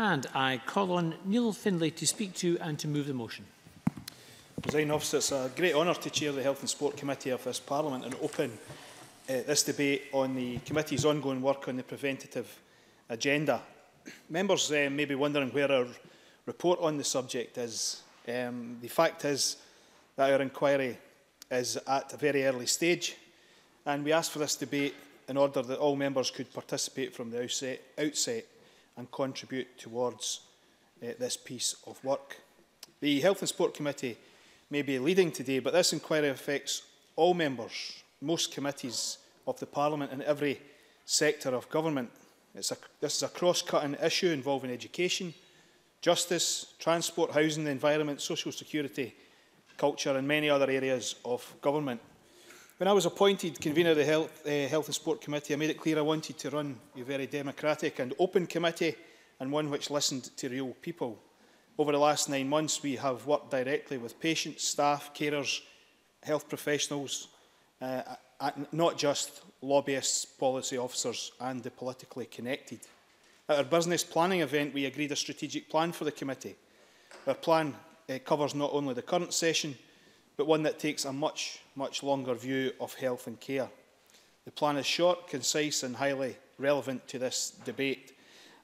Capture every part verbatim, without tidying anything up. And I call on Neil Findlay to speak to and to move the motion. Presiding Officer, it's a great honour to chair the Health and Sport Committee of this Parliament and open uh, this debate on the Committee's ongoing work on the preventative agenda. Members uh, may be wondering where our report on the subject is. Um, the fact is that our inquiry is at a very early stage, and we asked for this debate in order that all members could participate from the outset, outset and contribute towards uh, this piece of work. The Health and Sport Committee may be leading today, but this inquiry affects all members, most committees of the Parliament and every sector of government. It's a, this is a cross-cutting issue involving education, justice, transport, housing, the environment, social security, culture and many other areas of government. When I was appointed convener of the Health, uh, Health and Sport Committee, I made it clear I wanted to run a very democratic and open committee and one which listened to real people. Over the last nine months, we have worked directly with patients, staff, carers, health professionals, uh, not just lobbyists, policy officers and the politically connected. At our business planning event, we agreed a strategic plan for the committee. Our plan uh, covers not only the current session, but one that takes a much, much longer view of health and care. The plan is short, concise and highly relevant to this debate.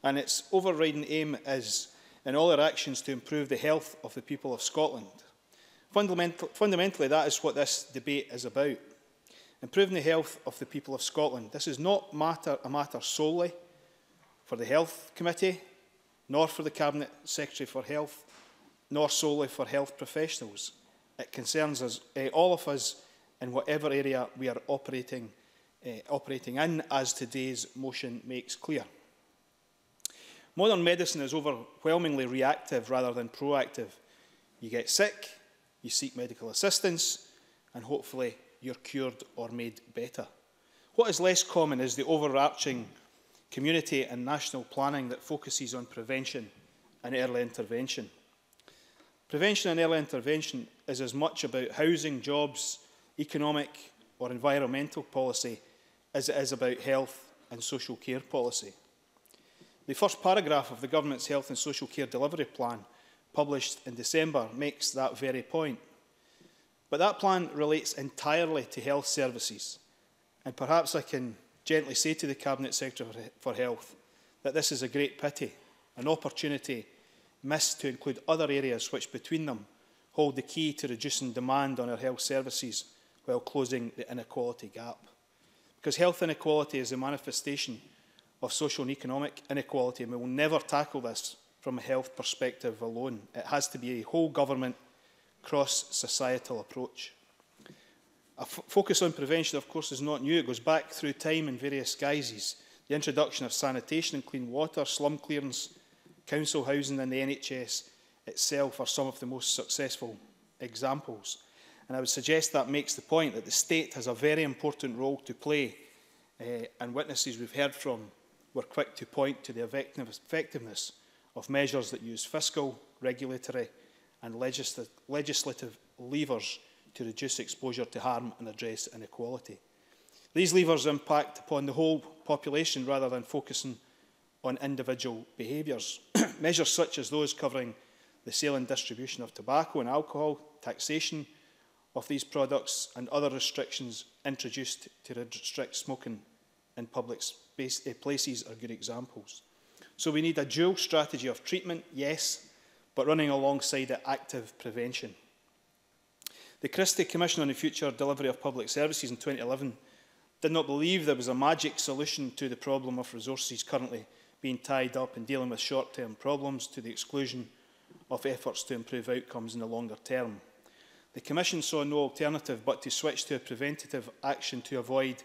And its overriding aim is, in all our actions, to improve the health of the people of Scotland. Fundamental, fundamentally, that is what this debate is about. Improving the health of the people of Scotland. This is not matter, a matter solely for the Health Committee, nor for the Cabinet Secretary for Health, nor solely for health professionals. It concerns us, eh, all of us, in whatever area we are operating, eh, operating in, as today's motion makes clear. Modern medicine is overwhelmingly reactive rather than proactive. You get sick, you seek medical assistance, and hopefully you're cured or made better. What is less common is the overarching community and national planning that focuses on prevention and early intervention. Prevention and early intervention is as much about housing, jobs, economic or environmental policy as it is about health and social care policy. The first paragraph of the Government's Health and Social Care Delivery Plan, published in December, makes that very point. But that plan relates entirely to health services, and perhaps I can gently say to the Cabinet Secretary for Health that this is a great pity, an opportunity missed to include other areas which, between them, hold the key to reducing demand on our health services while closing the inequality gap. Because health inequality is a manifestation of social and economic inequality, and we will never tackle this from a health perspective alone. It has to be a whole government, cross-societal approach. A focus on prevention, of course, is not new. It goes back through time in various guises. The introduction of sanitation and clean water, slum clearance, council housing and the N H S itself are some of the most successful examples. And I would suggest that makes the point that the state has a very important role to play, uh, and witnesses we've heard from were quick to point to the effectiveness of measures that use fiscal, regulatory and legisl- legislative levers to reduce exposure to harm and address inequality. These levers impact upon the whole population rather than focusing on individual behaviours. Measures such as those covering the sale and distribution of tobacco and alcohol, taxation of these products and other restrictions introduced to restrict smoking in public space, places are good examples. So we need a dual strategy of treatment, yes, but running alongside the active prevention. The Christie Commission on the Future Delivery of Public Services in twenty eleven did not believe there was a magic solution to the problem of resources currently being tied up in dealing with short-term problems to the exclusion of efforts to improve outcomes in the longer term. The Commission saw no alternative but to switch to a preventative action to avoid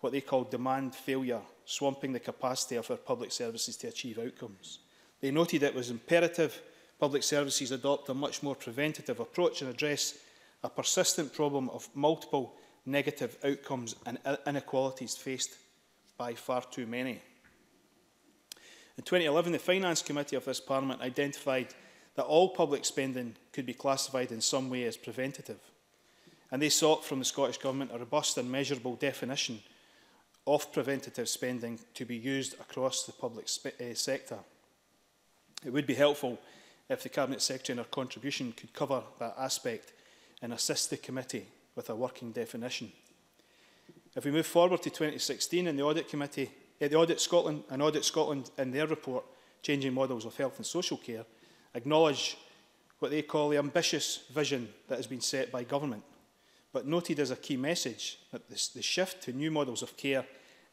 what they called demand failure, swamping the capacity of our public services to achieve outcomes. They noted it was imperative public services adopt a much more preventative approach and address a persistent problem of multiple negative outcomes and inequalities faced by far too many. In twenty eleven, the Finance Committee of this Parliament identified that all public spending could be classified in some way as preventative, and they sought from the Scottish Government a robust and measurable definition of preventative spending to be used across the public uh, sector. It would be helpful if the Cabinet Secretary in her contribution could cover that aspect and assist the committee with a working definition. If we move forward to twenty sixteen and the Audit Committee, the Audit Scotland and Audit Scotland in their report, Changing Models of Health and Social Care, acknowledge what they call the ambitious vision that has been set by government, but noted as a key message that this, the shift to new models of care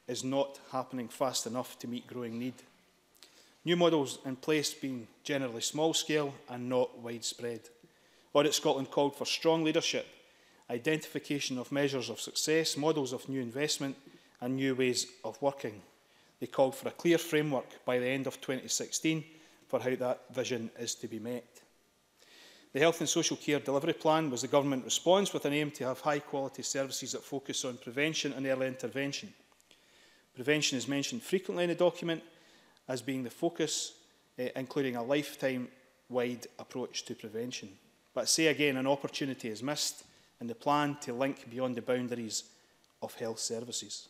is not happening fast enough to meet growing need. New models in place being generally small-scale and not widespread. Audit Scotland called for strong leadership, identification of measures of success, models of new investment and new ways of working. They called for a clear framework by the end of twenty sixteen for how that vision is to be met. The Health and Social Care Delivery Plan was the government response with an aim to have high-quality services that focus on prevention and early intervention. Prevention is mentioned frequently in the document as being the focus, eh, including a lifetime-wide approach to prevention. But say again, an opportunity is missed in the plan to link beyond the boundaries of health services.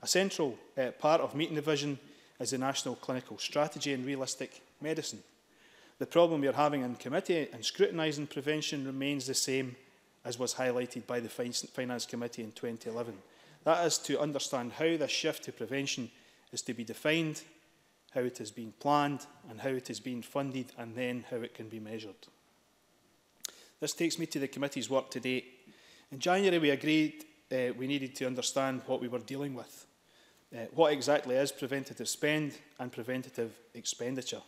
A central eh, part of meeting the vision is the National Clinical Strategy in Realistic Medicine. The problem we are having in committee and scrutinising prevention remains the same as was highlighted by the Finance Committee in twenty eleven. That is to understand how this shift to prevention is to be defined, how it is being planned and how it is being funded, and then how it can be measured. This takes me to the committee's work to date. In January, we agreed uh, we needed to understand what we were dealing with. Uh, what exactly is preventative spend and preventative expenditure?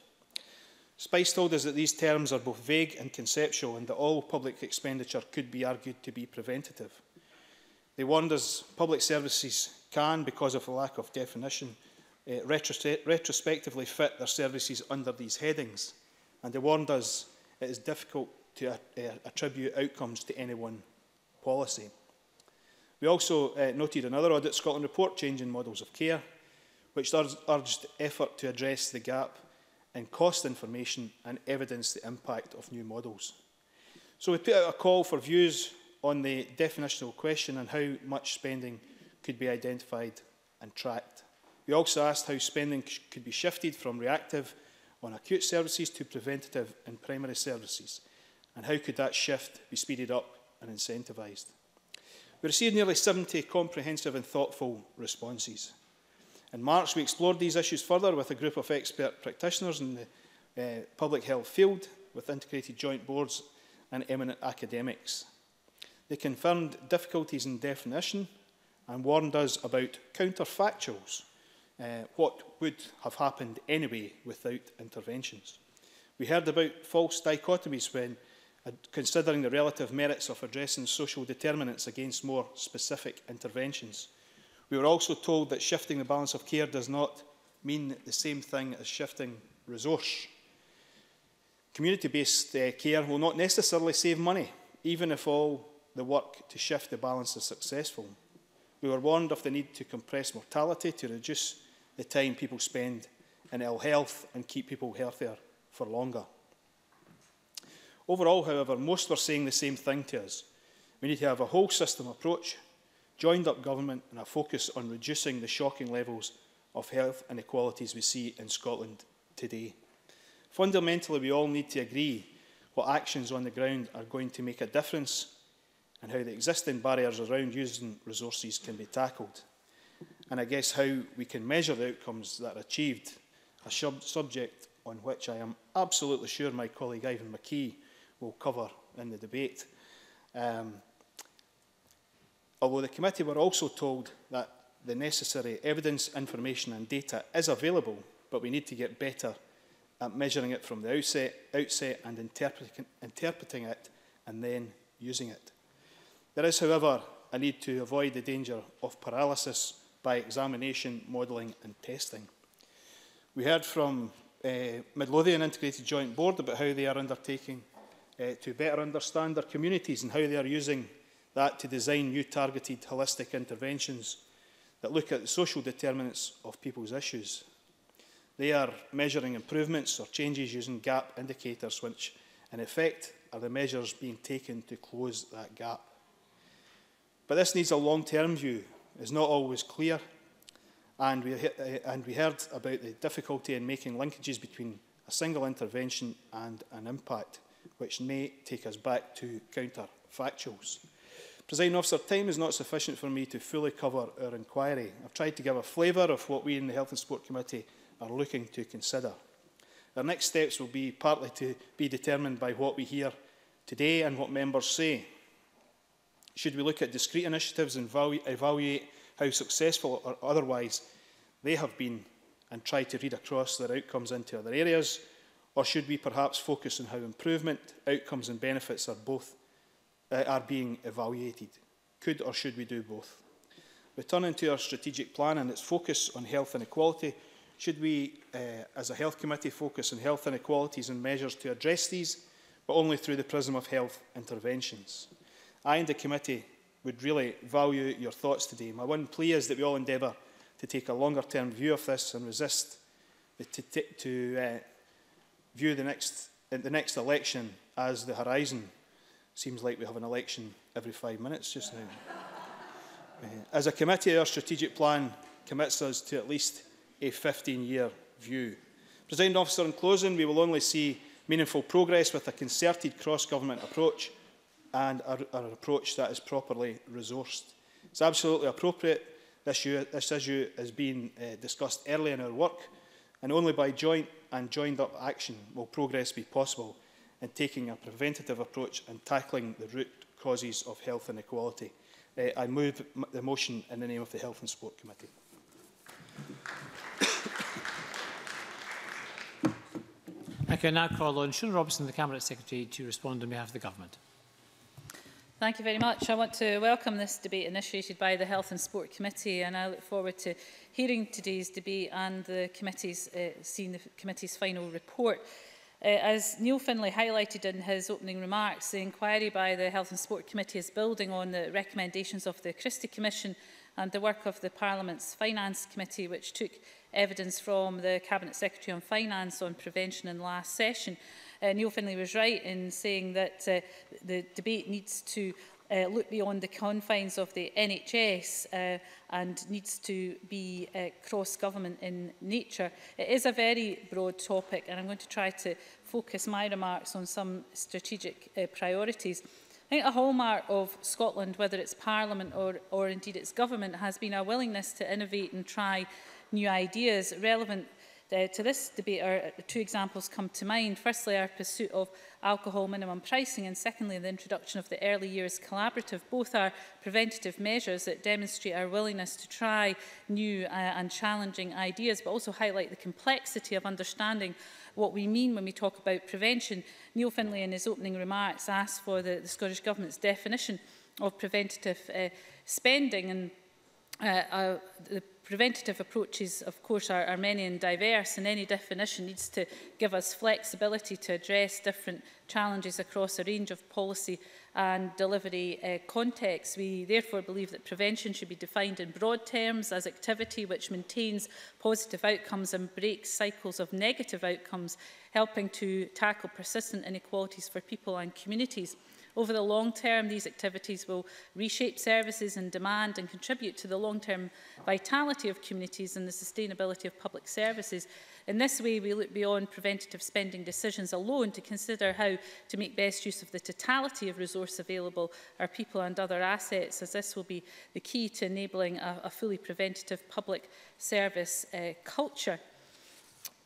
Spice told us that these terms are both vague and conceptual and that all public expenditure could be argued to be preventative. They warned us public services can, because of the lack of definition, uh, retros- retrospectively fit their services under these headings. And they warned us it is difficult to uh, attribute outcomes to any one policy. We also uh, noted another Audit Scotland report, Changing Models of Care, which urged effort to address the gap in cost information and evidence the impact of new models. So we put out a call for views on the definitional question and how much spending could be identified and tracked. We also asked how spending could be shifted from reactive on acute services to preventative and primary services, and how could that shift be speeded up and incentivised. We received nearly seventy comprehensive and thoughtful responses. In March, we explored these issues further with a group of expert practitioners in the uh, public health field, with integrated joint boards and eminent academics. They confirmed difficulties in definition and warned us about counterfactuals, uh, what would have happened anyway without interventions. We heard about false dichotomies when uh, considering the relative merits of addressing social determinants against more specific interventions. We were also told that shifting the balance of care does not mean the same thing as shifting resource. Community-based uh, care will not necessarily save money, even if all the work to shift the balance is successful. We were warned of the need to compress mortality to reduce the time people spend in ill health and keep people healthier for longer. Overall, however, most were saying the same thing to us. We need to have a whole system approach, joined up government and a focus on reducing the shocking levels of health inequalities we see in Scotland today. Fundamentally, we all need to agree what actions on the ground are going to make a difference and how the existing barriers around using resources can be tackled. And I guess how we can measure the outcomes that are achieved, a sub subject on which I am absolutely sure my colleague Ivan McKee will cover in the debate. Um, although the committee were also told that the necessary evidence, information and data is available, but we need to get better at measuring it from the outset, outset and interpret interpreting it and then using it. There is, however, a need to avoid the danger of paralysis by examination, modelling and testing. We heard from uh, Midlothian Integrated Joint Board about how they are undertaking uh, to better understand their communities and how they are using that to design new targeted holistic interventions that look at the social determinants of people's issues. They are measuring improvements or changes using gap indicators, which in effect are the measures being taken to close that gap. But this needs a long-term view. It's not always clear, and we, uh, and we heard about the difficulty in making linkages between a single intervention and an impact, which may take us back to counterfactuals. Presiding Officer, time is not sufficient for me to fully cover our inquiry. I've tried to give a flavour of what we in the Health and Sport Committee are looking to consider. Our next steps will be partly to be determined by what we hear today and what members say. Should we look at discrete initiatives and evaluate how successful or otherwise they have been and try to read across their outcomes into other areas? Or should we perhaps focus on how improvement, outcomes and benefits are both Uh, are being evaluated? Could or should we do both? Returning to our strategic plan and its focus on health inequality, should we, uh, as a health committee, focus on health inequalities and measures to address these, but only through the prism of health interventions? I and the committee would really value your thoughts today. My one plea is that we all endeavour to take a longer-term view of this and resist the t t to uh, view the next, uh, the next election as the horizon. Seems like we have an election every five minutes just now. uh, as a committee, our strategic plan commits us to at least a fifteen-year view. Presiding Officer, in closing, we will only see meaningful progress with a concerted cross-government approach and an approach that is properly resourced. It's absolutely appropriate this issue, this issue is being uh, discussed early in our work, and only by joint and joined-up action will progress be possible in taking a preventative approach and tackling the root causes of health inequality. Uh, I move the motion in the name of the Health and Sport Committee. I can now call on Sinéad Robertson, the Cabinet Secretary, to respond on behalf of the Government. Thank you very much. I want to welcome this debate initiated by the Health and Sport Committee, and I look forward to hearing today's debate and the committee's, uh, seeing the committee's final report. Uh, as Neil Findlay highlighted in his opening remarks, the inquiry by the Health and Sport Committee is building on the recommendations of the Christie Commission and the work of the Parliament's Finance Committee, which took evidence from the Cabinet Secretary on Finance on prevention in last session. Uh, Neil Findlay was right in saying that uh, the debate needs to uh, look beyond the confines of the N H S uh, and needs to be uh, cross-government in nature. It is a very broad topic, and I'm going to try to focus my remarks on some strategic uh, priorities. I think a hallmark of Scotland, whether it's Parliament or, or indeed its government, has been a willingness to innovate and try new ideas. Relevant uh, to this debate are two examples come to mind. Firstly, our pursuit of alcohol minimum pricing, and secondly, the introduction of the Early Years Collaborative. Both are preventative measures that demonstrate our willingness to try new uh, and challenging ideas, but also highlight the complexity of understanding what we mean when we talk about prevention. Neil Findlay, in his opening remarks, asked for the, the Scottish Government's definition of preventative uh, spending, and uh, uh, the preventative approaches, of course, are, are many and diverse, and any definition needs to give us flexibility to address different challenges across a range of policy and delivery uh, contexts. We therefore believe that prevention should be defined in broad terms as activity which maintains positive outcomes and breaks cycles of negative outcomes, helping to tackle persistent inequalities for people and communities. Over the long term, these activities will reshape services and demand and contribute to the long-term vitality of communities and the sustainability of public services. In this way, we look beyond preventative spending decisions alone to consider how to make best use of the totality of resource available, our people and other assets, as this will be the key to enabling a, a fully preventative public service uh, culture.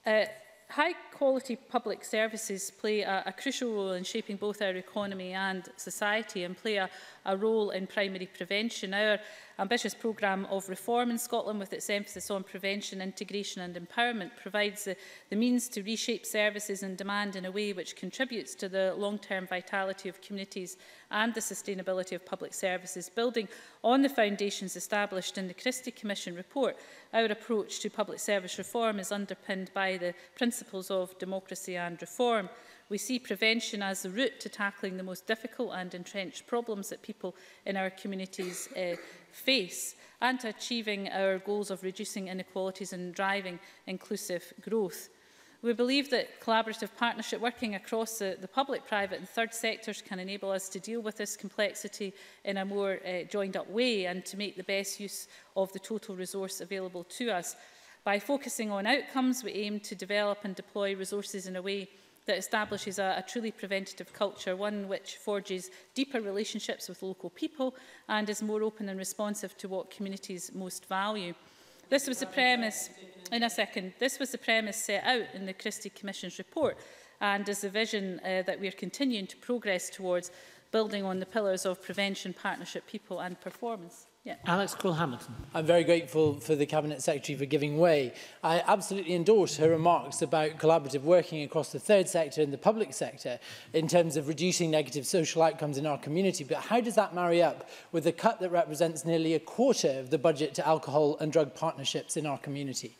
Uh, High-quality public services play a, a crucial role in shaping both our economy and society, and play a, a role in primary prevention. Our ambitious programme of reform in Scotland, with its emphasis on prevention, integration and empowerment, provides the, the means to reshape services and demand in a way which contributes to the long-term vitality of communities and the sustainability of public services. Building on the foundations established in the Christie Commission report, our approach to public service reform is underpinned by the principles of democracy and reform. We see prevention as the route to tackling the most difficult and entrenched problems that people in our communities uh, face, and to achieving our goals of reducing inequalities and driving inclusive growth. We believe that collaborative partnership working across the, the public, private and third sectors can enable us to deal with this complexity in a more uh, joined up way and to make the best use of the total resource available to us. By focusing on outcomes, we aim to develop and deploy resources in a way that establishes a, a truly preventative culture, one which forges deeper relationships with local people and is more open and responsive to what communities most value. This was the premise, in a second, this was the premise set out in the Christie Commission's report and is the vision uh, that we are continuing to progress towards, building on the pillars of prevention, partnership, people and performance. Yeah. Alex Cole-Hamilton. I'm very grateful for the Cabinet Secretary for giving way. I absolutely endorse her remarks about collaborative working across the third sector and the public sector in terms of reducing negative social outcomes in our community. But how does that marry up with the cut that represents nearly a quarter of the budget to alcohol and drug partnerships in our community?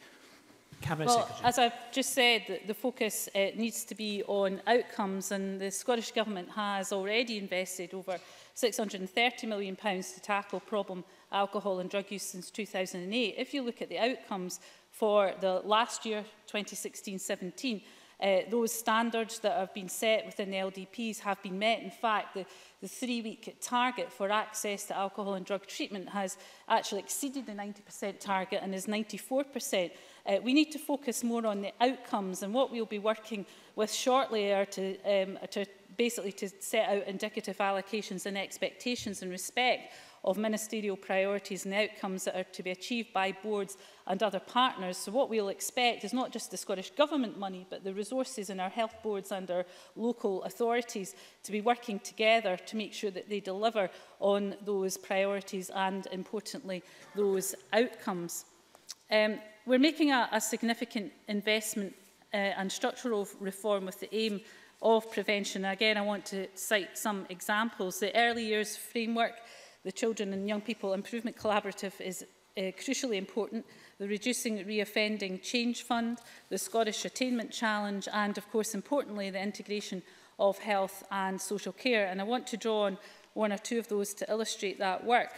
Cabinet well, Secretary. As I've just said, the focus uh, needs to be on outcomes, and the Scottish Government has already invested over six hundred and thirty million pounds to tackle problem alcohol and drug use since two thousand and eight. If you look at the outcomes for the last year, twenty sixteen seventeen, uh, those standards that have been set within the L D Ps have been met. In fact, the, the three-week target for access to alcohol and drug treatment has actually exceeded the ninety percent target and is ninety-four percent. Uh, we need to focus more on the outcomes, and what we'll be working with shortly are to, um, to basically to set out indicative allocations and expectations in respect of ministerial priorities and outcomes that are to be achieved by boards and other partners. So what we'll expect is not just the Scottish Government money, but the resources in our health boards and our local authorities to be working together to make sure that they deliver on those priorities and, importantly, those outcomes. Um, We're making a, a significant investment uh, and structural reform with the aim of prevention. Again, I want to cite some examples. The early years framework, the Children and Young People Improvement Collaborative is uh, crucially important. The Reducing Reoffending Change Fund, the Scottish Attainment Challenge, and of course, importantly, the integration of health and social care. And I want to draw on one or two of those to illustrate that work.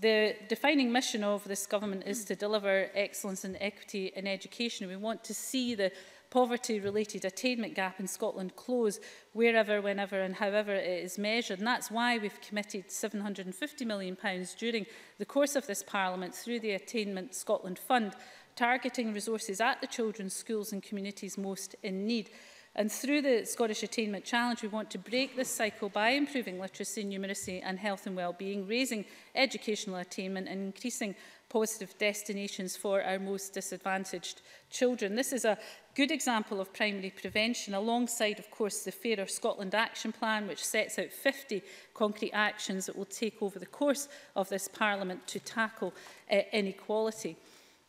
The defining mission of this government is to deliver excellence and equity in education. We want to see the poverty-related attainment gap in Scotland close wherever, whenever and however it is measured. And that's why we've committed seven hundred and fifty million pounds during the course of this Parliament through the Attainment Scotland Fund, targeting resources at the children's schools and communities most in need. And through the Scottish Attainment Challenge, we want to break this cycle by improving literacy, numeracy and health and well-being, raising educational attainment and increasing positive destinations for our most disadvantaged children. This is a good example of primary prevention, alongside, of course, the Fairer Scotland Action Plan, which sets out fifty concrete actions that will take over the course of this Parliament to tackle uh, inequality.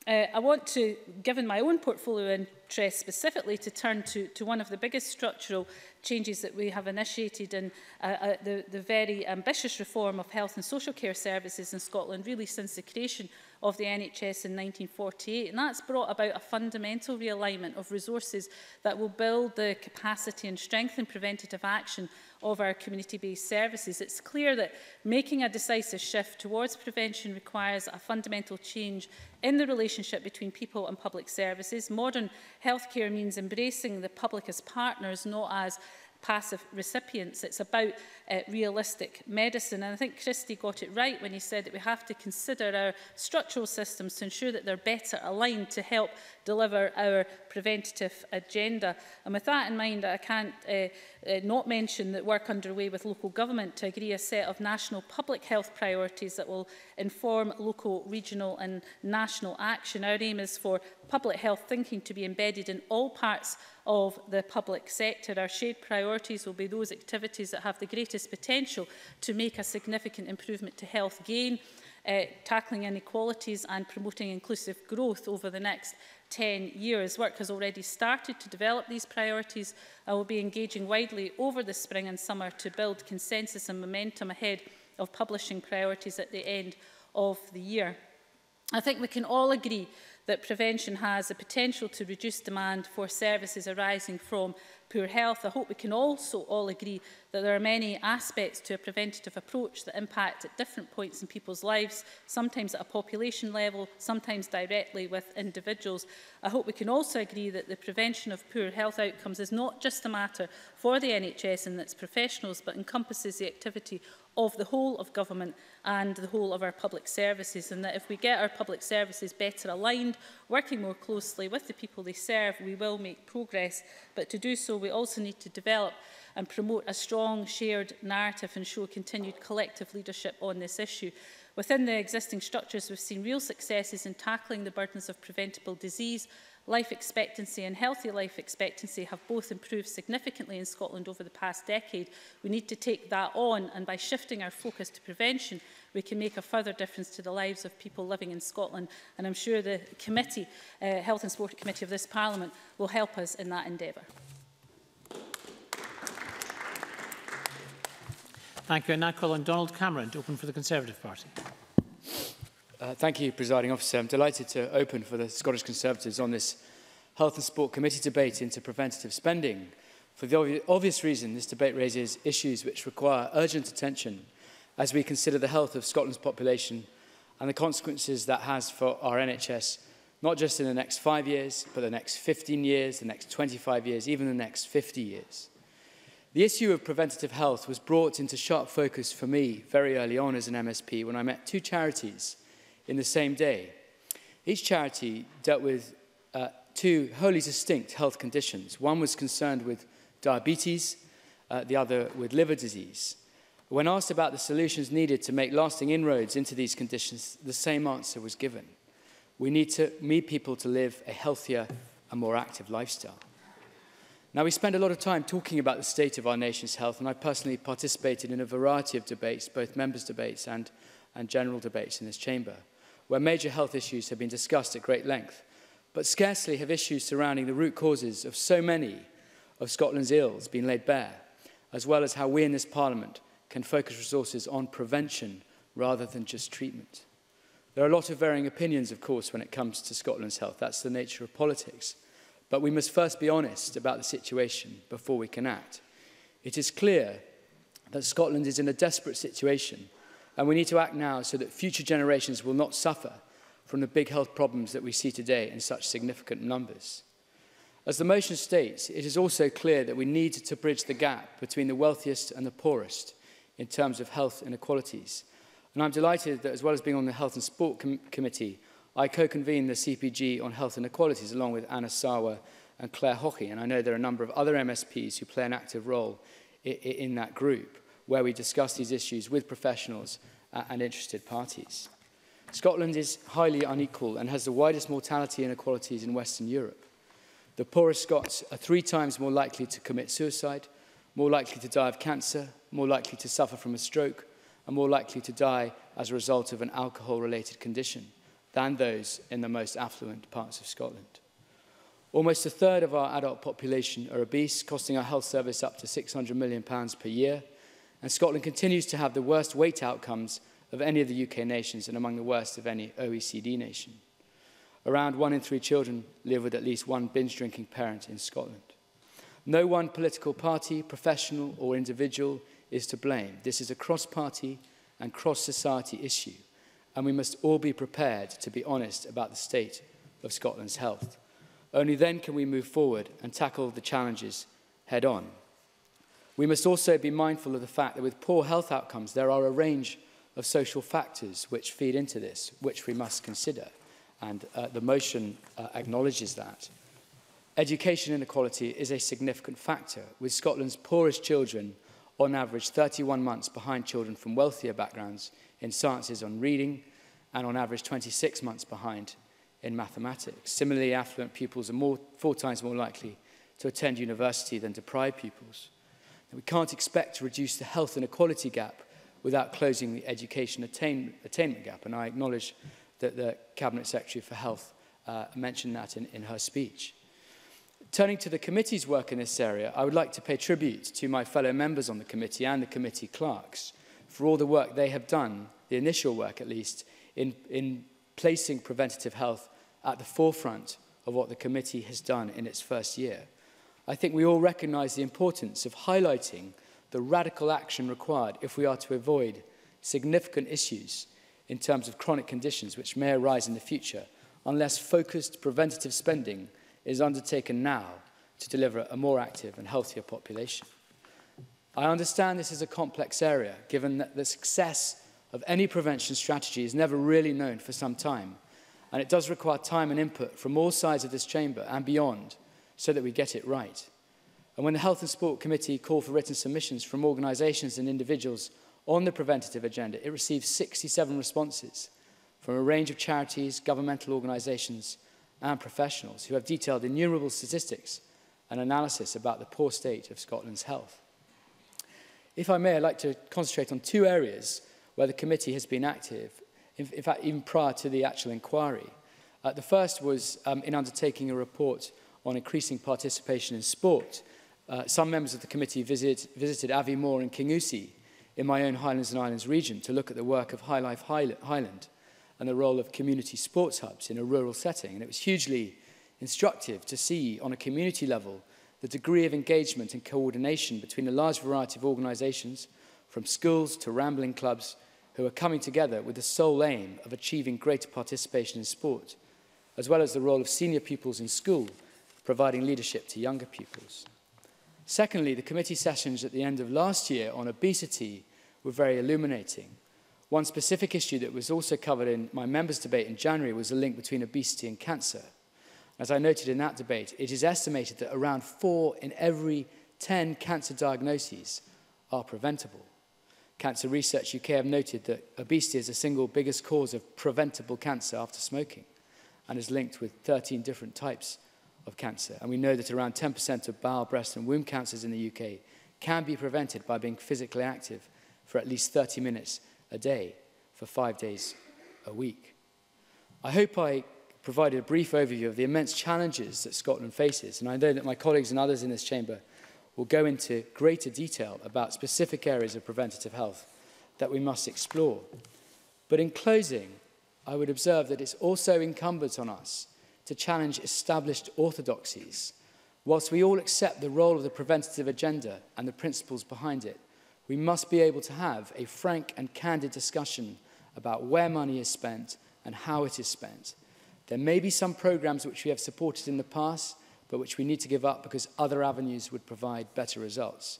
Uh, I want to, given my own portfolio interest specifically, to turn to, to one of the biggest structural changes that we have initiated in uh, uh, the, the very ambitious reform of health and social care services in Scotland, really since the creation of the N H S in nineteen forty-eight. And that's brought about a fundamental realignment of resources that will build the capacity and strengthen preventative action of our community-based services. It's clear that making a decisive shift towards prevention requires a fundamental change in the relationship between people and public services. Modern healthcare means embracing the public as partners, not as passive recipients. It's about uh, realistic medicine. And I think Christie got it right when he said that we have to consider our structural systems to ensure that they're better aligned to help deliver our preventative agenda. And with that in mind, I can't uh, uh, not mention the work underway with local government to agree a set of national public health priorities that will inform local, regional and national action. Our aim is for public health thinking to be embedded in all parts of the public sector. Our shared priorities will be those activities that have the greatest potential to make a significant improvement to health gain, uh, tackling inequalities and promoting inclusive growth over the next ten years. Work has already started to develop these priorities. I will be engaging widely over the spring and summer to build consensus and momentum ahead of publishing priorities at the end of the year. I think we can all agree that prevention has the potential to reduce demand for services arising from poor health. I hope we can also all agree that there are many aspects to a preventative approach that impact at different points in people's lives, sometimes at a population level, sometimes directly with individuals. I hope we can also agree that the prevention of poor health outcomes is not just a matter for the N H S and its professionals, but encompasses the activity of the whole of government and the whole of our public services, and that if we get our public services better aligned, working more closely with the people they serve, we will make progress. But to do so, we also need to develop and promote a strong shared narrative and show continued collective leadership on this issue. Within the existing structures, we've seen real successes in tackling the burdens of preventable disease. Life expectancy and healthy life expectancy have both improved significantly in Scotland over the past decade. We need to take that on, and by shifting our focus to prevention, we can make a further difference to the lives of people living in Scotland. And I'm sure the committee, uh, Health and Sport Committee of this Parliament, will help us in that endeavour. Thank you. And now call on Donald Cameron to open for the Conservative Party. Uh, thank you, Presiding Officer. I'm delighted to open for the Scottish Conservatives on this Health and Sport Committee debate into preventative spending. For the obvi- obvious reason, this debate raises issues which require urgent attention as we consider the health of Scotland's population and the consequences that has for our N H S, not just in the next five years, but the next fifteen years, the next twenty-five years, even the next fifty years. The issue of preventative health was brought into sharp focus for me very early on as an M S P when I met two charities in the same day. Each charity dealt with uh, two wholly distinct health conditions. One was concerned with diabetes, uh, the other with liver disease. When asked about the solutions needed to make lasting inroads into these conditions, the same answer was given. We need to meet people to live a healthier and more active lifestyle. Now, we spend a lot of time talking about the state of our nation's health, and I personally participated in a variety of debates, both members' debates and, and general debates in this chamber, where major health issues have been discussed at great length. But scarcely have issues surrounding the root causes of so many of Scotland's ills been laid bare, as well as how we in this Parliament can focus resources on prevention rather than just treatment. There are a lot of varying opinions, of course, when it comes to Scotland's health. That's the nature of politics. But we must first be honest about the situation before we can act. It is clear that Scotland is in a desperate situation, and we need to act now so that future generations will not suffer from the big health problems that we see today in such significant numbers. As the motion states, it is also clear that we need to bridge the gap between the wealthiest and the poorest in terms of health inequalities. And I'm delighted that, as well as being on the Health and Sport Com- Committee, I co-convened the C P G on health inequalities along with Anas Sarwar and Clare Haughey, and I know there are a number of other M S Ps who play an active role i- i- in that group, where we discuss these issues with professionals uh, and interested parties. Scotland is highly unequal and has the widest mortality inequalities in Western Europe. The poorest Scots are three times more likely to commit suicide, more likely to die of cancer, more likely to suffer from a stroke, and more likely to die as a result of an alcohol-related condition than those in the most affluent parts of Scotland. Almost a third of our adult population are obese, costing our health service up to six hundred million pounds per year, and Scotland continues to have the worst weight outcomes of any of the U K nations and among the worst of any O E C D nation. Around one in three children live with at least one binge-drinking parent in Scotland. No one political party, professional or individual, is to blame. This is a cross-party and cross-society issue, and we must all be prepared to be honest about the state of Scotland's health. Only then can we move forward and tackle the challenges head on. We must also be mindful of the fact that with poor health outcomes, there are a range of social factors which feed into this, which we must consider, and uh, the motion uh, acknowledges that. Education inequality is a significant factor, with Scotland's poorest children on average thirty-one months behind children from wealthier backgrounds in sciences on reading, and on average twenty-six months behind in mathematics. Similarly, affluent pupils are more, four times more likely to attend university than deprived pupils. And we can't expect to reduce the health inequality gap without closing the education attain, attainment gap, and I acknowledge that the Cabinet Secretary for Health uh, mentioned that in, in her speech. Turning to the committee's work in this area, I would like to pay tribute to my fellow members on the committee and the committee clerks for all the work they have done, the initial work at least, in, in placing preventative health at the forefront of what the committee has done in its first year. I think we all recognise the importance of highlighting the radical action required if we are to avoid significant issues in terms of chronic conditions which may arise in the future, unless focused preventative spending is undertaken now to deliver a more active and healthier population. I understand this is a complex area, given that the success of any prevention strategy is never really known for some time, and it does require time and input from all sides of this chamber and beyond so that we get it right. And when the Health and Sport Committee called for written submissions from organisations and individuals on the preventative agenda, it received sixty-seven responses from a range of charities, governmental organisations and professionals who have detailed innumerable statistics and analysis about the poor state of Scotland's health. If I may, I'd like to concentrate on two areas where the committee has been active, in, in fact, even prior to the actual inquiry. Uh, the first was um, in undertaking a report on increasing participation in sport. Uh, some members of the committee visit, visited Avi Moor and Kingussie in my own Highlands and Islands region to look at the work of High Life Highland and the role of community sports hubs in a rural setting. And it was hugely instructive to see, on a community level, the degree of engagement and coordination between a large variety of organisations, from schools to rambling clubs, who are coming together with the sole aim of achieving greater participation in sport, as well as the role of senior pupils in school, providing leadership to younger pupils. Secondly, the committee sessions at the end of last year on obesity were very illuminating. One specific issue that was also covered in my members' debate in January was the link between obesity and cancer. As I noted in that debate, it is estimated that around four in every ten cancer diagnoses are preventable. Cancer Research U K have noted that obesity is the single biggest cause of preventable cancer after smoking and is linked with thirteen different types of cancer. And we know that around ten percent of bowel, breast and womb cancers in the U K can be prevented by being physically active for at least thirty minutes a day for five days a week. I hope I provided a brief overview of the immense challenges that Scotland faces, and I know that my colleagues and others in this chamber will go into greater detail about specific areas of preventative health that we must explore. But in closing, I would observe that it's also incumbent on us to challenge established orthodoxies. Whilst we all accept the role of the preventative agenda and the principles behind it, we must be able to have a frank and candid discussion about where money is spent and how it is spent. There may be some programmes which we have supported in the past, but which we need to give up because other avenues would provide better results.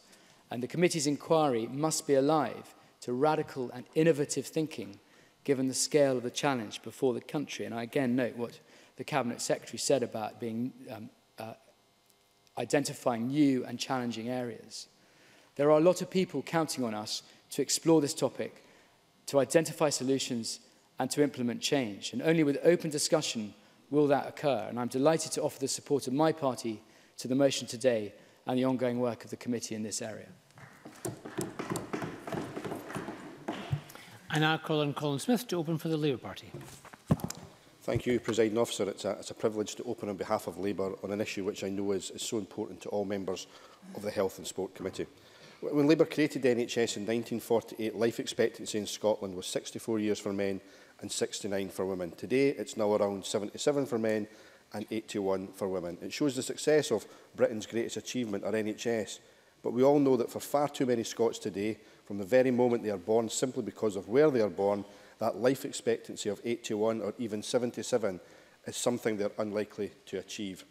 And the committee's inquiry must be alive to radical and innovative thinking, given the scale of the challenge before the country. And I again note what the Cabinet Secretary said about being, um, uh, identifying new and challenging areas. There are a lot of people counting on us to explore this topic, to identify solutions and to implement change. And only with open discussion will that occur, and I'm delighted to offer the support of my party to the motion today and the ongoing work of the committee in this area. I now call on Colin Smyth to open for the Labour Party. Thank you, Presiding Officer. It's a, it's a privilege to open on behalf of Labour on an issue which I know is, is so important to all members of the Health and Sport Committee. When Labour created the N H S in nineteen forty-eight, life expectancy in Scotland was sixty-four years for men and sixty-nine for women. Today, it's now around seventy-seven for men and eighty-one for women. It shows the success of Britain's greatest achievement, our N H S. But we all know that for far too many Scots today, from the very moment they are born, simply because of where they are born, that life expectancy of eighty-one or even seventy-seven is something they're unlikely to achieve.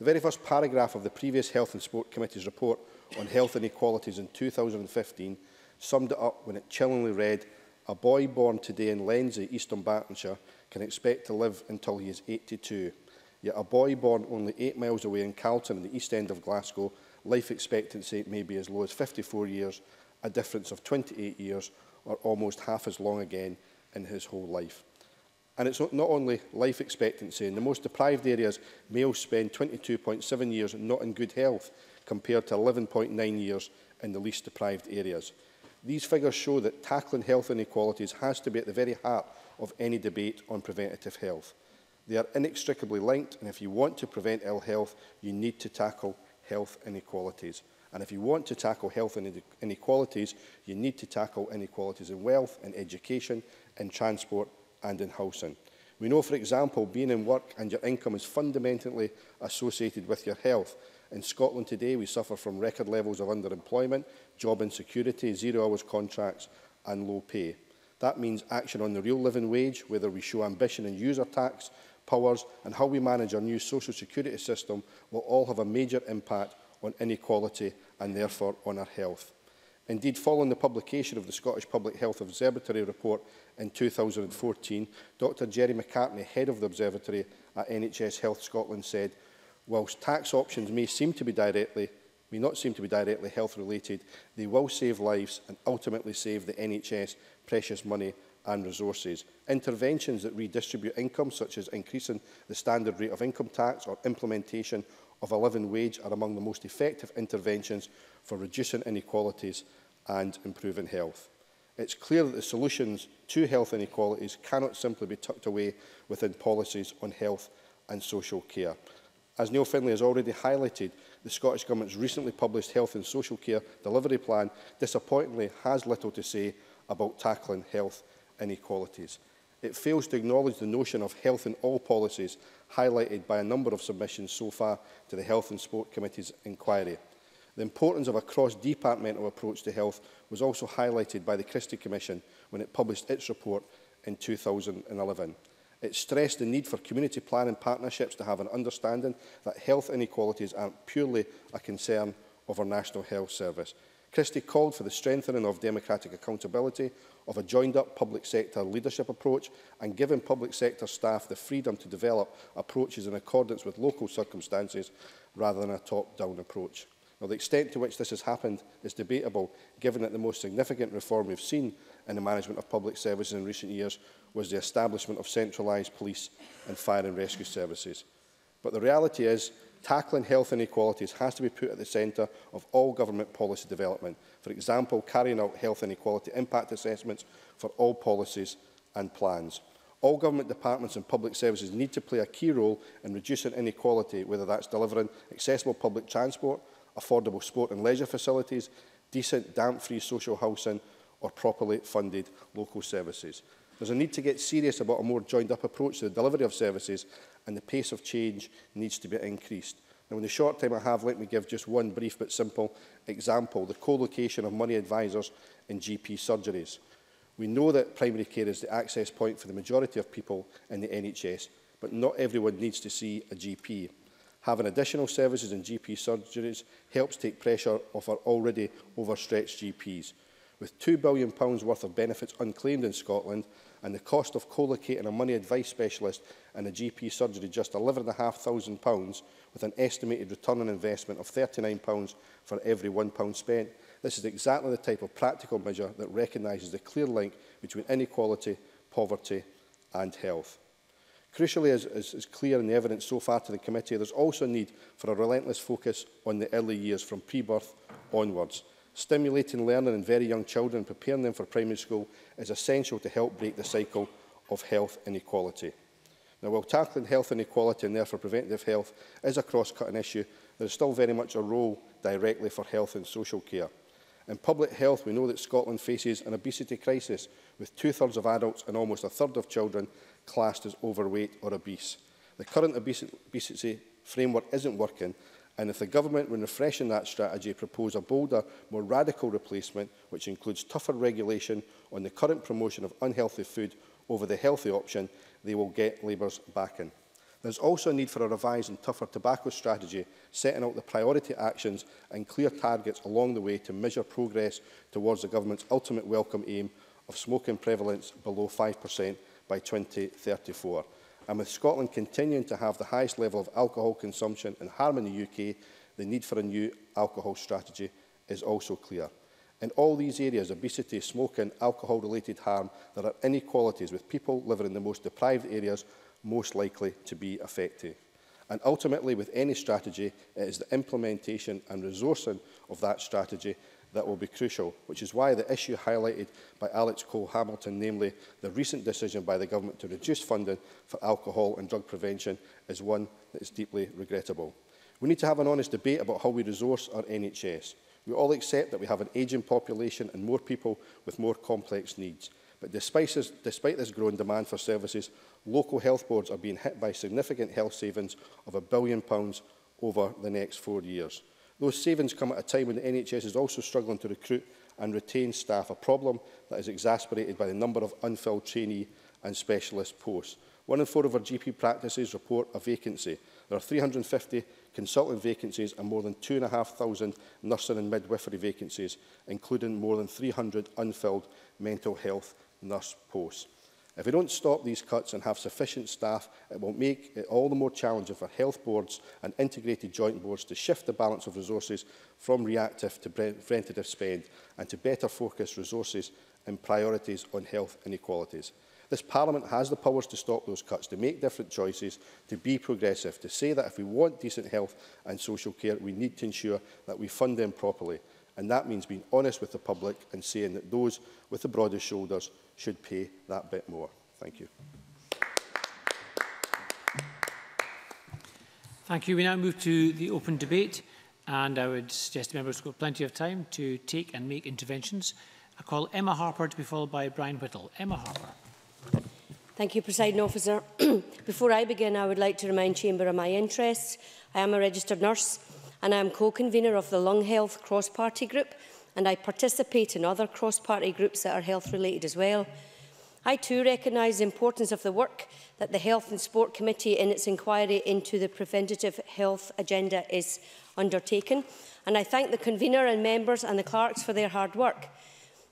The very first paragraph of the previous Health and Sport Committee's report on health inequalities in two thousand fifteen summed it up when it chillingly read, "A boy born today in Lenzie, East Dunbartonshire, can expect to live until he is eighty-two. Yet a boy born only eight miles away in Carlton, in the east end of Glasgow, life expectancy may be as low as fifty-four years, a difference of twenty-eight years, or almost half as long again in his whole life." And it's not only life expectancy. In the most deprived areas, males spend twenty-two point seven years not in good health, compared to eleven point nine years in the least deprived areas. These figures show that tackling health inequalities has to be at the very heart of any debate on preventative health. They are inextricably linked, and if you want to prevent ill health, you need to tackle health inequalities. And if you want to tackle health inequalities, you need to tackle inequalities in wealth, in education, in transport and in housing. We know, for example, being in work and your income is fundamentally associated with your health. In Scotland today, we suffer from record levels of underemployment, job insecurity, zero-hours contracts and low pay. That means action on the real living wage, whether we show ambition and use our tax powers and how we manage our new social security system will all have a major impact on inequality and therefore on our health. Indeed, following the publication of the Scottish Public Health Observatory report in two thousand fourteen, Doctor Jerry McCartney, head of the observatory at N H S Health Scotland, said, whilst tax options may seem to be directly, may not seem to be directly health-related, they will save lives and ultimately save the N H S precious money and resources. Interventions that redistribute income, such as increasing the standard rate of income tax or implementation of a living wage, are among the most effective interventions for reducing inequalities and improving health. It's clear that the solutions to health inequalities cannot simply be tucked away within policies on health and social care. As Neil Findlay has already highlighted, the Scottish Government's recently published Health and Social Care Delivery Plan disappointingly has little to say about tackling health inequalities. It fails to acknowledge the notion of health in all policies, highlighted by a number of submissions so far to the Health and Sport Committee's inquiry. The importance of a cross-departmental approach to health was also highlighted by the Christie Commission when it published its report in two thousand eleven. It stressed the need for community planning partnerships to have an understanding that health inequalities aren't purely a concern of our National Health Service. Christie called for the strengthening of democratic accountability, of a joined-up public sector leadership approach, and giving public sector staff the freedom to develop approaches in accordance with local circumstances rather than a top-down approach. Now, the extent to which this has happened is debatable, given that the most significant reform we've seen in the management of public services in recent years was the establishment of centralised police and fire and rescue services. But the reality is, tackling health inequalities has to be put at the centre of all government policy development. For example, carrying out health inequality impact assessments for all policies and plans. All government departments and public services need to play a key role in reducing inequality, whether that's delivering accessible public transport, affordable sport and leisure facilities, decent damp-free social housing, or properly funded local services. There's a need to get serious about a more joined-up approach to the delivery of services, and the pace of change needs to be increased. Now, in the short time I have, let me give just one brief but simple example, the co-location of money advisors in G P surgeries. We know that primary care is the access point for the majority of people in the N H S, but not everyone needs to see a G P. Having additional services in G P surgeries helps take pressure off our already overstretched G Ps. With two billion pounds worth of benefits unclaimed in Scotland and the cost of co-locating a money advice specialist and a G P surgery just eleven thousand five hundred pounds, with an estimated return on investment of thirty-nine pounds for every one pound spent, this is exactly the type of practical measure that recognises the clear link between inequality, poverty and health. Crucially, as is clear in the evidence so far to the committee, there's also a need for a relentless focus on the early years from pre-birth onwards. Stimulating learning in very young children and preparing them for primary school is essential to help break the cycle of health inequality. Now, while tackling health inequality and therefore preventive health is a cross-cutting issue, there is still very much a role directly for health and social care. In public health, we know that Scotland faces an obesity crisis, with two-thirds of adults and almost a third of children classed as overweight or obese. The current obesity framework isn't working, and if the government, when refreshing that strategy, propose a bolder, more radical replacement, which includes tougher regulation on the current promotion of unhealthy food over the healthy option, they will get Labour's backing. There's also a need for a revised and tougher tobacco strategy, setting out the priority actions and clear targets along the way to measure progress towards the government's ultimate welcome aim of smoking prevalence below five percent by twenty thirty-four. And with Scotland continuing to have the highest level of alcohol consumption and harm in the U K, the need for a new alcohol strategy is also clear. In all these areas, obesity, smoking, alcohol-related harm, there are inequalities, with people living in the most deprived areas most likely to be effective. And ultimately, with any strategy, it is the implementation and resourcing of that strategy that will be crucial, which is why the issue highlighted by Alex Cole-Hamilton, namely the recent decision by the government to reduce funding for alcohol and drug prevention, is one that is deeply regrettable. We need to have an honest debate about how we resource our N H S. We all accept that we have an ageing population and more people with more complex needs. But despite this, despite this growing demand for services, local health boards are being hit by significant health savings of a billion pounds over the next four years. Those savings come at a time when the N H S is also struggling to recruit and retain staff, a problem that is exacerbated by the number of unfilled trainee and specialist posts. One in four of our G P practices report a vacancy. There are three hundred and fifty consultant vacancies and more than two thousand five hundred nursing and midwifery vacancies, including more than three hundred unfilled mental health nurse posts. If we don't stop these cuts and have sufficient staff, it will make it all the more challenging for health boards and integrated joint boards to shift the balance of resources from reactive to preventative spend and to better focus resources and priorities on health inequalities. This Parliament has the powers to stop those cuts, to make different choices, to be progressive, to say that if we want decent health and social care, we need to ensure that we fund them properly. And that means being honest with the public and saying that those with the broadest shoulders should pay that bit more. Thank you. Thank you. We now move to the open debate. And I would suggest the members got plenty of time to take and make interventions. I call Emma Harper to be followed by Brian Whittle. Emma Harper. Thank you, Presiding Officer. Before I begin, I would like to remind Chamber of my interests. I am a registered nurse and I am co-convener of the Lung Health Cross-Party Group, and I participate in other cross-party groups that are health-related as well. I too recognise the importance of the work that the Health and Sport Committee in its inquiry into the preventative health agenda is undertaken, and I thank the convener and members and the clerks for their hard work.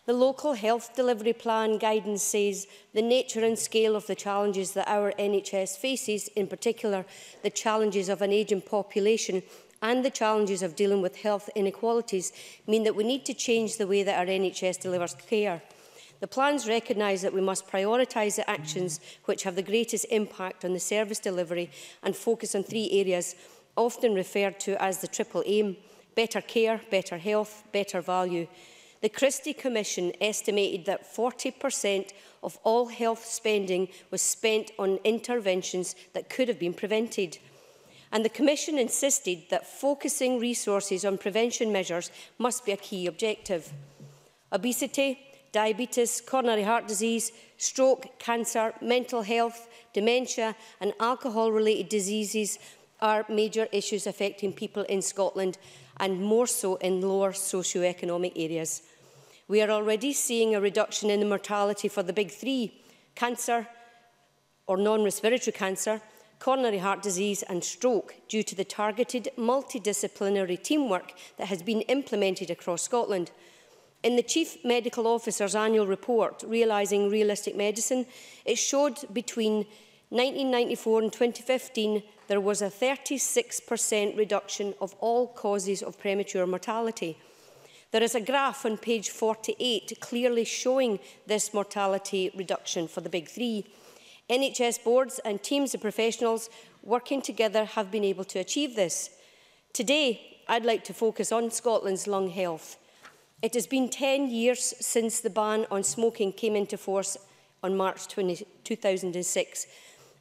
The Local Health Delivery Plan guidance says the nature and scale of the challenges that our N H S faces, in particular the challenges of an ageing population and the challenges of dealing with health inequalities, mean that we need to change the way that our N H S delivers care. The plans recognise that we must prioritise the actions which have the greatest impact on the service delivery and focus on three areas, often referred to as the triple aim: better care, better health, better value. The Christie Commission estimated that forty percent of all health spending was spent on interventions that could have been prevented. And the Commission insisted that focusing resources on prevention measures must be a key objective. Obesity, diabetes, coronary heart disease, stroke, cancer, mental health, dementia and alcohol-related diseases are major issues affecting people in Scotland, and more so in lower socio-economic areas. We are already seeing a reduction in the mortality for the big three: cancer or non-respiratory cancer, coronary heart disease and stroke, due to the targeted multidisciplinary teamwork that has been implemented across Scotland. In the Chief Medical Officer's annual report, Realising Realistic Medicine, it showed between nineteen ninety-four and twenty fifteen, there was a thirty-six percent reduction of all causes of premature mortality. There is a graph on page forty-eight clearly showing this mortality reduction for the big three. N H S boards and teams of professionals working together have been able to achieve this. Today, I'd like to focus on Scotland's lung health. It has been ten years since the ban on smoking came into force on March twentieth, two thousand six.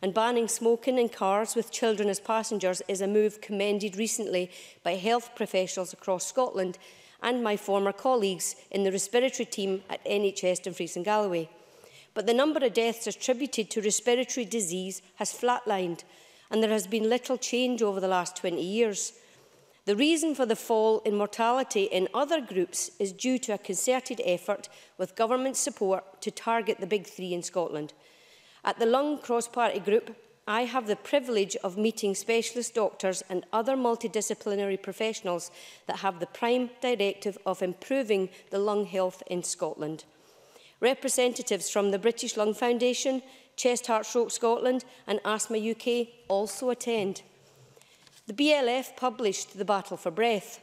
And banning smoking in cars with children as passengers is a move commended recently by health professionals across Scotland and my former colleagues in the respiratory team at N H S Dumfries and Galloway. But the number of deaths attributed to respiratory disease has flatlined, and there has been little change over the last twenty years. The reason for the fall in mortality in other groups is due to a concerted effort with government support to target the big three in Scotland. At the Lung Cross-Party Group, I have the privilege of meeting specialist doctors and other multidisciplinary professionals that have the prime directive of improving the lung health in Scotland. Representatives from the British Lung Foundation, Chest Heart Stroke Scotland and Asthma U K also attend. The B L F published The Battle for Breath.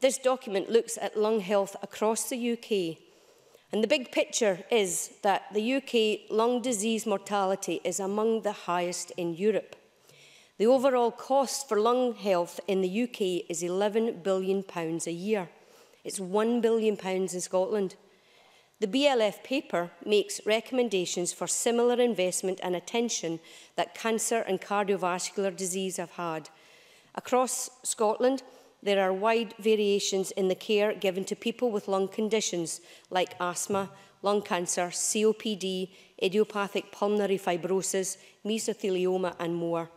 This document looks at lung health across the U K. And the big picture is that the U K lung disease mortality is among the highest in Europe. The overall cost for lung health in the U K is eleven billion pounds a year. It's one billion pounds in Scotland. The B L F paper makes recommendations for similar investment and attention that cancer and cardiovascular disease have had. Across Scotland, there are wide variations in the care given to people with lung conditions like asthma, lung cancer, C O P D, idiopathic pulmonary fibrosis, mesothelioma and more.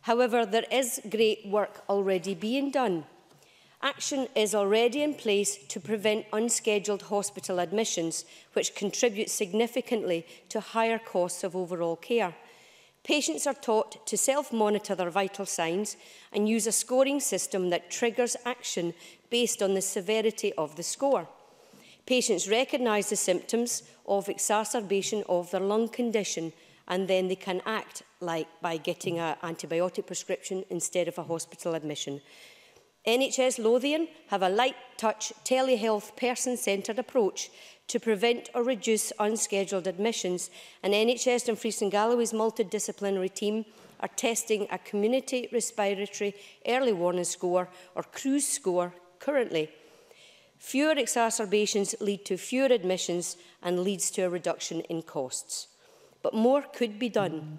However, there is great work already being done. Action is already in place to prevent unscheduled hospital admissions, which contributes significantly to higher costs of overall care. Patients are taught to self-monitor their vital signs and use a scoring system that triggers action based on the severity of the score. Patients recognise the symptoms of exacerbation of their lung condition, and then they can act like by getting an antibiotic prescription instead of a hospital admission. N H S Lothian have a light-touch telehealth person-centred approach to prevent or reduce unscheduled admissions, and N H S Dumfries and Galloway's multidisciplinary team are testing a community respiratory early warning score, or CREWS score, currently. Fewer exacerbations lead to fewer admissions and leads to a reduction in costs. But more could be done.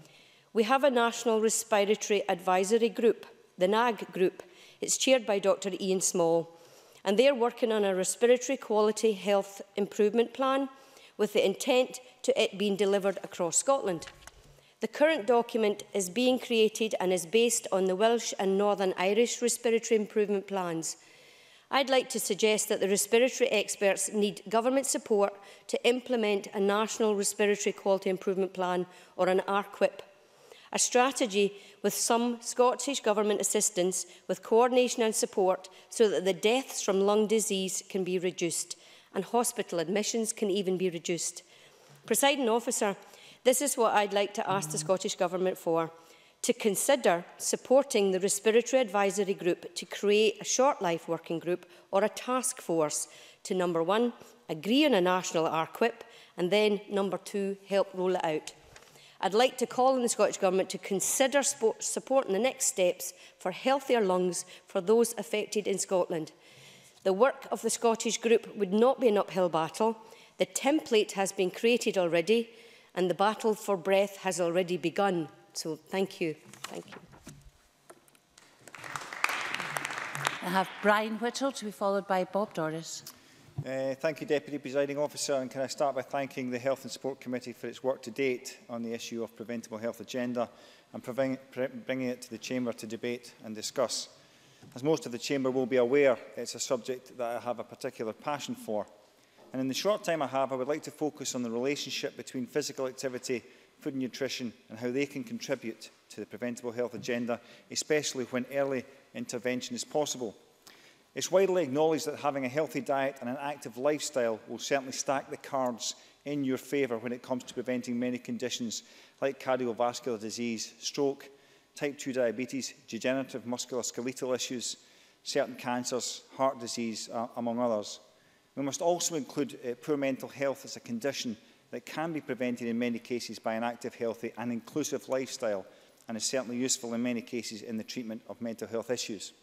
We have a National Respiratory Advisory Group, the N A G Group. It's chaired by Doctor Ian Small, and they're working on a respiratory quality health improvement plan with the intent to it being delivered across Scotland. The current document is being created and is based on the Welsh and Northern Irish respiratory improvement plans. I'd like to suggest that the respiratory experts need government support to implement a National Respiratory Quality Improvement Plan, or an R Q I P, a strategy with some Scottish Government assistance with coordination and support so that the deaths from lung disease can be reduced and hospital admissions can even be reduced. Presiding Officer, this is what I'd like to ask the Scottish Government for: to consider supporting the Respiratory Advisory Group to create a short-life working group or a task force to, number one, agree on a national R Q I P, and then, number two, help roll it out. I'd like to call on the Scottish Government to consider supporting the next steps for healthier lungs for those affected in Scotland. The work of the Scottish group would not be an uphill battle. The template has been created already, and the battle for breath has already begun. So, thank you. Thank you. I have Brian Whittle to be followed by Bob Doris. Uh, thank you, Deputy Presiding Officer. And can I start by thanking the Health and Support Committee for its work to date on the issue of preventable health agenda and bringing it to the Chamber to debate and discuss. As most of the Chamber will be aware, it's a subject that I have a particular passion for. And in the short time I have, I would like to focus on the relationship between physical activity, food and nutrition, and how they can contribute to the preventable health agenda, especially when early intervention is possible. It's widely acknowledged that having a healthy diet and an active lifestyle will certainly stack the cards in your favour when it comes to preventing many conditions like cardiovascular disease, stroke, type two diabetes, degenerative musculoskeletal issues, certain cancers, heart disease, uh, among others. We must also include uh, poor mental health as a condition that can be prevented in many cases by an active, healthy and inclusive lifestyle, and is certainly useful in many cases in the treatment of mental health issues.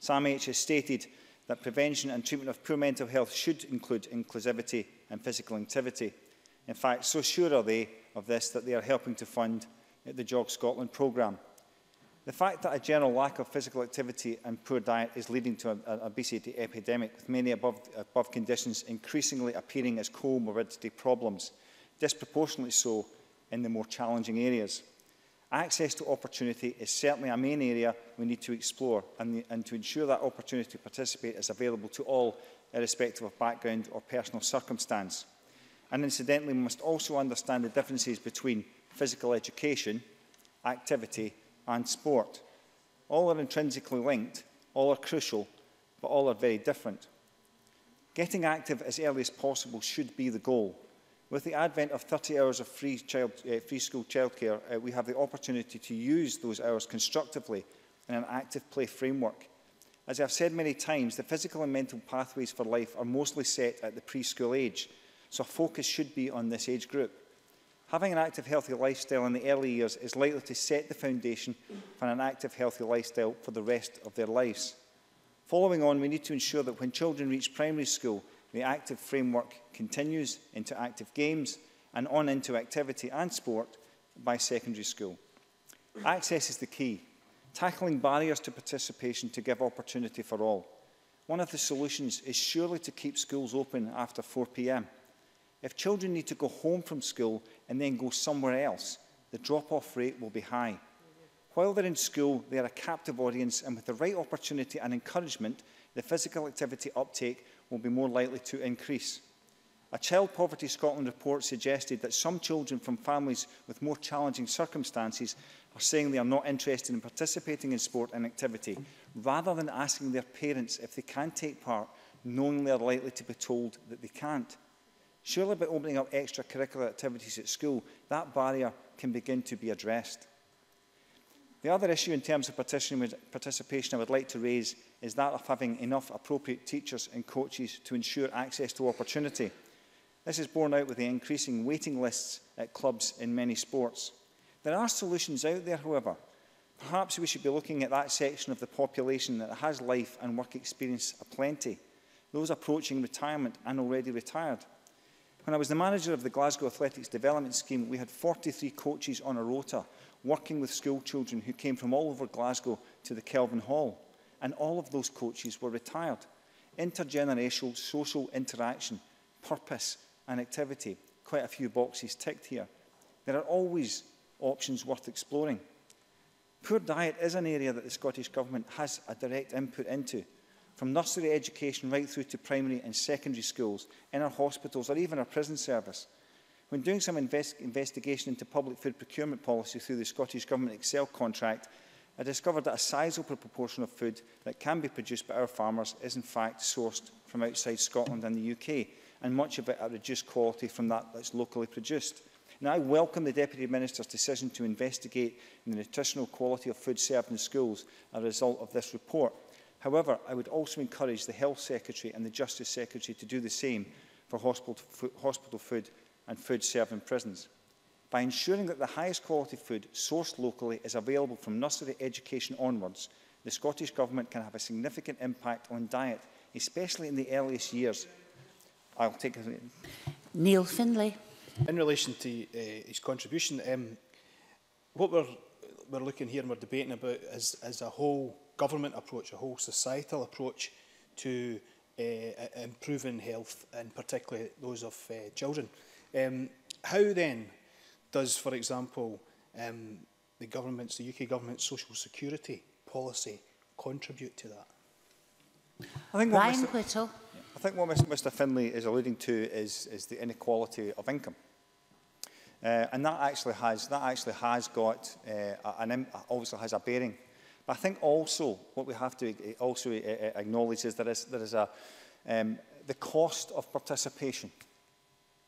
Sam H has stated that prevention and treatment of poor mental health should include inclusivity and physical activity. In fact, so sure are they of this that they are helping to fund the Jog Scotland programme. The fact that a general lack of physical activity and poor diet is leading to an obesity epidemic, with many above, above conditions increasingly appearing as comorbidity problems, disproportionately so in the more challenging areas. Access to opportunity is certainly a main area we need to explore, and, the, and to ensure that opportunity to participate is available to all, irrespective of background or personal circumstance. And incidentally, we must also understand the differences between physical education, activity and sport. All are intrinsically linked, all are crucial, but all are very different. Getting active as early as possible should be the goal. With the advent of thirty hours of free, child, uh, free school childcare, uh, we have the opportunity to use those hours constructively in an active play framework. As I have said many times, the physical and mental pathways for life are mostly set at the preschool age, so focus should be on this age group. Having an active, healthy lifestyle in the early years is likely to set the foundation for an active, healthy lifestyle for the rest of their lives. Following on, we need to ensure that when children reach primary school, the active framework continues into active games and on into activity and sport by secondary school. Access is the key, tackling barriers to participation to give opportunity for all. One of the solutions is surely to keep schools open after four p m. If children need to go home from school and then go somewhere else, the drop-off rate will be high. While they're in school, they are a captive audience, and with the right opportunity and encouragement, the physical activity uptake will be more likely to increase. A Child Poverty Scotland report suggested that some children from families with more challenging circumstances are saying they are not interested in participating in sport and activity, rather than asking their parents if they can take part, knowing they are likely to be told that they can't. Surely by opening up extracurricular activities at school, that barrier can begin to be addressed. The other issue in terms of participation I would like to raise is that of having enough appropriate teachers and coaches to ensure access to opportunity. This is borne out with the increasing waiting lists at clubs in many sports. There are solutions out there, however. Perhaps we should be looking at that section of the population that has life and work experience aplenty, those approaching retirement and already retired. When I was the manager of the Glasgow Athletics Development Scheme, we had forty-three coaches on a rota, working with school children who came from all over Glasgow to the Kelvin Hall, and all of those coaches were retired. Intergenerational social interaction, purpose and activity. Quite a few boxes ticked here. There are always options worth exploring. Poor diet is an area that the Scottish Government has a direct input into. From nursery education right through to primary and secondary schools, in our hospitals or even our prison service. When doing some invest investigation into public food procurement policy through the Scottish Government Excel contract, I discovered that a sizable proportion of food that can be produced by our farmers is in fact sourced from outside Scotland and the U K, and much of it at reduced quality from that that's locally produced. Now, I welcome the Deputy Minister's decision to investigate the nutritional quality of food served in schools as a result of this report. However, I would also encourage the Health Secretary and the Justice Secretary to do the same for hospital, hospital food and food served in prisons. By ensuring that the highest quality food sourced locally is available from nursery education onwards, the Scottish Government can have a significant impact on diet, especially in the earliest years. I'll take a... Neil Findlay. In relation to uh, his contribution, um, what we're, we're looking here and we're debating about is, is a whole government approach, a whole societal approach to uh, improving health, and particularly those of uh, children. Um, how then does, for example, um, the government's, the U K government's social security policy contribute to that? I think Brian Whittle. I think what Mister Findlay is alluding to is, is the inequality of income, uh, and that actually has that actually has got uh, an obviously has a bearing. But I think also what we have to also acknowledge is there is there is a um, the cost of participation.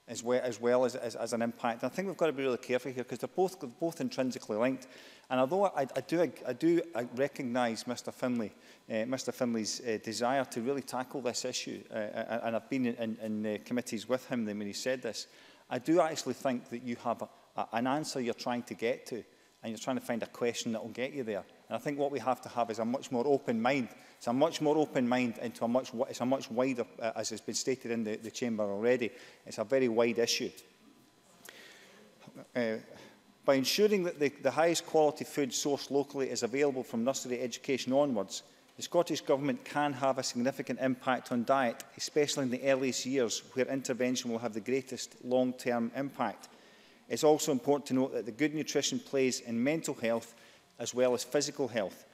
As well, as, well as, as, as an impact. And I think we've got to be really careful here because they're both, they're both intrinsically linked. And although I, I do, I, I do recognise Mr Findlay, uh, Mr Findlay's uh, desire to really tackle this issue, uh, and I've been in, in, in uh, committees with him when he said this, I do actually think that you have a, a, an answer you're trying to get to, and you're trying to find a question that will get you there. And I think what we have to have is a much more open mind. It's a much more open mind into a much, it's a much wider, uh, as has been stated in the, the chamber already, it's a very wide issue. Uh, by ensuring that the, the highest quality food sourced locally is available from nursery education onwards, the Scottish Government can have a significant impact on diet, especially in the earliest years where intervention will have the greatest long-term impact. It's also important to note that the good nutrition plays in mental health as well as physical health.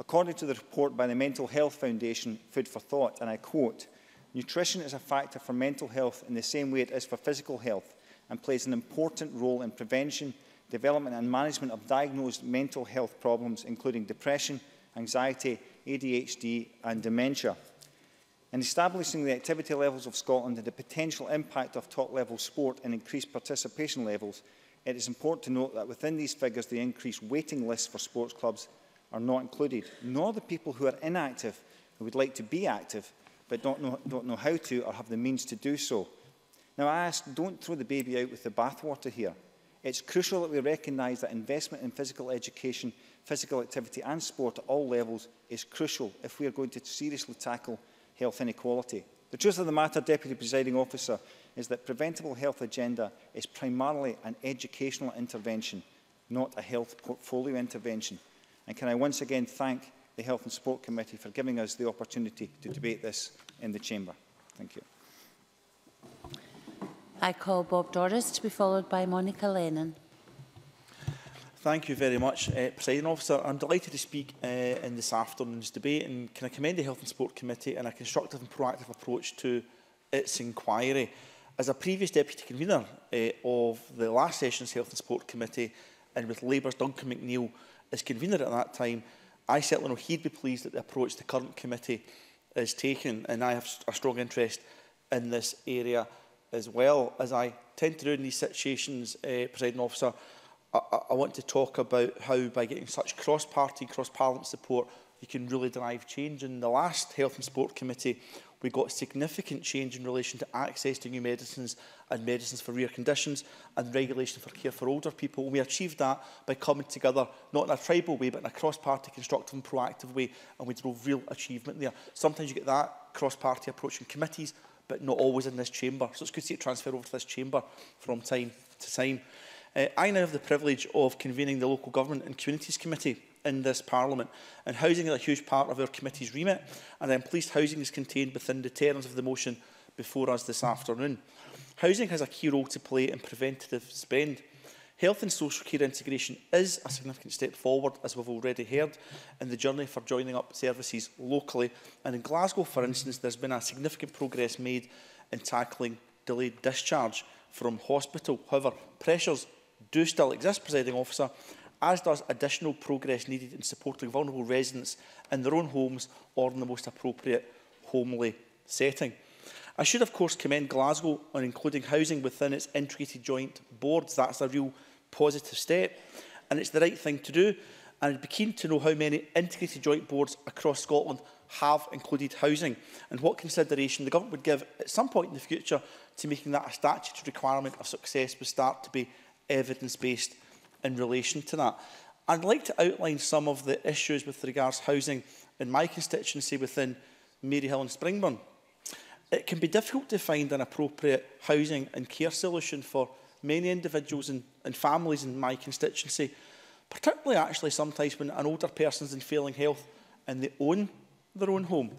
According to the report by the Mental Health Foundation, Food for Thought, and I quote, nutrition is a factor for mental health in the same way it is for physical health and plays an important role in prevention, development and management of diagnosed mental health problems, including depression, anxiety, A D H D and dementia. In establishing the activity levels of Scotland and the potential impact of top-level sport and increased participation levels, it is important to note that within these figures, the increased waiting lists for sports clubs are not included, nor the people who are inactive, who would like to be active, but don't know, don't know how to or have the means to do so. Now, I ask, don't throw the baby out with the bathwater here. It's crucial that we recognise that investment in physical education, physical activity and sport at all levels is crucial if we are going to seriously tackle health inequality. The truth of the matter, Deputy Presiding Officer, is that the preventable health agenda is primarily an educational intervention, not a health portfolio intervention. And can I once again thank the Health and Sport Committee for giving us the opportunity to debate this in the Chamber. Thank you. I call Bob Doris to be followed by Monica Lennon. Thank you very much, uh, Presiding Officer. I'm delighted to speak uh, in this afternoon's debate, and can I commend the Health and Sport Committee on a constructive and proactive approach to its inquiry. As a previous deputy convener uh, of the last session's Health and Sport Committee, and with Labour's Duncan McNeill as convener at that time, I certainly know he'd be pleased at the approach the current committee is taking, and I have a strong interest in this area as well. As I tend to do in these situations, uh, Presiding Officer, I, I want to talk about how, by getting such cross-party, cross-parliament support, you can really drive change. In the last Health and Sport Committee, we got significant change in relation to access to new medicines and medicines for rare conditions and regulation for care for older people. We achieved that by coming together, not in a tribal way, but in a cross-party, constructive and proactive way, and we drove real achievement there. Sometimes you get that cross-party approach in committees, but not always in this chamber. So it's good to see it transfer over to this chamber from time to time. Uh, I now have the privilege of convening the Local Government and Communities Committee in this Parliament, and housing is a huge part of our committee's remit, and I am pleased housing is contained within the terms of the motion before us this afternoon. Housing has a key role to play in preventative spend. Health and social care integration is a significant step forward, as we've already heard, in the journey for joining up services locally, and in Glasgow, for instance, there's been a significant progress made in tackling delayed discharge from hospital. However, pressures do still exist, Presiding Officer, as does additional progress needed in supporting vulnerable residents in their own homes or in the most appropriate homely setting. I should, of course, commend Glasgow on including housing within its integrated joint boards. That's a real positive step, and it's the right thing to do. And I'd be keen to know how many integrated joint boards across Scotland have included housing, and what consideration the government would give at some point in the future to making that a statutory requirement of success would start to be evidence-based in relation to that. I'd like to outline some of the issues with regards to housing in my constituency within Maryhill and Springburn. It can be difficult to find an appropriate housing and care solution for many individuals and, and families in my constituency, particularly actually sometimes when an older person is in failing health and they own their own home.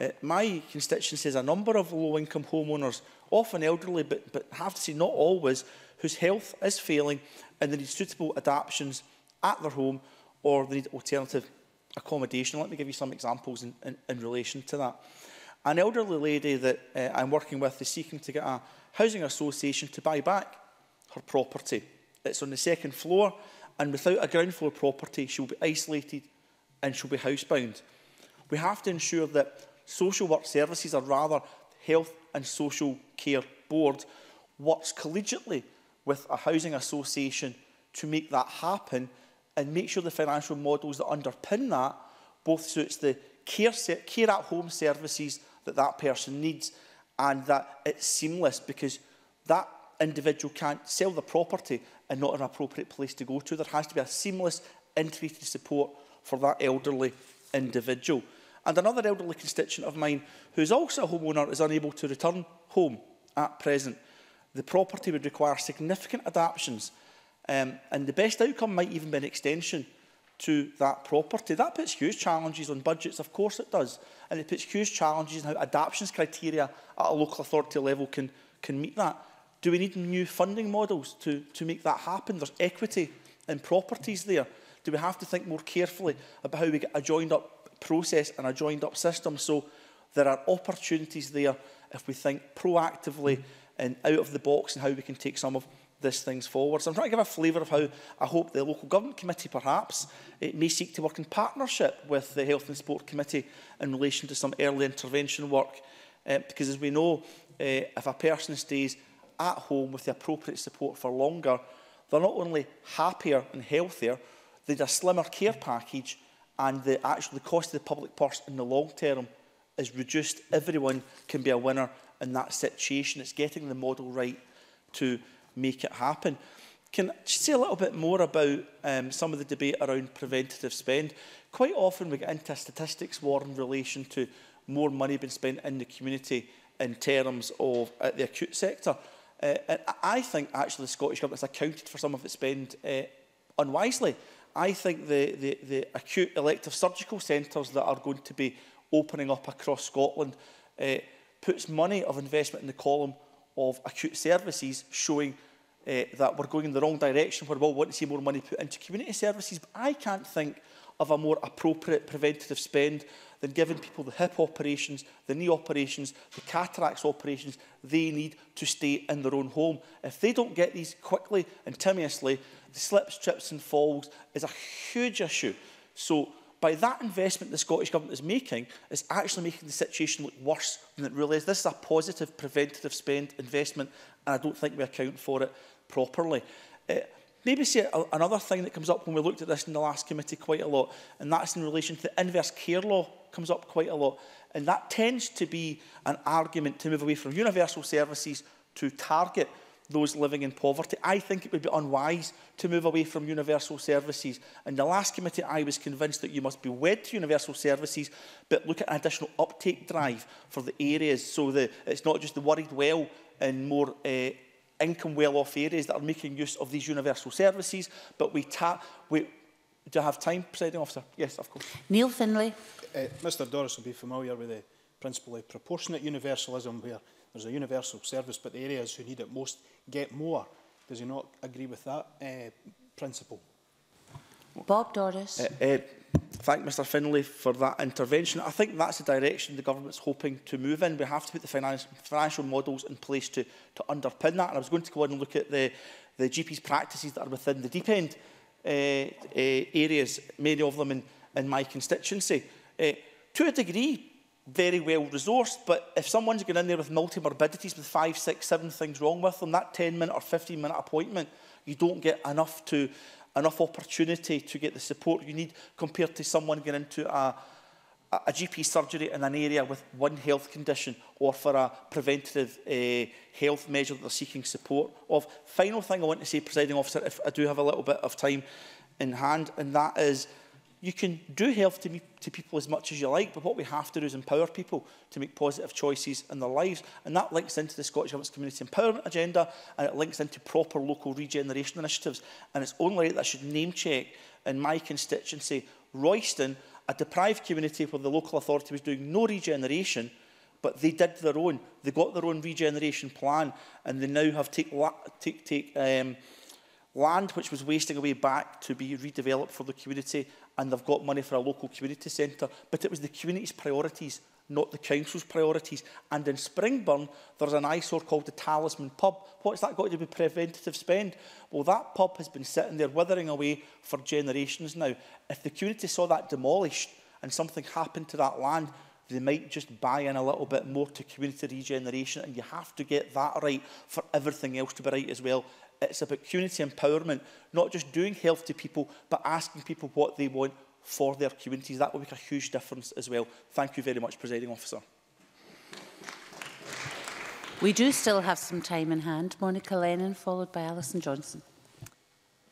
Uh, my constituency has a number of low-income homeowners, often elderly, but, but I have to say not always, whose health is failing and they need suitable adaptations at their home or they need alternative accommodation. Let me give you some examples in, in, in relation to that. An elderly lady that uh, I'm working with is seeking to get a housing association to buy back her property. It's on the second floor, and without a ground floor property, she'll be isolated and she'll be housebound. We have to ensure that social work services, or rather Health and Social Care Board, works collegiately with a housing association to make that happen and make sure the financial models that underpin that both suits the care, care at home services that that person needs and that it's seamless, because that individual can't sell the property and not an appropriate place to go to. There has to be a seamless, integrated support for that elderly individual. And another elderly constituent of mine who is also a homeowner is unable to return home at present. The property would require significant adaptations, um, and the best outcome might even be an extension to that property. That puts huge challenges on budgets, of course it does, and it puts huge challenges in how adaptations criteria at a local authority level can, can meet that. Do we need new funding models to, to make that happen? There's equity in properties there. Do we have to think more carefully about how we get a joined-up process and a joined-up system? So there are opportunities there if we think proactively and out of the box and how we can take some of these things forward. So I'm trying to give a flavour of how I hope the Local Government Committee perhaps it may seek to work in partnership with the Health and Sport Committee in relation to some early intervention work, uh, because as we know, uh, if a person stays at home with the appropriate support for longer, they're not only happier and healthier, they need a slimmer care package, and the actual cost of the public purse in the long term is reduced. Everyone can be a winner in that situation. It's getting the model right to make it happen. Can I just say a little bit more about um, some of the debate around preventative spend? Quite often we get into a statistics war in relation to more money being spent in the community in terms of uh, the acute sector. Uh, and I think actually the Scottish Government has accounted for some of its spend uh, unwisely. I think the, the, the acute elective surgical centres that are going to be opening up across Scotland uh, puts money of investment in the column of acute services, showing uh, that we're going in the wrong direction where we all want to see more money put into community services. But I can't think of a more appropriate preventative spend than giving people the hip operations, the knee operations, the cataracts operations they need to stay in their own home. If they don't get these quickly and timiously, the slips, trips and falls is a huge issue. So by that investment the Scottish Government is making, it's actually making the situation look worse than it really is. This is a positive preventative spend investment, and I don't think we account for it properly. Uh, Maybe see a, another thing that comes up when we looked at this in the last committee quite a lot, and that's in relation to the inverse care law, comes up quite a lot. And that tends to be an argument to move away from universal services to target those living in poverty. I think it would be unwise to move away from universal services. In the last committee, I was convinced that you must be wed to universal services, but look at an additional uptake drive for the areas, so that it's not just the worried well and more uh, income well-off areas that are making use of these universal services, but we tap... We, do I have time, Presiding Officer? Yes, of course. Neil Findlay. Uh, Mr Doris will be familiar with the principle of proportionate universalism, where there's a universal service, but the areas who need it most get more. Does he not agree with that uh, principle? Bob Doris. Uh, uh, Thank Mr Findlay for that intervention. I think that's the direction the government's hoping to move in. We have to put the finance, financial models in place to, to underpin that. And I was going to go in and look at the, the G Ps' practices that are within the deep end uh, uh, areas, many of them in, in my constituency. Uh, to a degree, very well resourced, but if someone's going in there with multi-morbidities, with five, six, seven things wrong with them, that ten-minute or fifteen-minute appointment, you don't get enough to... enough opportunity to get the support you need compared to someone going into a, a G P surgery in an area with one health condition or for a preventative uh, health measure that they're seeking support of. Final thing I want to say, Presiding Officer, if I do have a little bit of time in hand, and that is you can do health to, me, to people as much as you like, but what we have to do is empower people to make positive choices in their lives. And that links into the Scottish Government's community empowerment agenda, and it links into proper local regeneration initiatives. And it's only right that I should name check in my constituency, Royston, a deprived community where the local authority was doing no regeneration, but they did their own. They got their own regeneration plan, and they now have take... take, take um, land which was wasting away back to be redeveloped for the community, and they've got money for a local community centre. But it was the community's priorities, not the council's priorities. And in Springburn, there's an eyesore called the Talisman Pub. What's that got to do with preventative spend? Well, that pub has been sitting there withering away for generations now. If the community saw that demolished and something happened to that land, they might just buy in a little bit more to community regeneration, and you have to get that right for everything else to be right as well. It's about community empowerment, not just doing health to people, but asking people what they want for their communities. That will make a huge difference as well. Thank you very much, Presiding Officer. We do still have some time in hand. Monica Lennon, followed by Alison Johnson.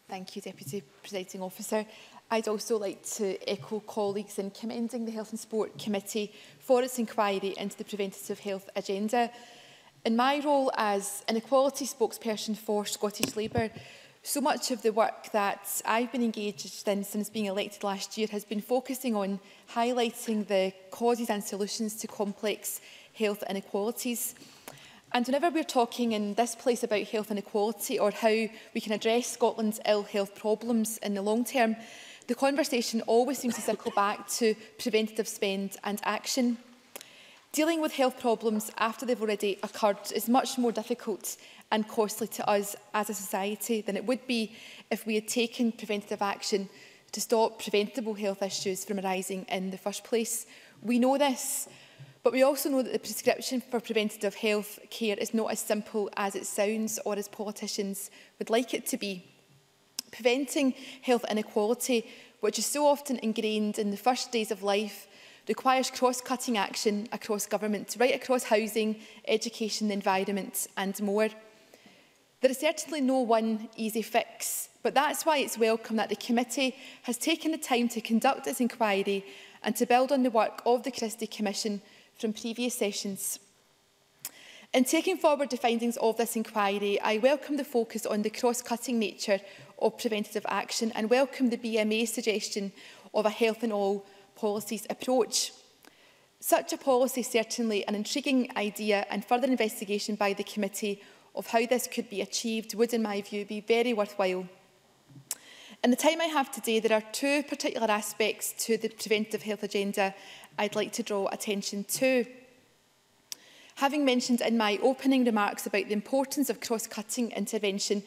Thank you, Deputy Presiding Officer. I'd also like to echo colleagues in commending the Health and Sport Committee for its inquiry into the preventative health agenda. In my role as an equality spokesperson for Scottish Labour, so much of the work that I've been engaged in since being elected last year has been focusing on highlighting the causes and solutions to complex health inequalities. And whenever we're talking in this place about health inequality or how we can address Scotland's ill health problems in the long term, the conversation always seems to circle back to preventative spend and action. Dealing with health problems after they've already occurred is much more difficult and costly to us as a society than it would be if we had taken preventative action to stop preventable health issues from arising in the first place. We know this, but we also know that the prescription for preventative health care is not as simple as it sounds or as politicians would like it to be. Preventing health inequality, which is so often ingrained in the first days of life, requires cross-cutting action across government, right across housing, education, the environment and more. There is certainly no one easy fix, but that's why it's welcome that the committee has taken the time to conduct its inquiry and to build on the work of the Christie Commission from previous sessions. In taking forward the findings of this inquiry, I welcome the focus on the cross-cutting nature of preventative action and welcome the B M A suggestion of a health in all policies approach. Such a policy is certainly an intriguing idea, and further investigation by the committee of how this could be achieved would, in my view, be very worthwhile. In the time I have today, there are two particular aspects to the preventive health agenda I'd like to draw attention to. Having mentioned in my opening remarks about the importance of cross-cutting intervention,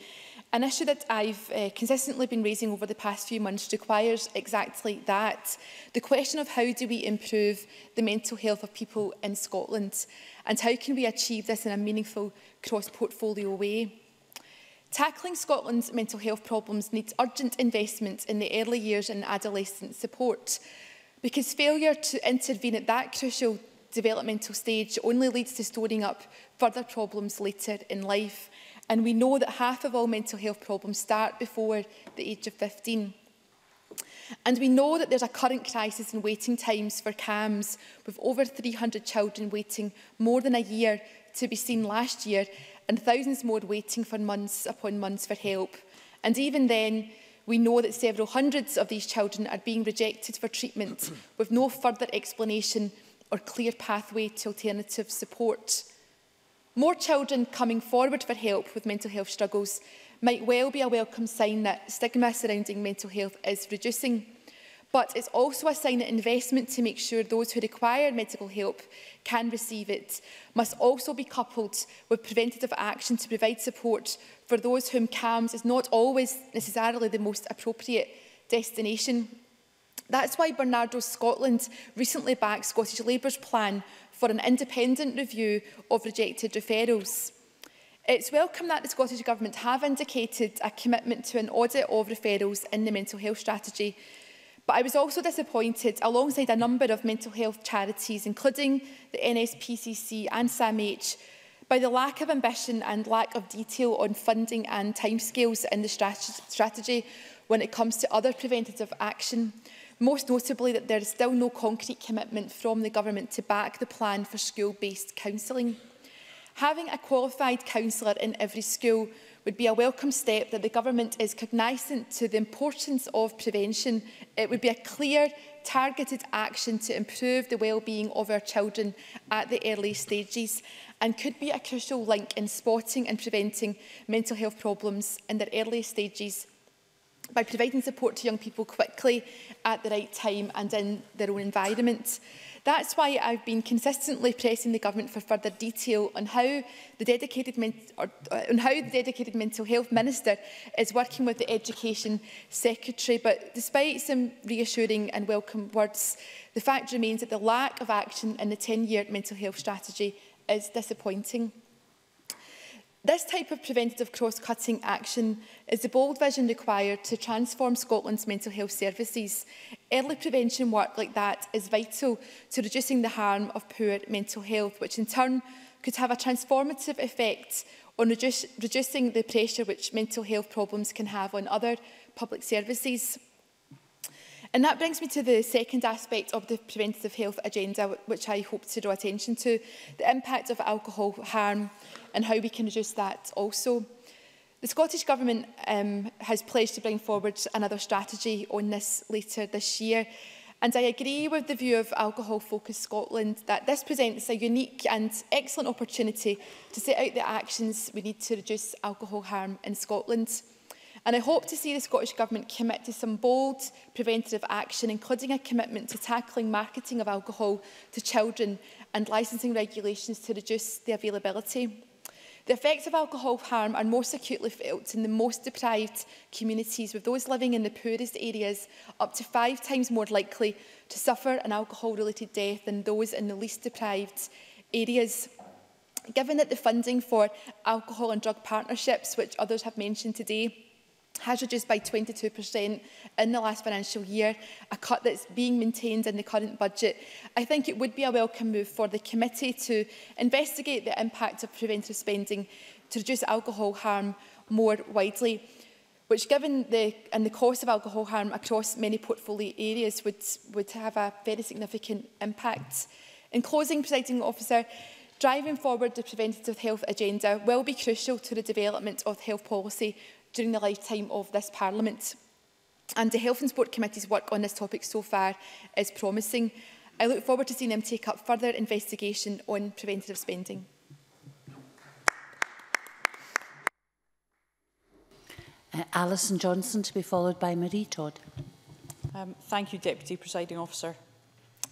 an issue that I've uh, consistently been raising over the past few months requires exactly that. The question of how do we improve the mental health of people in Scotland, and how can we achieve this in a meaningful cross-portfolio way? Tackling Scotland's mental health problems needs urgent investment in the early years and adolescent support, because failure to intervene at that crucial developmental stage only leads to storing up further problems later in life. And we know that half of all mental health problems start before the age of fifteen. And we know that there's a current crisis in waiting times for C A Ms, with over three hundred children waiting more than a year to be seen last year, and thousands more waiting for months upon months for help. And even then, we know that several hundreds of these children are being rejected for treatment with no further explanation or clear pathway to alternative support. More children coming forward for help with mental health struggles might well be a welcome sign that stigma surrounding mental health is reducing, but it's also a sign that investment to make sure those who require medical help can receive it must also be coupled with preventative action to provide support for those whom C A Ms is not always necessarily the most appropriate destination. That's why Bernardo's Scotland recently backed Scottish Labour's plan for an independent review of rejected referrals. It's welcome that the Scottish Government have indicated a commitment to an audit of referrals in the mental health strategy, but I was also disappointed, alongside a number of mental health charities, including the N S P C C and SAMH, by the lack of ambition and lack of detail on funding and timescales in the strategy when it comes to other preventative action. Most notably, that there is still no concrete commitment from the Government to back the plan for school-based counselling. Having a qualified counsellor in every school would be a welcome step that the Government is cognisant to the importance of prevention. It would be a clear, targeted action to improve the well-being of our children at the early stages, and could be a crucial link in spotting and preventing mental health problems in their early stages, by providing support to young people quickly, at the right time and in their own environment. That's why I've been consistently pressing the Government for further detail on how the dedicated, or, uh, on how the dedicated Mental Health Minister is working with the Education Secretary. But despite some reassuring and welcome words, the fact remains that the lack of action in the ten-year mental health strategy is disappointing. This type of preventative cross-cutting action is the bold vision required to transform Scotland's mental health services. Early prevention work like that is vital to reducing the harm of poor mental health, which in turn could have a transformative effect on reduce, reducing the pressure which mental health problems can have on other public services. And that brings me to the second aspect of the preventative health agenda, which I hope to draw attention to: the impact of alcohol harm and how we can reduce that also. The Scottish Government um, has pledged to bring forward another strategy on this later this year, and I agree with the view of Alcohol Focused Scotland that this presents a unique and excellent opportunity to set out the actions we need to reduce alcohol harm in Scotland. And I hope to see the Scottish Government commit to some bold preventative action, including a commitment to tackling marketing of alcohol to children and licensing regulations to reduce the availability. The effects of alcohol harm are most acutely felt in the most deprived communities, with those living in the poorest areas up to five times more likely to suffer an alcohol-related death than those in the least deprived areas. Given that the funding for alcohol and drug partnerships, which others have mentioned today, has reduced by twenty-two percent in the last financial year, a cut that's being maintained in the current budget, I think it would be a welcome move for the committee to investigate the impact of preventive spending to reduce alcohol harm more widely, which, given the, and the cost of alcohol harm across many portfolio areas, would, would have a very significant impact. In closing, Presiding Officer, driving forward the preventative health agenda will be crucial to the development of health policy during the lifetime of this Parliament, and the Health and Sport Committee's work on this topic so far is promising. I look forward to seeing them take up further investigation on preventative spending. Uh, Alison Johnson, to be followed by Marie Todd. Um, thank you, Deputy Presiding Officer.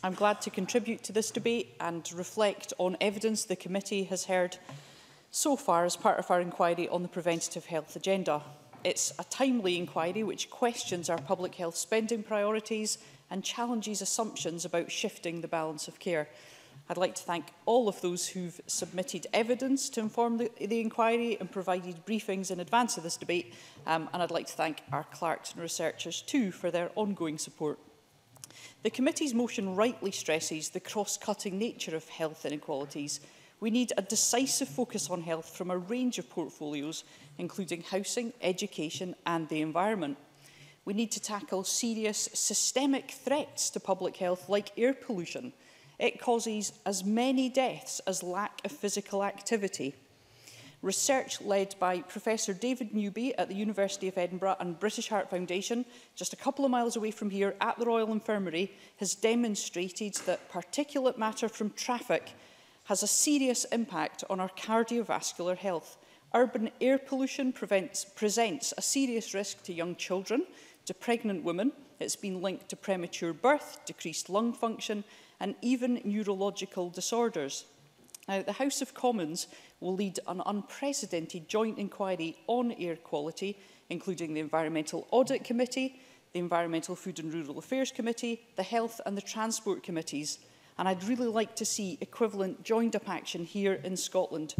I'm glad to contribute to this debate and reflect on evidence the committee has heard so far as part of our inquiry on the preventative health agenda. It's a timely inquiry which questions our public health spending priorities and challenges assumptions about shifting the balance of care. I'd like to thank all of those who've submitted evidence to inform the, the inquiry and provided briefings in advance of this debate, um, and I'd like to thank our clerks and researchers too for their ongoing support. The committee's motion rightly stresses the cross-cutting nature of health inequalities. We need a decisive focus on health from a range of portfolios, including housing, education and the environment. We need to tackle serious systemic threats to public health like air pollution. It causes as many deaths as lack of physical activity. Research led by Professor David Newby at the University of Edinburgh and British Heart Foundation, just a couple of miles away from here at the Royal Infirmary, has demonstrated that particulate matter from traffic has a serious impact on our cardiovascular health. Urban air pollution prevents, presents a serious risk to young children, to pregnant women. It's been linked to premature birth, decreased lung function, and even neurological disorders. Now, the House of Commons will lead an unprecedented joint inquiry on air quality, including the Environmental Audit Committee, the Environmental, Food and Rural Affairs Committee, the Health and the Transport Committees. And I'd really like to see equivalent joined-up action here in Scotland.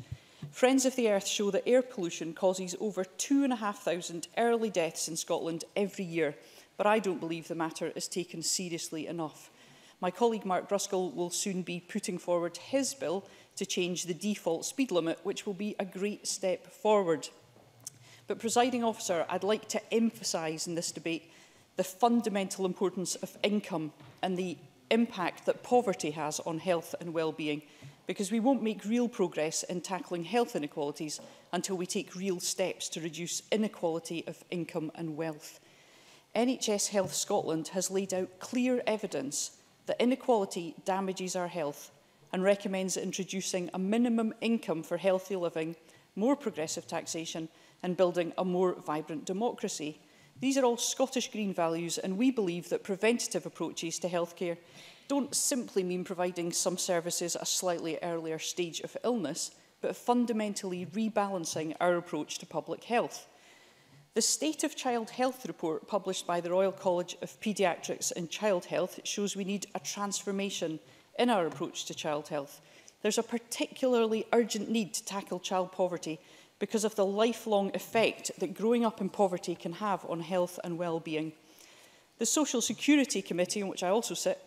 Friends of the Earth show that air pollution causes over two thousand five hundred early deaths in Scotland every year, but I don't believe the matter is taken seriously enough. My colleague Mark Bruskell will soon be putting forward his bill to change the default speed limit, which will be a great step forward. But, Presiding Officer, I'd like to emphasise in this debate the fundamental importance of income and the impact that poverty has on health and well-being, because we won't make real progress in tackling health inequalities until we take real steps to reduce inequality of income and wealth. N H S Health Scotland has laid out clear evidence that inequality damages our health and recommends introducing a minimum income for healthy living, more progressive taxation and building a more vibrant democracy. These are all Scottish Green values, and we believe that preventative approaches to healthcare don't simply mean providing some services at a slightly earlier stage of illness, but fundamentally rebalancing our approach to public health. The State of Child Health report published by the Royal College of Paediatrics and Child Health shows we need a transformation in our approach to child health. There's a particularly urgent need to tackle child poverty because of the lifelong effect that growing up in poverty can have on health and well-being. The Social Security Committee, in which I also sit,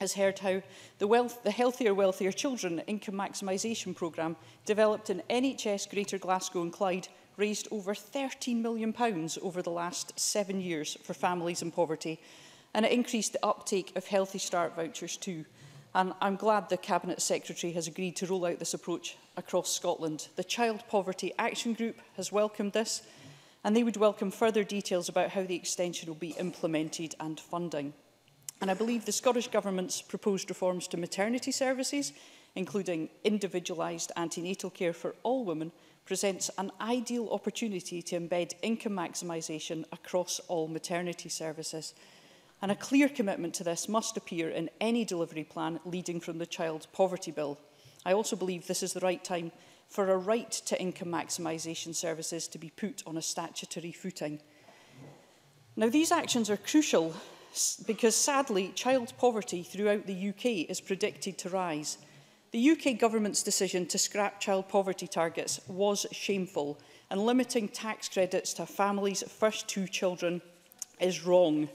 has heard how the, wealth, the Healthier Wealthier Children Income Maximisation Programme, developed in N H S Greater Glasgow and Clyde, raised over thirteen million pounds over the last seven years for families in poverty, and it increased the uptake of Healthy Start vouchers too. And I'm glad the Cabinet Secretary has agreed to roll out this approach across Scotland. The Child Poverty Action Group has welcomed this, and they would welcome further details about how the extension will be implemented and funding. And I believe the Scottish Government's proposed reforms to maternity services, including individualised antenatal care for all women, presents an ideal opportunity to embed income maximisation across all maternity services. And a clear commitment to this must appear in any delivery plan leading from the Child Poverty Bill. I also believe this is the right time for a right to income maximisation services to be put on a statutory footing. Now, these actions are crucial because, sadly, child poverty throughout the U K is predicted to rise. The U K government's decision to scrap child poverty targets was shameful, and limiting tax credits to families' first two children is wrong.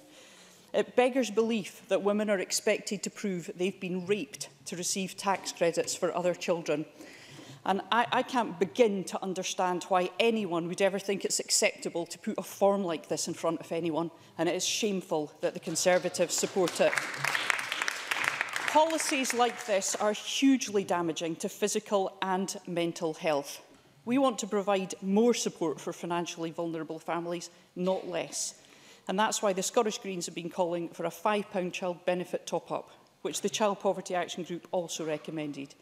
It beggars belief that women are expected to prove they've been raped to receive tax credits for other children. And I, I can't begin to understand why anyone would ever think it's acceptable to put a form like this in front of anyone, and it is shameful that the Conservatives support it. Policies like this are hugely damaging to physical and mental health. We want to provide more support for financially vulnerable families, not less. And that's why the Scottish Greens have been calling for a five pound child benefit top-up, which the Child Poverty Action Group also recommended.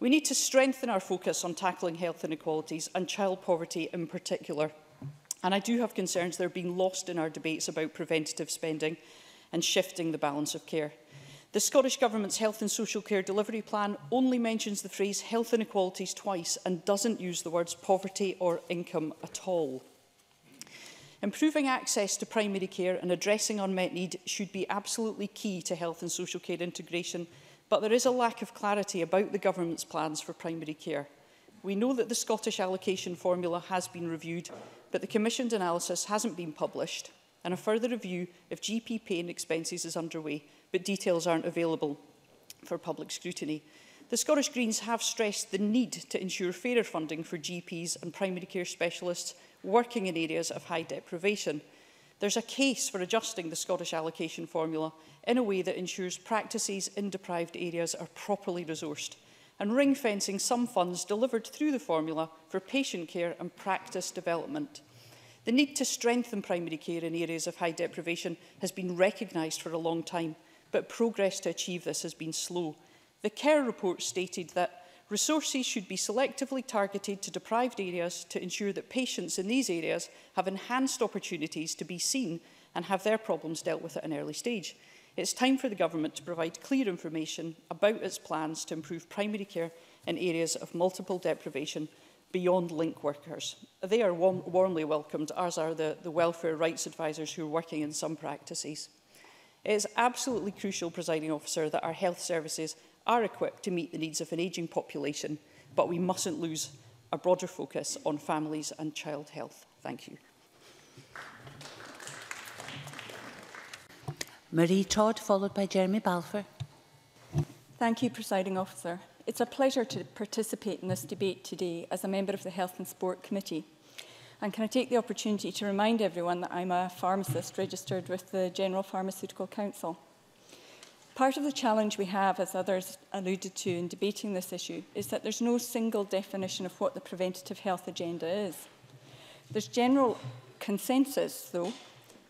We need to strengthen our focus on tackling health inequalities and child poverty in particular. And I do have concerns they're being lost in our debates about preventative spending and shifting the balance of care. The Scottish Government's Health and Social Care Delivery Plan only mentions the phrase health inequalities twice and doesn't use the words poverty or income at all. Improving access to primary care and addressing unmet need should be absolutely key to health and social care integration, but there is a lack of clarity about the Government's plans for primary care. We know that the Scottish allocation formula has been reviewed, but the Commission's analysis hasn't been published, and a further review of G P pay and expenses is underway, but details aren't available for public scrutiny. The Scottish Greens have stressed the need to ensure fairer funding for G Ps and primary care specialists working in areas of high deprivation. There's a case for adjusting the Scottish allocation formula in a way that ensures practices in deprived areas are properly resourced, and ring-fencing some funds delivered through the formula for patient care and practice development. The need to strengthen primary care in areas of high deprivation has been recognised for a long time, but progress to achieve this has been slow. The Care report stated that resources should be selectively targeted to deprived areas to ensure that patients in these areas have enhanced opportunities to be seen and have their problems dealt with at an early stage. It's time for the Government to provide clear information about its plans to improve primary care in areas of multiple deprivation beyond link workers. They are warm, warmly welcomed, as are the, the welfare rights advisers who are working in some practices. It is absolutely crucial, Presiding Officer, that our health services are equipped to meet the needs of an ageing population, but we mustn't lose a broader focus on families and child health. Thank you. Marie Todd, followed by Jeremy Balfour. Thank you, Presiding Officer. It's a pleasure to participate in this debate today as a member of the Health and Sport Committee. And can I take the opportunity to remind everyone that I'm a pharmacist registered with the General Pharmaceutical Council. Part of the challenge we have, as others alluded to in debating this issue, is that there's no single definition of what the preventative health agenda is. There's general consensus, though,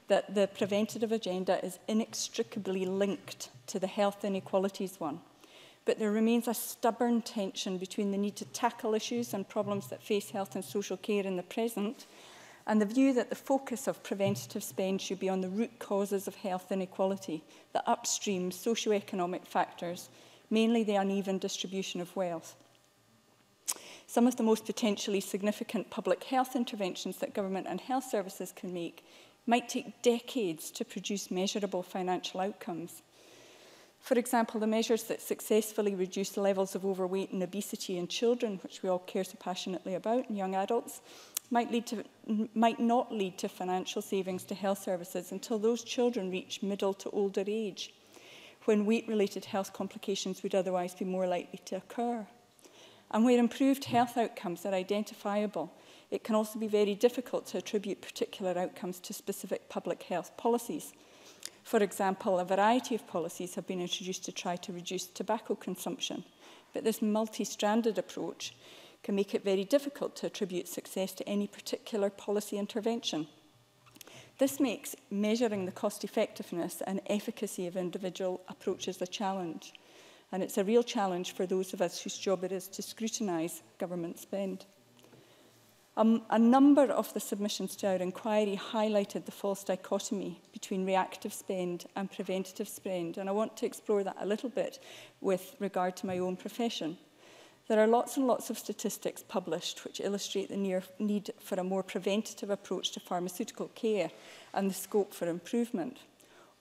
that the preventative agenda is inextricably linked to the health inequalities one. But there remains a stubborn tension between the need to tackle issues and problems that face health and social care in the present, and the view that the focus of preventative spend should be on the root causes of health inequality, the upstream socioeconomic factors, mainly the uneven distribution of wealth. Some of the most potentially significant public health interventions that government and health services can make might take decades to produce measurable financial outcomes. For example, the measures that successfully reduce levels of overweight and obesity in children, which we all care so passionately about, and young adults, might, lead to, might not lead to financial savings to health services until those children reach middle to older age, when weight-related health complications would otherwise be more likely to occur. And where improved health outcomes are identifiable, it can also be very difficult to attribute particular outcomes to specific public health policies. For example, a variety of policies have been introduced to try to reduce tobacco consumption, but this multi-stranded approach can make it very difficult to attribute success to any particular policy intervention. This makes measuring the cost-effectiveness and efficacy of individual approaches a challenge, and it's a real challenge for those of us whose job it is to scrutinise government spend. Um, a number of the submissions to our inquiry highlighted the false dichotomy between reactive spend and preventative spend, and I want to explore that a little bit with regard to my own profession. There are lots and lots of statistics published which illustrate the near need for a more preventative approach to pharmaceutical care and the scope for improvement.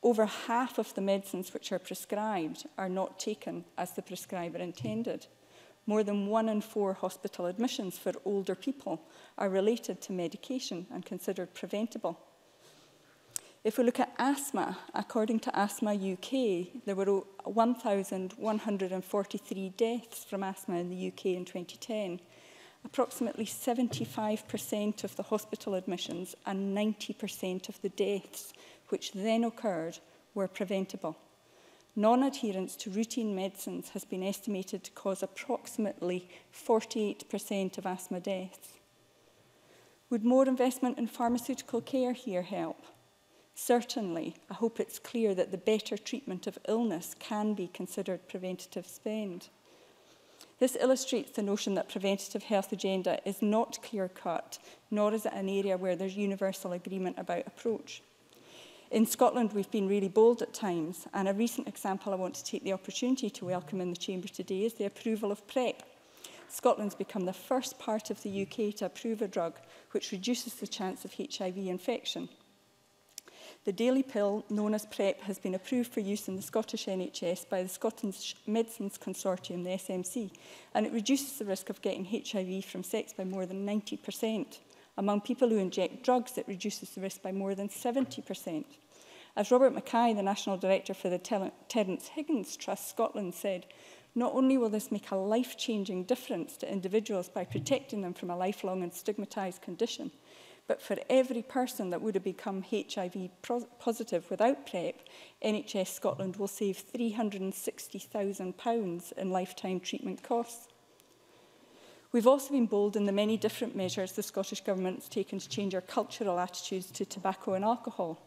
Over half of the medicines which are prescribed are not taken as the prescriber intended. More than one in four hospital admissions for older people are related to medication and considered preventable. If we look at asthma, according to Asthma U K, there were one thousand one hundred forty-three deaths from asthma in the U K in twenty ten. Approximately seventy-five percent of the hospital admissions and ninety percent of the deaths which then occurred were preventable. Non-adherence to routine medicines has been estimated to cause approximately forty-eight percent of asthma deaths. Would more investment in pharmaceutical care here help? Certainly, I hope it's clear that the better treatment of illness can be considered preventative spend. This illustrates the notion that preventative health agenda is not clear-cut, nor is it an area where there's universal agreement about approach. In Scotland, we've been really bold at times, and a recent example I want to take the opportunity to welcome in the Chamber today is the approval of PrEP. Scotland's become the first part of the U K to approve a drug which reduces the chance of H I V infection. The daily pill, known as PrEP, has been approved for use in the Scottish N H S by the Scottish Medicines Consortium, the S M C, and it reduces the risk of getting H I V from sex by more than ninety percent. Among people who inject drugs, it reduces the risk by more than seventy percent. As Robert Mackay, the National Director for the Terence Higgins Trust Scotland, said, not only will this make a life-changing difference to individuals by protecting them from a lifelong and stigmatised condition, but for every person that would have become H I V positive without PrEP, N H S Scotland will save three hundred and sixty thousand pounds in lifetime treatment costs. We've also been bold in the many different measures the Scottish Government has taken to change our cultural attitudes to tobacco and alcohol.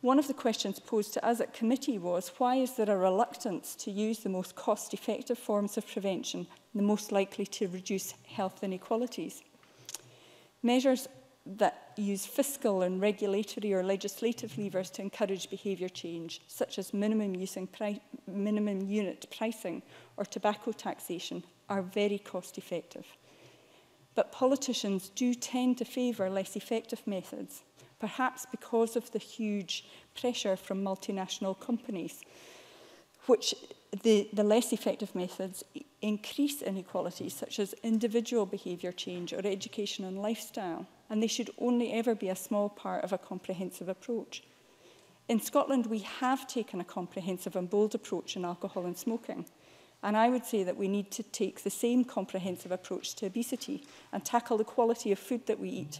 One of the questions posed to us at committee was, why is there a reluctance to use the most cost-effective forms of prevention, the most likely to reduce health inequalities? Measures that use fiscal and regulatory or legislative levers to encourage behaviour change, such as minimum, using minimum unit pricing or tobacco taxation, are very cost-effective. But politicians do tend to favour less effective methods, perhaps because of the huge pressure from multinational companies, which the, the less effective methods increase inequalities such as individual behaviour change or education and lifestyle, and they should only ever be a small part of a comprehensive approach. In Scotland, we have taken a comprehensive and bold approach in alcohol and smoking, and I would say that we need to take the same comprehensive approach to obesity and tackle the quality of food that we eat.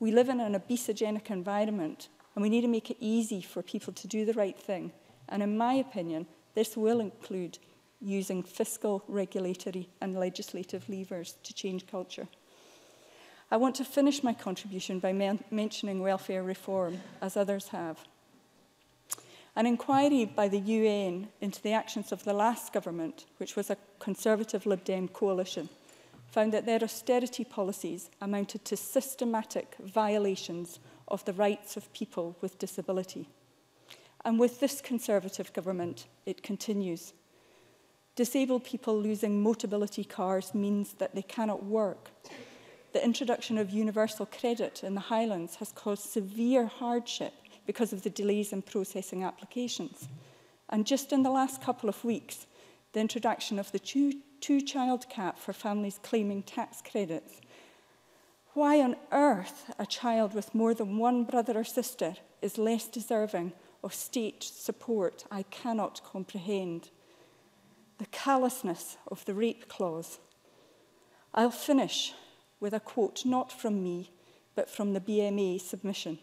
We live in an obesogenic environment, and we need to make it easy for people to do the right thing, and in my opinion, this will include using fiscal, regulatory and legislative levers to change culture. I want to finish my contribution by men- mentioning welfare reform, as others have. An inquiry by the U N into the actions of the last government, which was a Conservative Lib Dem coalition, found that their austerity policies amounted to systematic violations of the rights of people with disability. And with this Conservative government, it continues. Disabled people losing mobility cards means that they cannot work. The introduction of universal credit in the Highlands has caused severe hardship because of the delays in processing applications. And just in the last couple of weeks, the introduction of the two, two-child cap for families claiming tax credits. Why on earth a child with more than one brother or sister is less deserving of state support, I cannot comprehend. The callousness of the rape clause. I'll finish with a quote not from me, but from the B M A submission.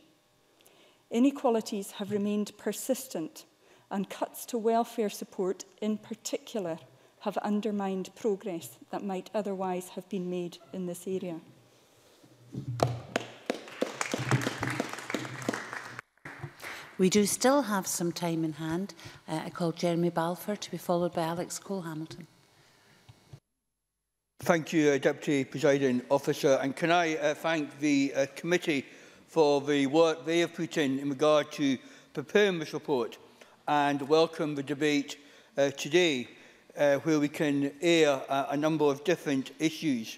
Inequalities have remained persistent, and cuts to welfare support in particular have undermined progress that might otherwise have been made in this area. We do still have some time in hand. Uh, I call Jeremy Balfour to be followed by Alex Cole-Hamilton. Thank you, uh, Deputy Presiding Officer. And can I uh, thank the uh, committee for the work they have put in in regard to preparing this report, and welcome the debate uh, today uh, where we can air a, a number of different issues.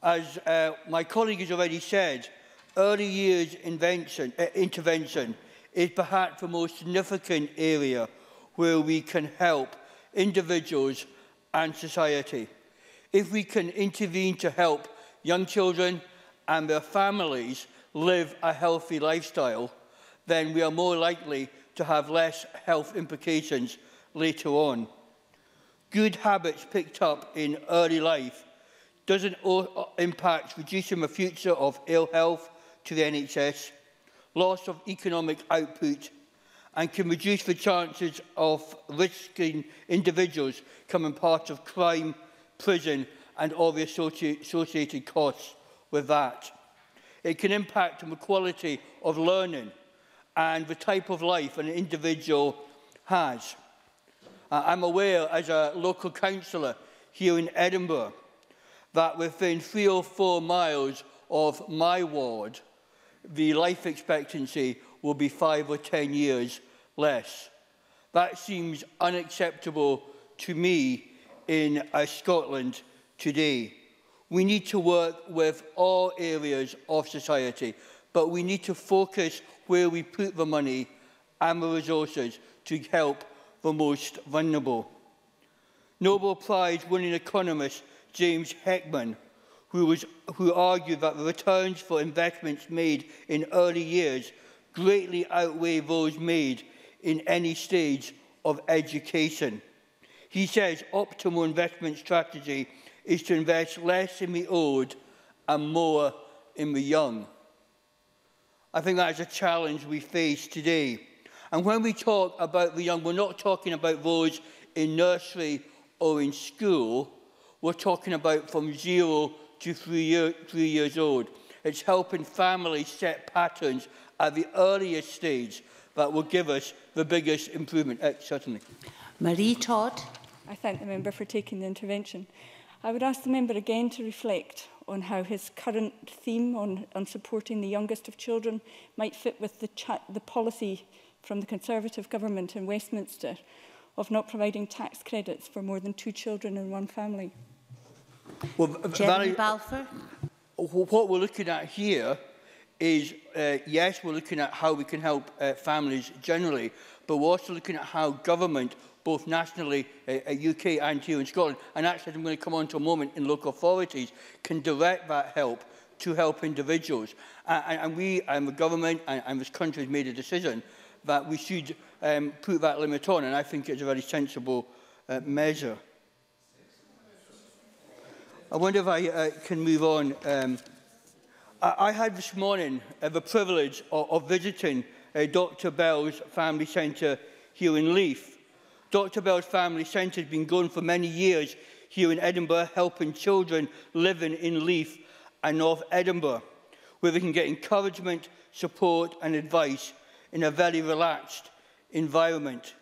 As uh, my colleague has already said, early years intervention, uh, intervention is perhaps the most significant area where we can help individuals and society. If we can intervene to help young children and their families live a healthy lifestyle, then we are more likely to have less health implications later on. Good habits picked up in early life doesn't impact reducing the future of ill health to the N H S, loss of economic output, and can reduce the chances of risking individuals becoming part of crime, prison, and all the associated costs with that. It can impact on the quality of learning and the type of life an individual has. Uh, I'm aware, as a local councillor here in Edinburgh, that within three or four miles of my ward, the life expectancy will be five or ten years less. That seems unacceptable to me in uh, Scotland today. We need to work with all areas of society, but we need to focus where we put the money and the resources to help the most vulnerable. Nobel Prize-winning economist James Heckman, who, was, who argued that the returns for investments made in early years greatly outweigh those made in any stage of education. He says optimal investment strategy is to invest less in the old and more in the young. I think that is a challenge we face today. And when we talk about the young, we're not talking about those in nursery or in school. We're talking about from zero to three, year, three years old. It's helping families set patterns at the earliest stage that will give us the biggest improvement. Uh, certainly. Marie Todd. I thank the member for taking the intervention. I would ask the member again to reflect on how his current theme on, on supporting the youngest of children might fit with the, the policy from the Conservative government in Westminster of not providing tax credits for more than two children in one family. Well, Jeremy Balfour. What we're looking at here is, uh, yes, we're looking at how we can help uh, families generally, but we're also looking at how government, both nationally, uh, at U K and here in Scotland, and actually I'm going to come on to a moment in local authorities, can direct that help to help individuals. And, and we, and the government, and, and this country has made a decision that we should um, put that limit on, and I think it's a very sensible uh, measure. I wonder if I uh, can move on. Um, I, I had this morning uh, the privilege of, of visiting uh, Doctor Bell's Family Centre here in Leith. Doctor Bell's Family Centre has been going for many years here in Edinburgh, helping children living in Leith and North Edinburgh, where they can get encouragement, support and advice in a very relaxed environment.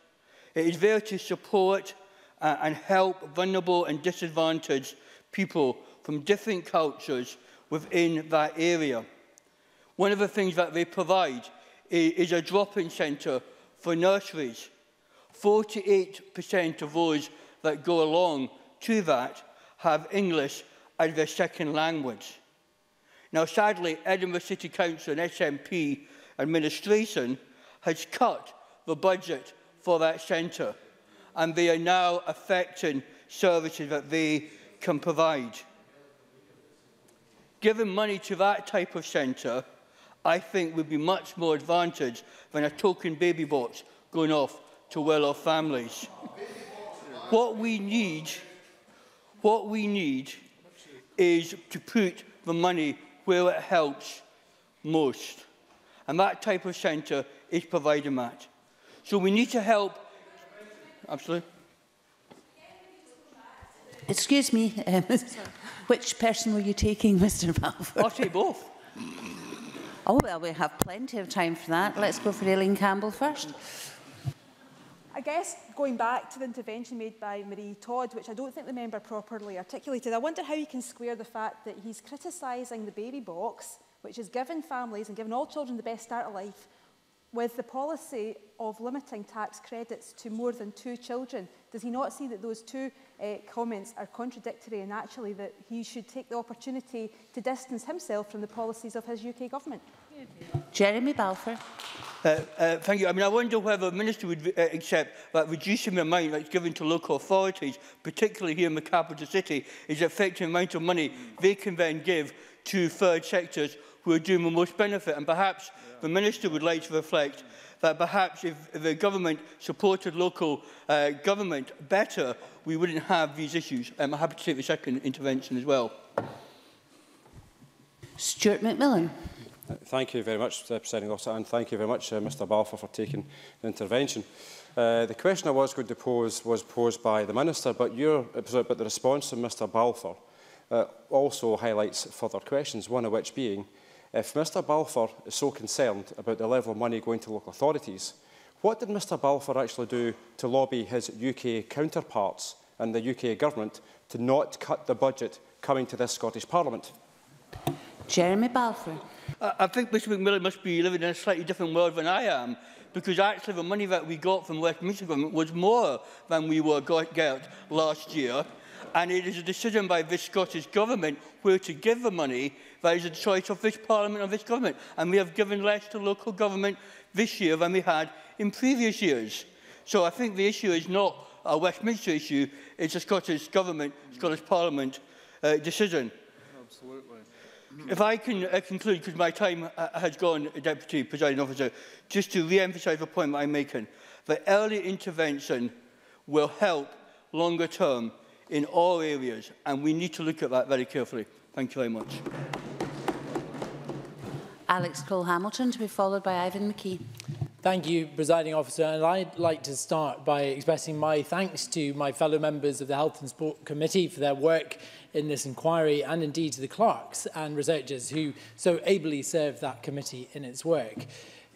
It is there to support uh, and help vulnerable and disadvantaged people from different cultures within that area. One of the things that they provide is a drop-in centre for nurseries. forty-eight percent of those that go along to that have English as their second language. Now, sadly, Edinburgh City Council and S N P administration has cut the budget for that centre, and they are now affecting services that they can provide. Giving money to that type of centre, I think, would be much more advantage than a token baby box going off to well-off families. What we need, what we need is to put the money where it helps most. And that type of centre is providing that. So we need to help. Absolutely. Excuse me, um, which person were you taking, Mister Balfour? I'll take both. Oh, well, we have plenty of time for that. Let's go for Aileen Campbell first. I guess, going back to the intervention made by Marie Todd, which I don't think the member properly articulated, I wonder how you can square the fact that he's criticising the baby box, which has given families and given all children the best start of life, with the policy of limiting tax credits to more than two children. Does he not see that those two uh, comments are contradictory, and actually that he should take the opportunity to distance himself from the policies of his U K government? Jeremy Balfour. Uh, uh, thank you. I mean, I wonder whether the Minister would uh, accept that reducing the amount that's given to local authorities, particularly here in the capital city, is affecting the amount of money they can then give to third sectors who are doing the most benefit. And perhaps yeah. the Minister would like to reflect that perhaps if the government supported local uh, government better, we wouldn't have these issues. Um, I'm happy to take the second intervention as well. Stuart McMillan. Uh, thank you very much, uh, Presiding Officer, and thank you very much, uh, Mr Balfour, for taking the intervention. Uh, the question I was going to pose was posed by the Minister, but, your, but the response of Mr Balfour uh, also highlights further questions, one of which being, if Mr Balfour is so concerned about the level of money going to local authorities, What did Mr Balfour actually do to lobby his U K counterparts and the U K government to not cut the budget coming to this Scottish Parliament? Jeremy Balfour. I think Mr McMillan must be living in a slightly different world than I am, because actually the money that we got from the Westminster government was more than we were got last year, and it is a decision by this Scottish government where to give the money. That is a choice of this Parliament and this government, and we have given less to local government this year than we had in previous years. So I think the issue is not a Westminster issue, it's a Scottish government, Scottish Parliament uh, decision. Absolutely. If I can uh, conclude, because my time uh, has gone, Deputy Presiding Officer, just to re-emphasise the point that I'm making, that early intervention will help longer term in all areas, and we need to look at that very carefully. Thank you very much. Alex Cole-Hamilton, to be followed by Ivan McKee. Thank you, Presiding Officer, and I'd like to start by expressing my thanks to my fellow members of the Health and Sport Committee for their work in this inquiry, and indeed to the clerks and researchers who so ably served that committee in its work.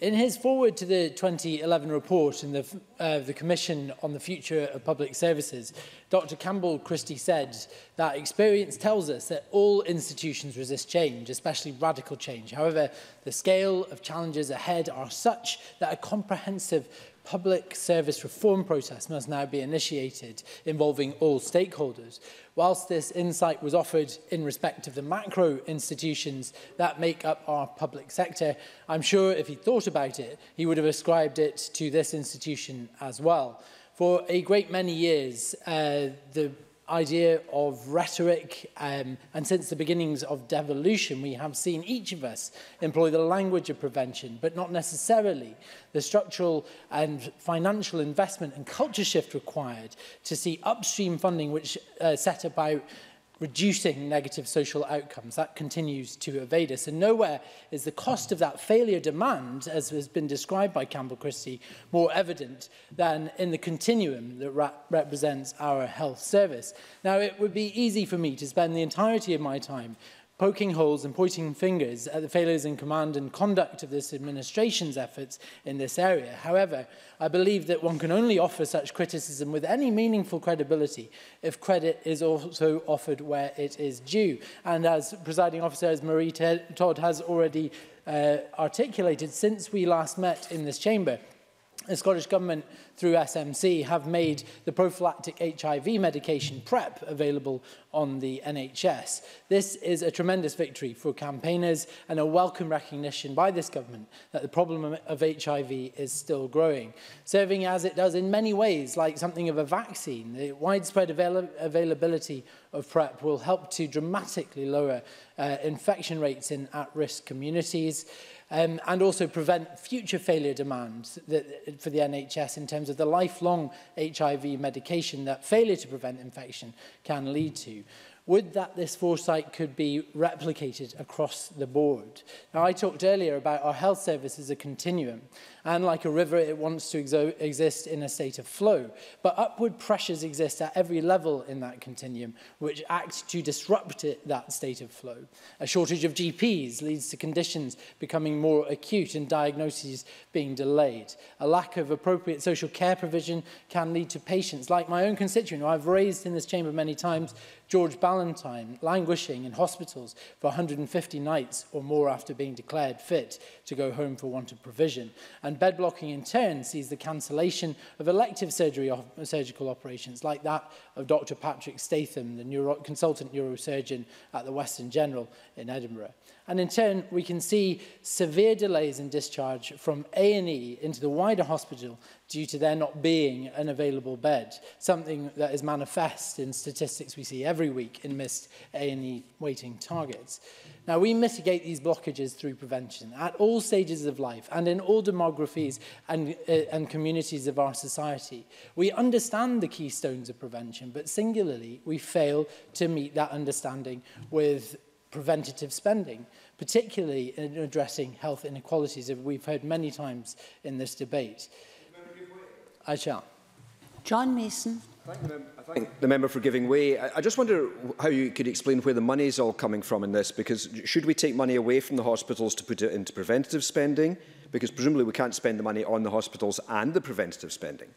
In his forward to the twenty eleven report in the, uh, the Commission on the Future of Public Services, Doctor Campbell Christie said that experience tells us that all institutions resist change, especially radical change. However, the scale of challenges ahead are such that a comprehensive public service reform process must now be initiated, involving all stakeholders. Whilst this insight was offered in respect of the macro institutions that make up our public sector, I'm sure if he thought about it, he would have ascribed it to this institution as well. For a great many years, uh, the idea of rhetoric, um, and since the beginnings of devolution, we have seen each of us employ the language of prevention, but not necessarily the structural and financial investment and culture shift required to see upstream funding which uh, set about reducing negative social outcomes. That continues to evade us. And nowhere is the cost of that failure demand, as has been described by Campbell Christie, more evident than in the continuum that re- represents our health service. Now, it would be easy for me to spend the entirety of my time poking holes and pointing fingers at the failures in command and conduct of this administration's efforts in this area. However, I believe that one can only offer such criticism with any meaningful credibility if credit is also offered where it is due. And as Presiding Officer, as Marie Todd has already uh, articulated, since we last met in this chamber, the Scottish Government, through S M C, have made the prophylactic H I V medication PrEP available on the N H S. This is a tremendous victory for campaigners and a welcome recognition by this government that the problem of H I V is still growing, serving as it does in many ways like something of a vaccine. The widespread avail- availability of PrEP will help to dramatically lower uh, infection rates in at-risk communities, Um, and also prevent future failure demands that, for the N H S in terms of the lifelong H I V medication that failure to prevent infection can lead to. Would that this foresight could be replicated across the board. Now, I talked earlier about our health service as a continuum, and like a river, it wants to exo- exist in a state of flow. But upward pressures exist at every level in that continuum, which act to disrupt it, that state of flow. A shortage of G Ps leads to conditions becoming more acute and diagnoses being delayed. A lack of appropriate social care provision can lead to patients, like my own constituent, who I've raised in this chamber many times, George Ballantyne, languishing in hospitals for one hundred fifty nights or more after being declared fit to go home for want of provision. And bed blocking in turn sees the cancellation of elective surgery op surgical operations like that of Doctor Patrick Statham, the neuro consultant neurosurgeon at the Western General in Edinburgh. And in turn, we can see severe delays in discharge from A and E into the wider hospital due to there not being an available bed, something that is manifest in statistics we see every week in missed A and E waiting targets. Now, we mitigate these blockages through prevention at all stages of life and in all demographies and, uh, and communities of our society. We understand the keystones of prevention, but singularly, we fail to meet that understanding with preventative spending, particularly in addressing health inequalities, as we've heard many times in this debate. I shall. John Mason. Thank the, I thank the member for giving way. I, I just wonder how you could explain where the money is all coming from in this, because should we take money away from the hospitals to put it into preventative spending? Because presumably we can't spend the money on the hospitals and the preventative spending.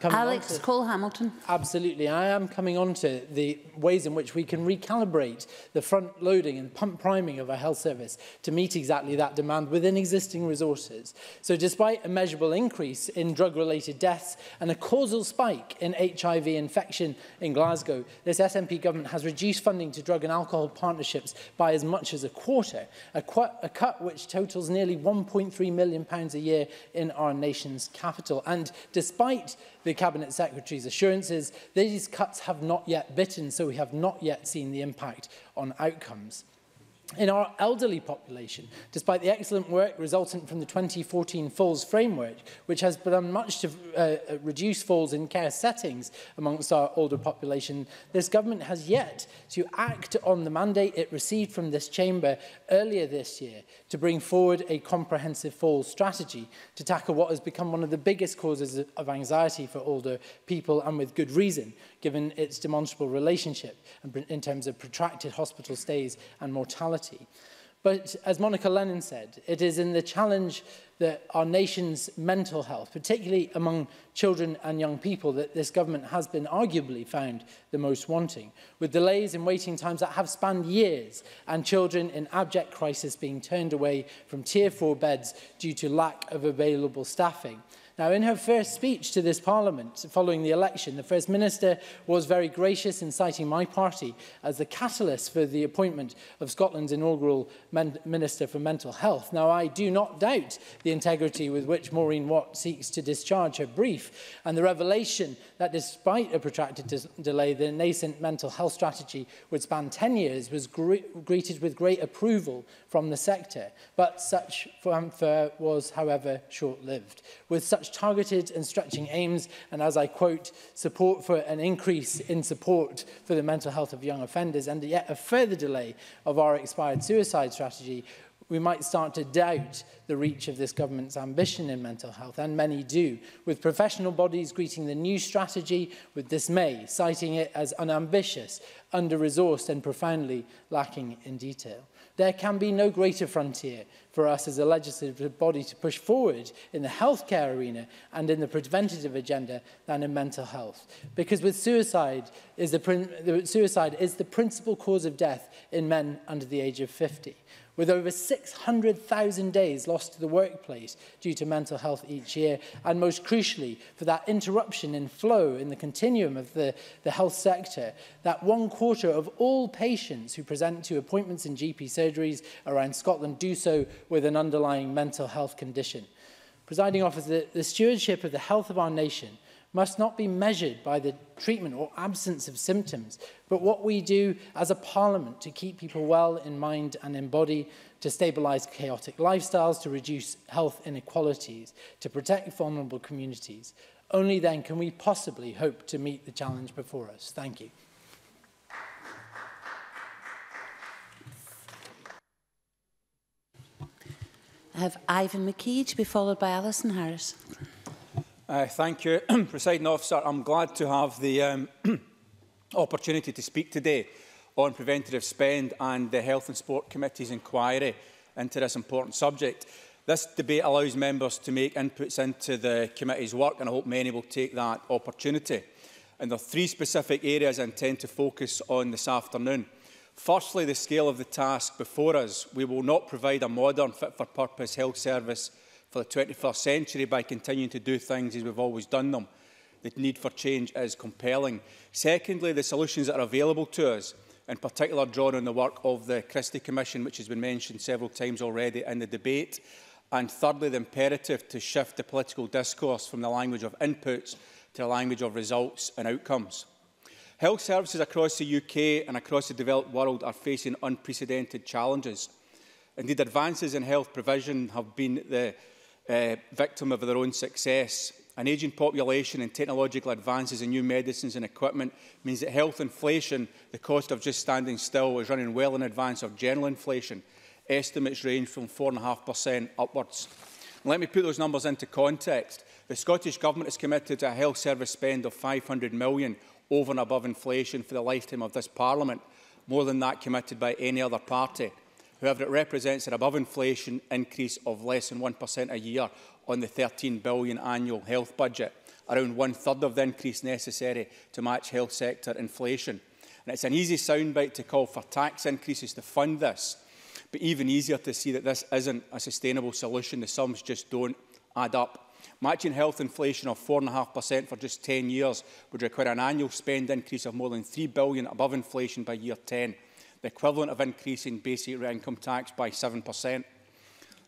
Coming Alex Cole-Hamilton. Absolutely. I am coming on to the ways in which we can recalibrate the front loading and pump priming of our health service to meet exactly that demand within existing resources. So despite a measurable increase in drug-related deaths and a causal spike in H I V infection in Glasgow, this S N P government has reduced funding to drug and alcohol partnerships by as much as a quarter, a, qu a cut which totals nearly one point three million pounds a year in our nation's capital. And despite the Cabinet Secretary's assurances, these cuts have not yet bitten, so we have not yet seen the impact on outcomes. In our elderly population, despite the excellent work resultant from the twenty fourteen falls framework, which has done much to uh, reduce falls in care settings amongst our older population, this government has yet to act on the mandate it received from this chamber earlier this year to bring forward a comprehensive falls strategy to tackle what has become one of the biggest causes of anxiety for older people, and with good reason, given its demonstrable relationship in terms of protracted hospital stays and mortality. But as Monica Lennon said, it is in the challenge that our nation's mental health, particularly among children and young people, that this government has been arguably found the most wanting, with delays in waiting times that have spanned years and children in abject crisis being turned away from tier four beds due to lack of available staffing. Now, in her first speech to this Parliament following the election, the First Minister was very gracious in citing my party as the catalyst for the appointment of Scotland's inaugural Minister for Mental Health. Now, I do not doubt the integrity with which Maureen Watt seeks to discharge her brief, and the revelation that despite a protracted delay, the nascent mental health strategy would span ten years was gre greeted with great approval from the sector. But such fanfare was, however, short-lived. With such targeted and stretching aims, and as I quote, support for an increase in support for the mental health of young offenders, and yet a further delay of our expired suicide strategy, we might start to doubt the reach of this government's ambition in mental health, and many do, with professional bodies greeting the new strategy with dismay, citing it as unambitious, under-resourced and profoundly lacking in detail. There can be no greater frontier for us as a legislative body to push forward in the healthcare arena and in the preventative agenda than in mental health. Because with suicide is the, the, suicide is the principal cause of death in men under the age of fifty. With over six hundred thousand days lost to the workplace due to mental health each year, and most crucially, for that interruption in flow in the continuum of the, the health sector, that one quarter of all patients who present to appointments in G P surgeries around Scotland do so with an underlying mental health condition. Presiding Officer, the, the stewardship of the health of our nation must not be measured by the treatment or absence of symptoms, but what we do as a parliament to keep people well in mind and in body, to stabilise chaotic lifestyles, to reduce health inequalities, to protect vulnerable communities. Only then can we possibly hope to meet the challenge before us. Thank you. I have Ivan McKee to be followed by Alison Harris. Uh, thank you, Presiding Officer. I'm glad to have the um, opportunity to speak today on preventative spend and the Health and Sport Committee's inquiry into this important subject. This debate allows members to make inputs into the committee's work, and I hope many will take that opportunity. And there are three specific areas I intend to focus on this afternoon. Firstly, the scale of the task before us. We will not provide a modern, fit-for-purpose health service for the twenty-first century by continuing to do things as we've always done them. The need for change is compelling. Secondly, the solutions that are available to us, in particular drawn on the work of the Christie Commission, which has been mentioned several times already in the debate. And thirdly, the imperative to shift the political discourse from the language of inputs to the language of results and outcomes. Health services across the U K and across the developed world are facing unprecedented challenges. Indeed, advances in health provision have been the Uh, victim of their own success. An ageing population and technological advances in new medicines and equipment means that health inflation, the cost of just standing still, is running well in advance of general inflation. Estimates range from four point five percent upwards. And let me put those numbers into context. The Scottish Government is committed to a health service spend of five hundred million pounds over and above inflation for the lifetime of this Parliament, more than that committed by any other party. However, it represents an above-inflation increase of less than one percent a year on the thirteen billion pound annual health budget, around one-third of the increase necessary to match health sector inflation. And it's an easy soundbite to call for tax increases to fund this, but even easier to see that this isn't a sustainable solution. The sums just don't add up. Matching health inflation of four point five percent for just ten years would require an annual spend increase of more than three billion pounds above inflation by year ten, the equivalent of increasing basic income tax by seven percent.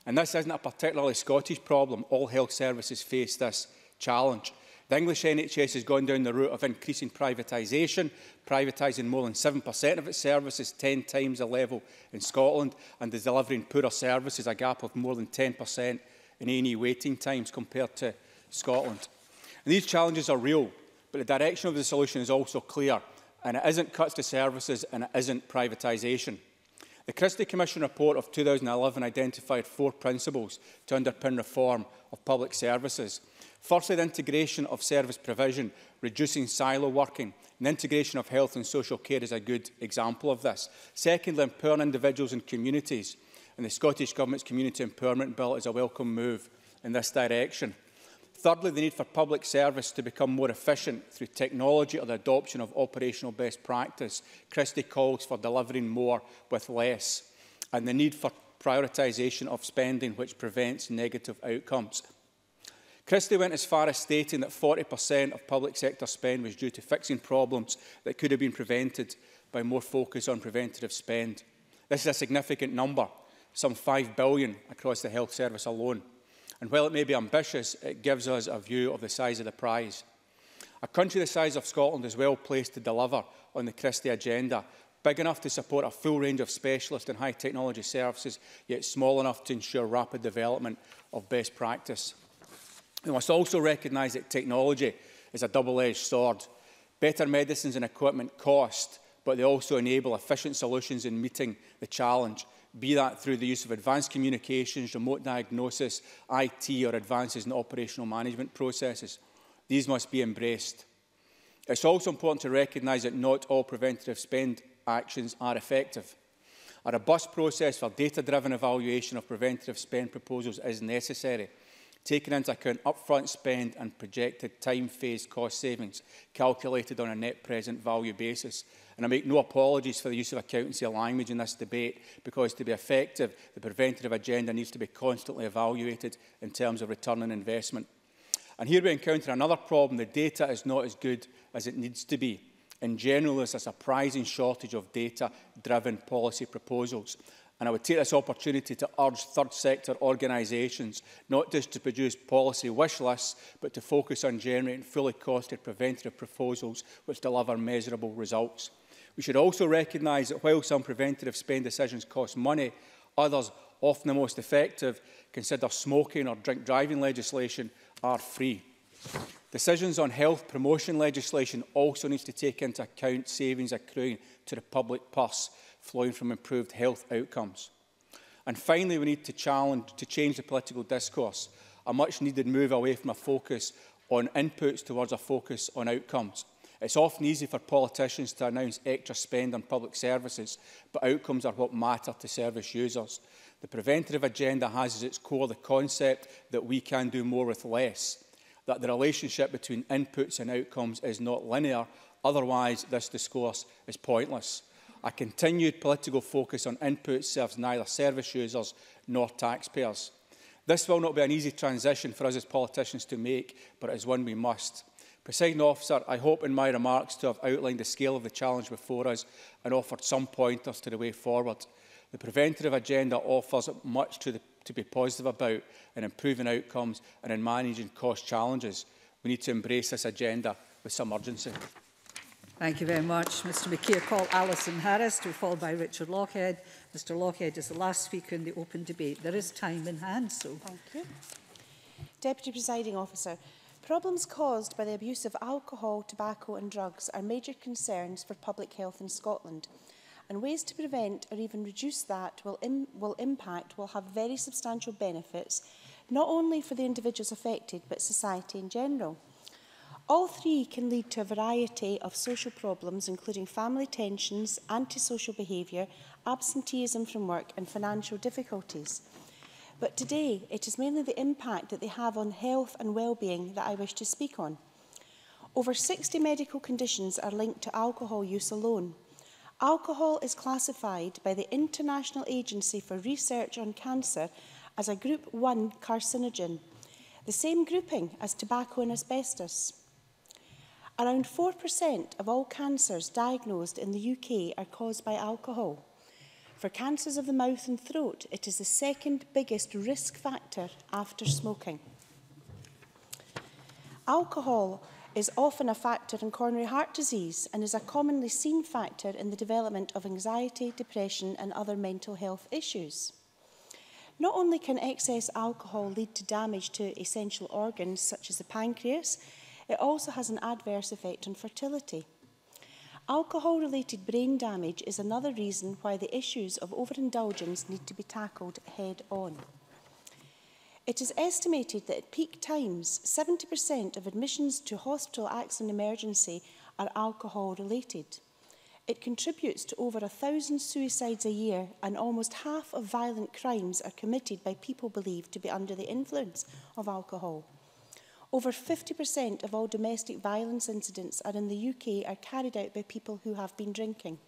And this isn't a particularly Scottish problem. All health services face this challenge. The English N H S has gone down the route of increasing privatisation, privatising more than seven percent of its services, ten times the level in Scotland, and is delivering poorer services, a gap of more than ten percent in A and E waiting times compared to Scotland. And these challenges are real, but the direction of the solution is also clear, and it isn't cuts to services and it isn't privatisation. The Christie Commission report of two thousand eleven identified four principles to underpin reform of public services. Firstly, the integration of service provision, reducing silo working, and the integration of health and social care is a good example of this. Secondly, empowering individuals and communities, and the Scottish Government's Community Empowerment Bill is a welcome move in this direction. Thirdly, the need for public service to become more efficient through technology or the adoption of operational best practice. Christie calls for delivering more with less, and the need for prioritisation of spending which prevents negative outcomes. Christie went as far as stating that forty percent of public sector spend was due to fixing problems that could have been prevented by more focus on preventative spend. This is a significant number, some five billion pounds across the health service alone. And while it may be ambitious, it gives us a view of the size of the prize. A country the size of Scotland is well placed to deliver on the Christie agenda, big enough to support a full range of specialist and high technology services, yet small enough to ensure rapid development of best practice. We must also recognise that technology is a double-edged sword. Better medicines and equipment cost, but they also enable efficient solutions in meeting the challenge, be that through the use of advanced communications, remote diagnosis, I T or advances in operational management processes. These must be embraced. It's also important to recognise that not all preventative spend actions are effective. A robust process for data-driven evaluation of preventative spend proposals is necessary, taking into account upfront spend and projected time-phased cost savings calculated on a net present value basis. And I make no apologies for the use of accountancy language in this debate, because to be effective, the preventative agenda needs to be constantly evaluated in terms of return on investment. And here we encounter another problem. The data is not as good as it needs to be. In general, there's a surprising shortage of data-driven policy proposals. And I would take this opportunity to urge third sector organisations not just to produce policy wish lists, but to focus on generating fully costed preventative proposals which deliver measurable results. We should also recognise that while some preventative spend decisions cost money, others, often the most effective, consider smoking or drink driving legislation, are free. Decisions on health promotion legislation also need to take into account savings accruing to the public purse, flowing from improved health outcomes. And finally, we need to, challenge, to change the political discourse, a much-needed move away from a focus on inputs towards a focus on outcomes. It's often easy for politicians to announce extra spend on public services, but outcomes are what matter to service users. The preventative agenda has as its core the concept that we can do more with less, that the relationship between inputs and outcomes is not linear, otherwise this discourse is pointless. A continued political focus on inputs serves neither service users nor taxpayers. This will not be an easy transition for us as politicians to make, but it is one we must. Presiding Officer, I hope in my remarks to have outlined the scale of the challenge before us and offered some pointers to the way forward. The preventative agenda offers much to, the, to be positive about in improving outcomes and in managing cost challenges. We need to embrace this agenda with some urgency. Thank you very much, Mr McKee. I call Alison Harris to be followed by Richard Lochhead. Mr Lochhead is the last speaker in the open debate. There is time in hand, so... Thank you. Deputy Presiding Officer, problems caused by the abuse of alcohol, tobacco and drugs are major concerns for public health in Scotland, and ways to prevent or even reduce that will, im will impact will have very substantial benefits not only for the individuals affected, but society in general. All three can lead to a variety of social problems, including family tensions, antisocial behaviour, absenteeism from work and financial difficulties. But today, it is mainly the impact that they have on health and well-being that I wish to speak on. Over sixty medical conditions are linked to alcohol use alone. Alcohol is classified by the International Agency for Research on Cancer as a Group one carcinogen, the same grouping as tobacco and asbestos. Around four percent of all cancers diagnosed in the U K are caused by alcohol. For cancers of the mouth and throat, it is the second biggest risk factor after smoking. Alcohol is often a factor in coronary heart disease and is a commonly seen factor in the development of anxiety, depression and other mental health issues. Not only can excess alcohol lead to damage to essential organs such as the pancreas, it also has an adverse effect on fertility. Alcohol-related brain damage is another reason why the issues of overindulgence need to be tackled head-on. It is estimated that at peak times, seventy percent of admissions to hospital accident emergency are alcohol-related. It contributes to over one thousand suicides a year, and almost half of violent crimes are committed by people believed to be under the influence of alcohol. Over fifty percent of all domestic violence incidents are in the U K are carried out by people who have been drinking.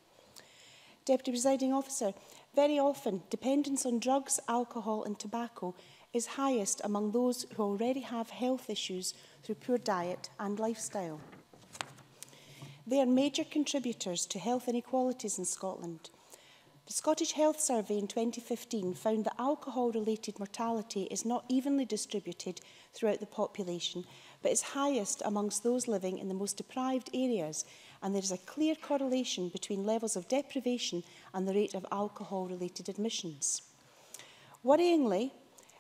Deputy Presiding Officer, very often dependence on drugs, alcohol and tobacco is highest among those who already have health issues through poor diet and lifestyle. They are major contributors to health inequalities in Scotland. The Scottish Health Survey in twenty fifteen found that alcohol-related mortality is not evenly distributed throughout the population, but is highest amongst those living in the most deprived areas, and there is a clear correlation between levels of deprivation and the rate of alcohol-related admissions. Worryingly,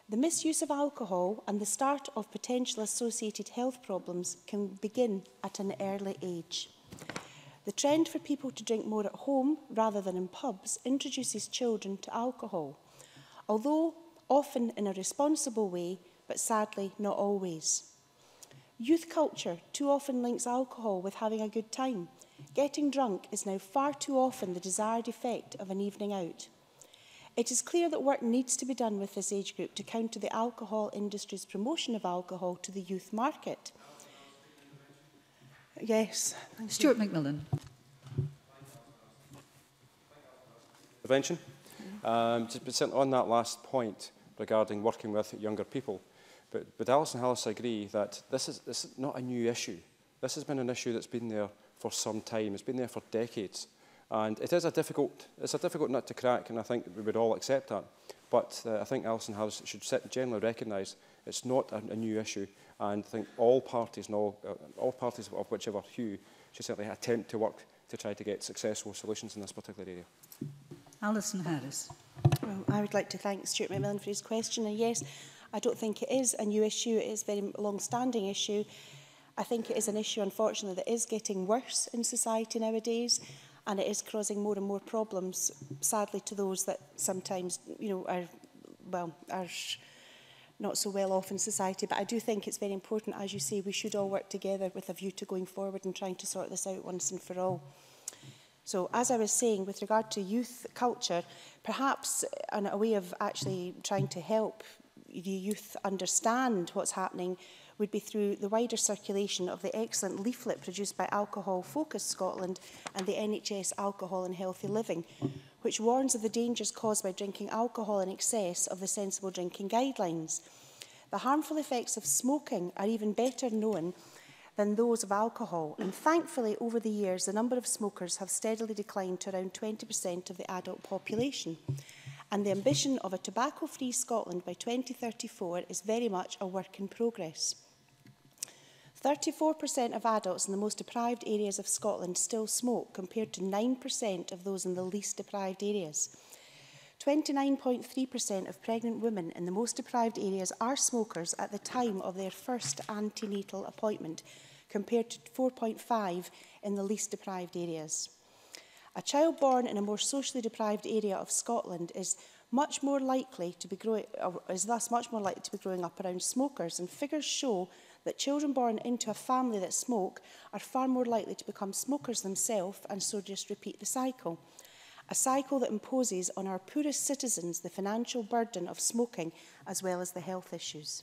the misuse of alcohol and the start of potential associated health problems can begin at an early age. The trend for people to drink more at home rather than in pubs introduces children to alcohol, although often in a responsible way, but sadly not always. Youth culture too often links alcohol with having a good time. Getting drunk is now far too often the desired effect of an evening out. It is clear that work needs to be done with this age group to counter the alcohol industry's promotion of alcohol to the youth market. Yes. Stuart McMillan. Prevention. Um, just on that last point regarding working with younger people, but, but Alison Harris agree that this is, this is not a new issue. This has been an issue that's been there for some time. It's been there for decades, and it is a difficult, it's a difficult nut to crack, and I think we would all accept that. But uh, I think Alison Harris should generally recognise it's not a, a new issue. And I think all parties, and all, uh, all parties of whichever hue, should certainly attempt to work to try to get successful solutions in this particular area. Alison Harris. Well, I would like to thank Stuart McMillan for his question. And yes, I don't think it is a new issue. It is a very long-standing issue. I think it is an issue, unfortunately, that is getting worse in society nowadays, and it is causing more and more problems, sadly, to those that sometimes, you know, are, well, are... not so well off in society. But I do think it's very important, as you say, we should all work together with a view to going forward and trying to sort this out once and for all. So, as I was saying, with regard to youth culture, perhaps in a way of actually trying to help the youth understand what's happening would be through the wider circulation of the excellent leaflet produced by Alcohol Focus Scotland and the N H S Alcohol and Healthy Living, which warns of the dangers caused by drinking alcohol in excess of the sensible drinking guidelines. The harmful effects of smoking are even better known than those of alcohol, and thankfully over the years the number of smokers have steadily declined to around twenty percent of the adult population, and the ambition of a tobacco-free Scotland by twenty thirty-four is very much a work in progress. thirty-four percent of adults in the most deprived areas of Scotland still smoke, compared to nine percent of those in the least deprived areas. twenty-nine point three percent of pregnant women in the most deprived areas are smokers at the time of their first antenatal appointment, compared to four point five percent in the least deprived areas. A child born in a more socially deprived area of Scotland is much more likely to be growing, or is thus much more likely to be growing up around smokers, and figures show that children born into a family that smoke are far more likely to become smokers themselves, and so just repeat the cycle. A cycle that imposes on our poorest citizens the financial burden of smoking as well as the health issues.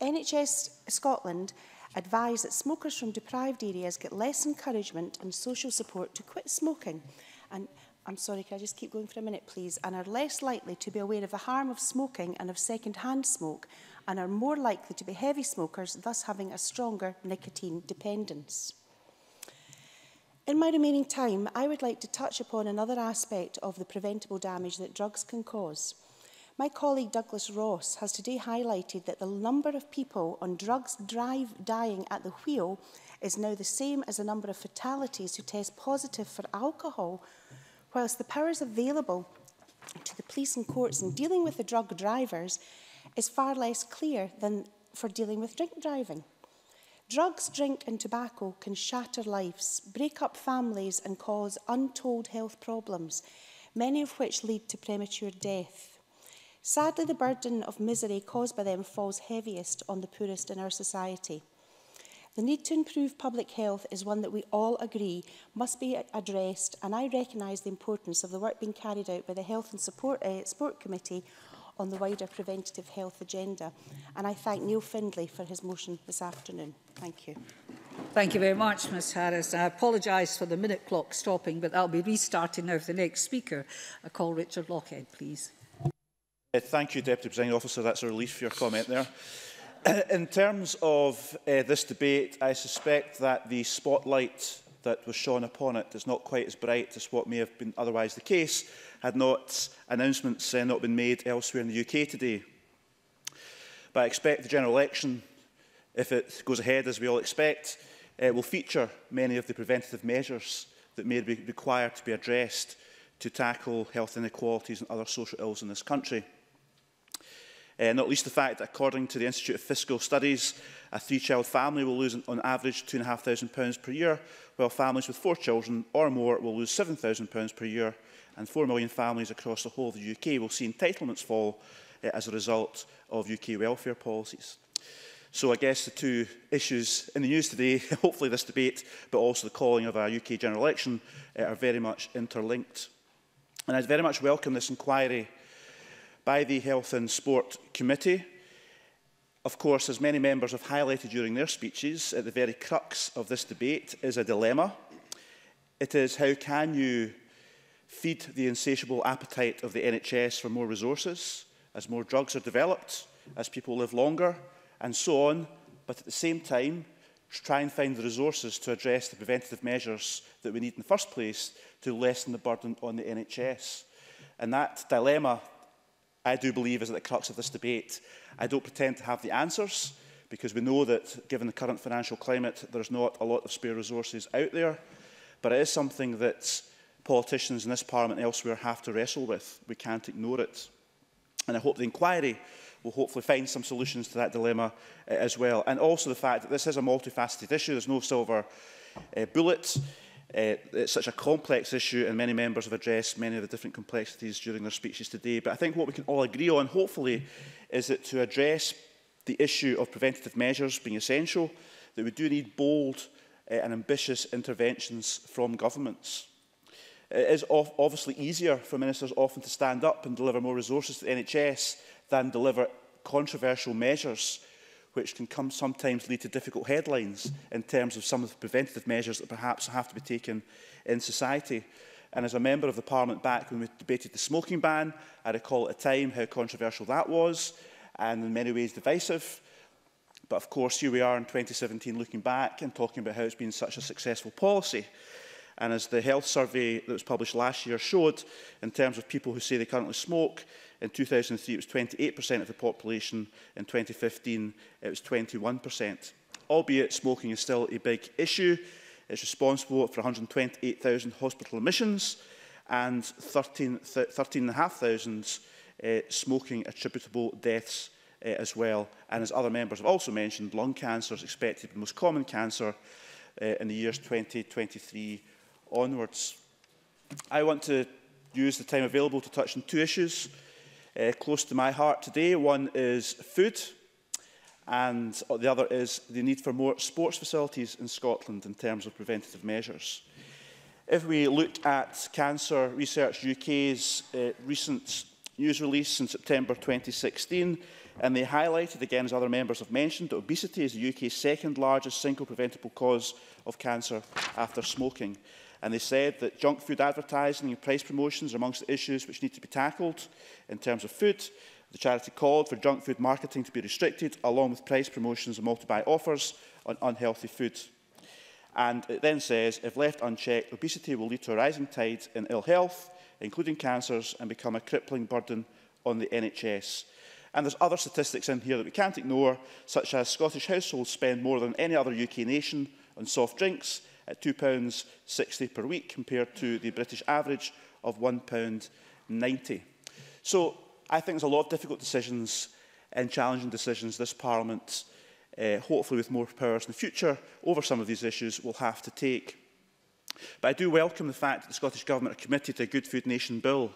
N H S Scotland advise that smokers from deprived areas get less encouragement and social support to quit smoking, and I'm sorry, can I just keep going for a minute, please? And are less likely to be aware of the harm of smoking and of second-hand smoke, and are more likely to be heavy smokers, thus having a stronger nicotine dependence. In my remaining time, I would like to touch upon another aspect of the preventable damage that drugs can cause. My colleague Douglas Ross has today highlighted that the number of people on drugs drive dying at the wheel is now the same as the number of fatalities who test positive for alcohol, whilst the powers available to the police and courts in dealing with the drug drivers is far less clear than for dealing with drink driving. Drugs, drink and tobacco can shatter lives, break up families and cause untold health problems, many of which lead to premature death. Sadly, the burden of misery caused by them falls heaviest on the poorest in our society. The need to improve public health is one that we all agree must be addressed, and I recognise the importance of the work being carried out by the Health and Support, uh, Sport Committee on the wider preventative health agenda. And I thank Neil Findlay for his motion this afternoon. Thank you. Thank you very much, Ms Harris. I apologise for the minute clock stopping, but that will be restarted now for the next speaker. I call Richard Lochhead, please. Thank you, Deputy Presiding Officer. That's a relief for your comment there. In terms of uh, this debate, I suspect that the spotlight that was shone upon it is not quite as bright as what may have been otherwise the case had not announcements uh, not been made elsewhere in the U K today. But I expect the general election, if it goes ahead as we all expect, uh, will feature many of the preventative measures that may be required to be addressed to tackle health inequalities and other social ills in this country. Uh, not least the fact that, according to the Institute of Fiscal Studies, a three-child family will lose, on average, two thousand five hundred pounds per year, while families with four children or more will lose seven thousand pounds per year, and four million families across the whole of the U K will see entitlements fall uh, as a result of U K welfare policies. So I guess the two issues in the news today, hopefully this debate, but also the calling of our U K general election, uh, are very much interlinked. And I very much welcome this inquiry by the Health and Sport Committee. Of course, as many members have highlighted during their speeches, at the very crux of this debate is a dilemma. It is, how can you feed the insatiable appetite of the N H S for more resources, as more drugs are developed, as people live longer, and so on, but at the same time, try and find the resources to address the preventative measures that we need in the first place to lessen the burden on the N H S. And that dilemma, I do believe, is at the crux of this debate. I don't pretend to have the answers, because we know that, given the current financial climate, there's not a lot of spare resources out there, but it is something that politicians in this Parliament and elsewhere have to wrestle with. We can't ignore it. And I hope the inquiry will hopefully find some solutions to that dilemma uh, as well. And also the fact that this is a multifaceted issue. There's no silver uh, bullet. Uh, it's such a complex issue, and many members have addressed many of the different complexities during their speeches today. But I think what we can all agree on, hopefully, is that to address the issue of preventative measures being essential, that we do need bold uh, and ambitious interventions from governments. It is obviously easier for ministers often to stand up and deliver more resources to the N H S than deliver controversial measures, which can come sometimes lead to difficult headlines in terms of some of the preventative measures that perhaps have to be taken in society. And as a member of the Parliament back when we debated the smoking ban, I recall at the time how controversial that was, and in many ways divisive. But of course, here we are in twenty seventeen looking back and talking about how it's been such a successful policy. And as the health survey that was published last year showed, in terms of people who say they currently smoke, in two thousand three, it was twenty-eight percent of the population. In twenty fifteen, it was twenty-one percent. Albeit smoking is still a big issue. It's responsible for one hundred twenty-eight thousand hospital admissions and thirteen thousand five hundred uh, smoking-attributable deaths uh, as well. And as other members have also mentioned, lung cancer is expected to be the most common cancer uh, in the years twenty twenty-three onwards. I want to use the time available to touch on two issues uh, close to my heart today. One is food, and the other is the need for more sports facilities in Scotland in terms of preventative measures. If we look at Cancer Research U K's uh, recent news release in September twenty sixteen, and they highlighted, again as other members have mentioned, that obesity is the U K's second largest single preventable cause of cancer after smoking. And they said that junk food advertising and price promotions are amongst the issues which need to be tackled in terms of food. The charity called for junk food marketing to be restricted, along with price promotions and multi-buy offers on unhealthy food. And it then says, if left unchecked, obesity will lead to a rising tide in ill health, including cancers, and become a crippling burden on the N H S. And there's other statistics in here that we can't ignore, such as Scottish households spend more than any other U K nation on soft drinks at two pounds sixty per week, compared to the British average of one pound ninety. So I think there's a lot of difficult decisions and challenging decisions this Parliament, uh, hopefully with more powers in the future, over some of these issues will have to take. But I do welcome the fact that the Scottish Government are committed to a Good Food Nation bill.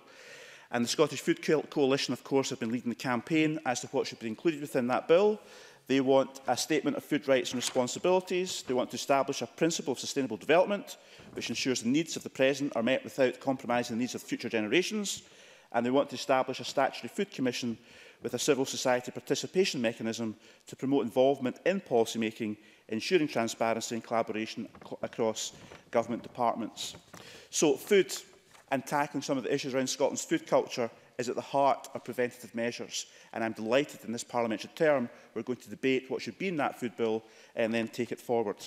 And the Scottish Food Co Coalition, of course, have been leading the campaign as to what should be included within that bill. They want a statement of food rights and responsibilities. They want to establish a principle of sustainable development, which ensures the needs of the present are met without compromising the needs of future generations. And they want to establish a statutory food commission with a civil society participation mechanism to promote involvement in policy making, ensuring transparency and collaboration ac across government departments. So food and tackling some of the issues around Scotland's food culture is at the heart of preventative measures. And I'm delighted in this parliamentary term we're going to debate what should be in that food bill and then take it forward.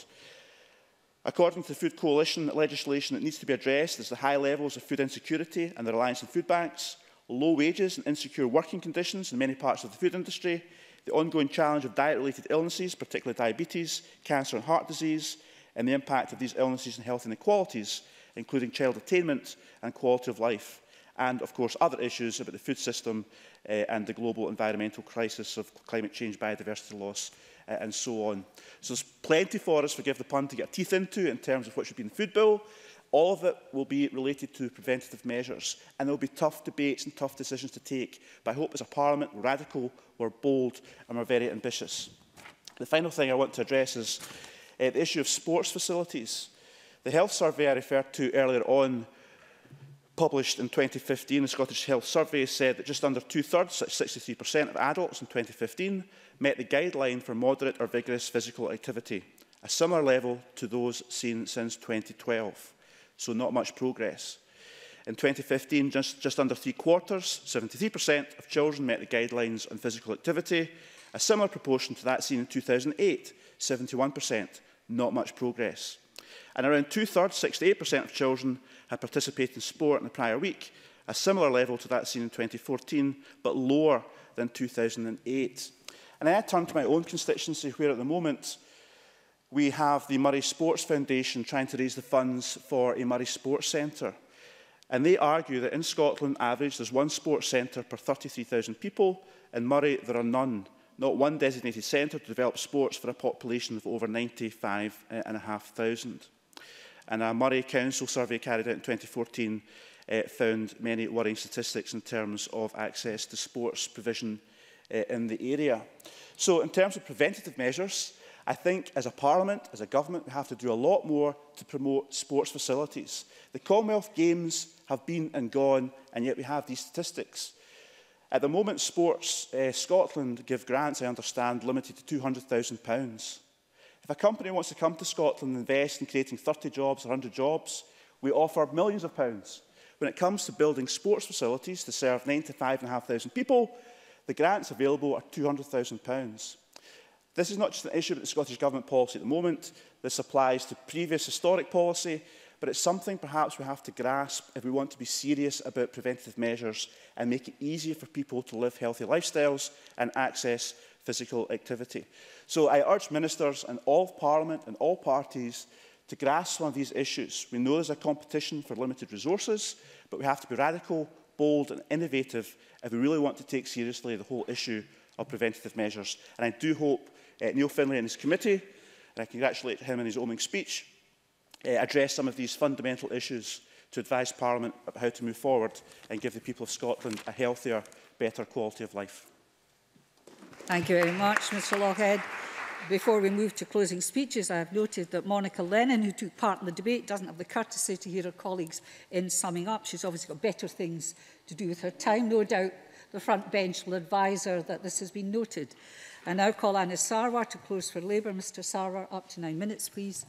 According to the Food Coalition, legislation that needs to be addressed is the high levels of food insecurity and the reliance on food banks, low wages and insecure working conditions in many parts of the food industry, the ongoing challenge of diet-related illnesses, particularly diabetes, cancer and heart disease, and the impact of these illnesses and health inequalities, including child attainment and quality of life, and, of course, other issues about the food system uh, and the global environmental crisis of climate change, biodiversity loss, uh, and so on. So there's plenty for us, forgive the pun, to get our teeth into in terms of what should be in the food bill. All of it will be related to preventative measures, and there will be tough debates and tough decisions to take. But I hope as a Parliament we're radical, we're bold, and we're very ambitious. The final thing I want to address is uh, the issue of sports facilities. The health survey I referred to earlier on, published in twenty fifteen, the Scottish Health Survey said that just under two-thirds, sixty-three percent of adults in twenty fifteen, met the guideline for moderate or vigorous physical activity, a similar level to those seen since twenty twelve, so not much progress. In twenty fifteen, just, just under three-quarters, seventy-three percent of children met the guidelines on physical activity, a similar proportion to that seen in two thousand eight, seventy-one percent, not much progress. And around two-thirds, sixty-eight percent of children had participated in sport in the prior week, a similar level to that seen in twenty fourteen, but lower than two thousand eight. And I turn to my own constituency, where at the moment we have the Moray Sports Foundation trying to raise the funds for a Moray Sports Centre. And they argue that in Scotland, average, there's one sports centre per thirty-three thousand people. In Moray, there are none. Not one designated centre to develop sports for a population of over ninety-five thousand five hundred. And a Moray Council survey carried out in twenty fourteen uh, found many worrying statistics in terms of access to sports provision uh, in the area. So in terms of preventative measures, I think as a Parliament, as a government, we have to do a lot more to promote sports facilities. The Commonwealth Games have been and gone, and yet we have these statistics. At the moment, Sports uh, Scotland give grants, I understand, limited to two hundred thousand pounds. If a company wants to come to Scotland and invest in creating thirty jobs or one hundred jobs, we offer millions of pounds. When it comes to building sports facilities to serve ninety-five thousand five hundred people, the grants available are two hundred thousand pounds. This is not just an issue with the Scottish Government policy at the moment. This applies to previous historic policy. But it's something perhaps we have to grasp if we want to be serious about preventative measures and make it easier for people to live healthy lifestyles and access physical activity. So I urge ministers and all Parliament and all parties to grasp some of these issues. We know there's a competition for limited resources, but we have to be radical, bold and innovative if we really want to take seriously the whole issue of preventative measures. And I do hope uh, Neil Findlay and his committee, and I congratulate him in his opening speech, Uh, address some of these fundamental issues to advise Parliament about how to move forward and give the people of Scotland a healthier, better quality of life. Thank you very much, Mr Lochhead. Before we move to closing speeches, I have noted that Monica Lennon, who took part in the debate, doesn't have the courtesy to hear her colleagues in summing up. She's obviously got better things to do with her time. No doubt the front bench will advise her that this has been noted. I now call Anas Sarwar to close for Labour. Mr Sarwar, up to nine minutes, please.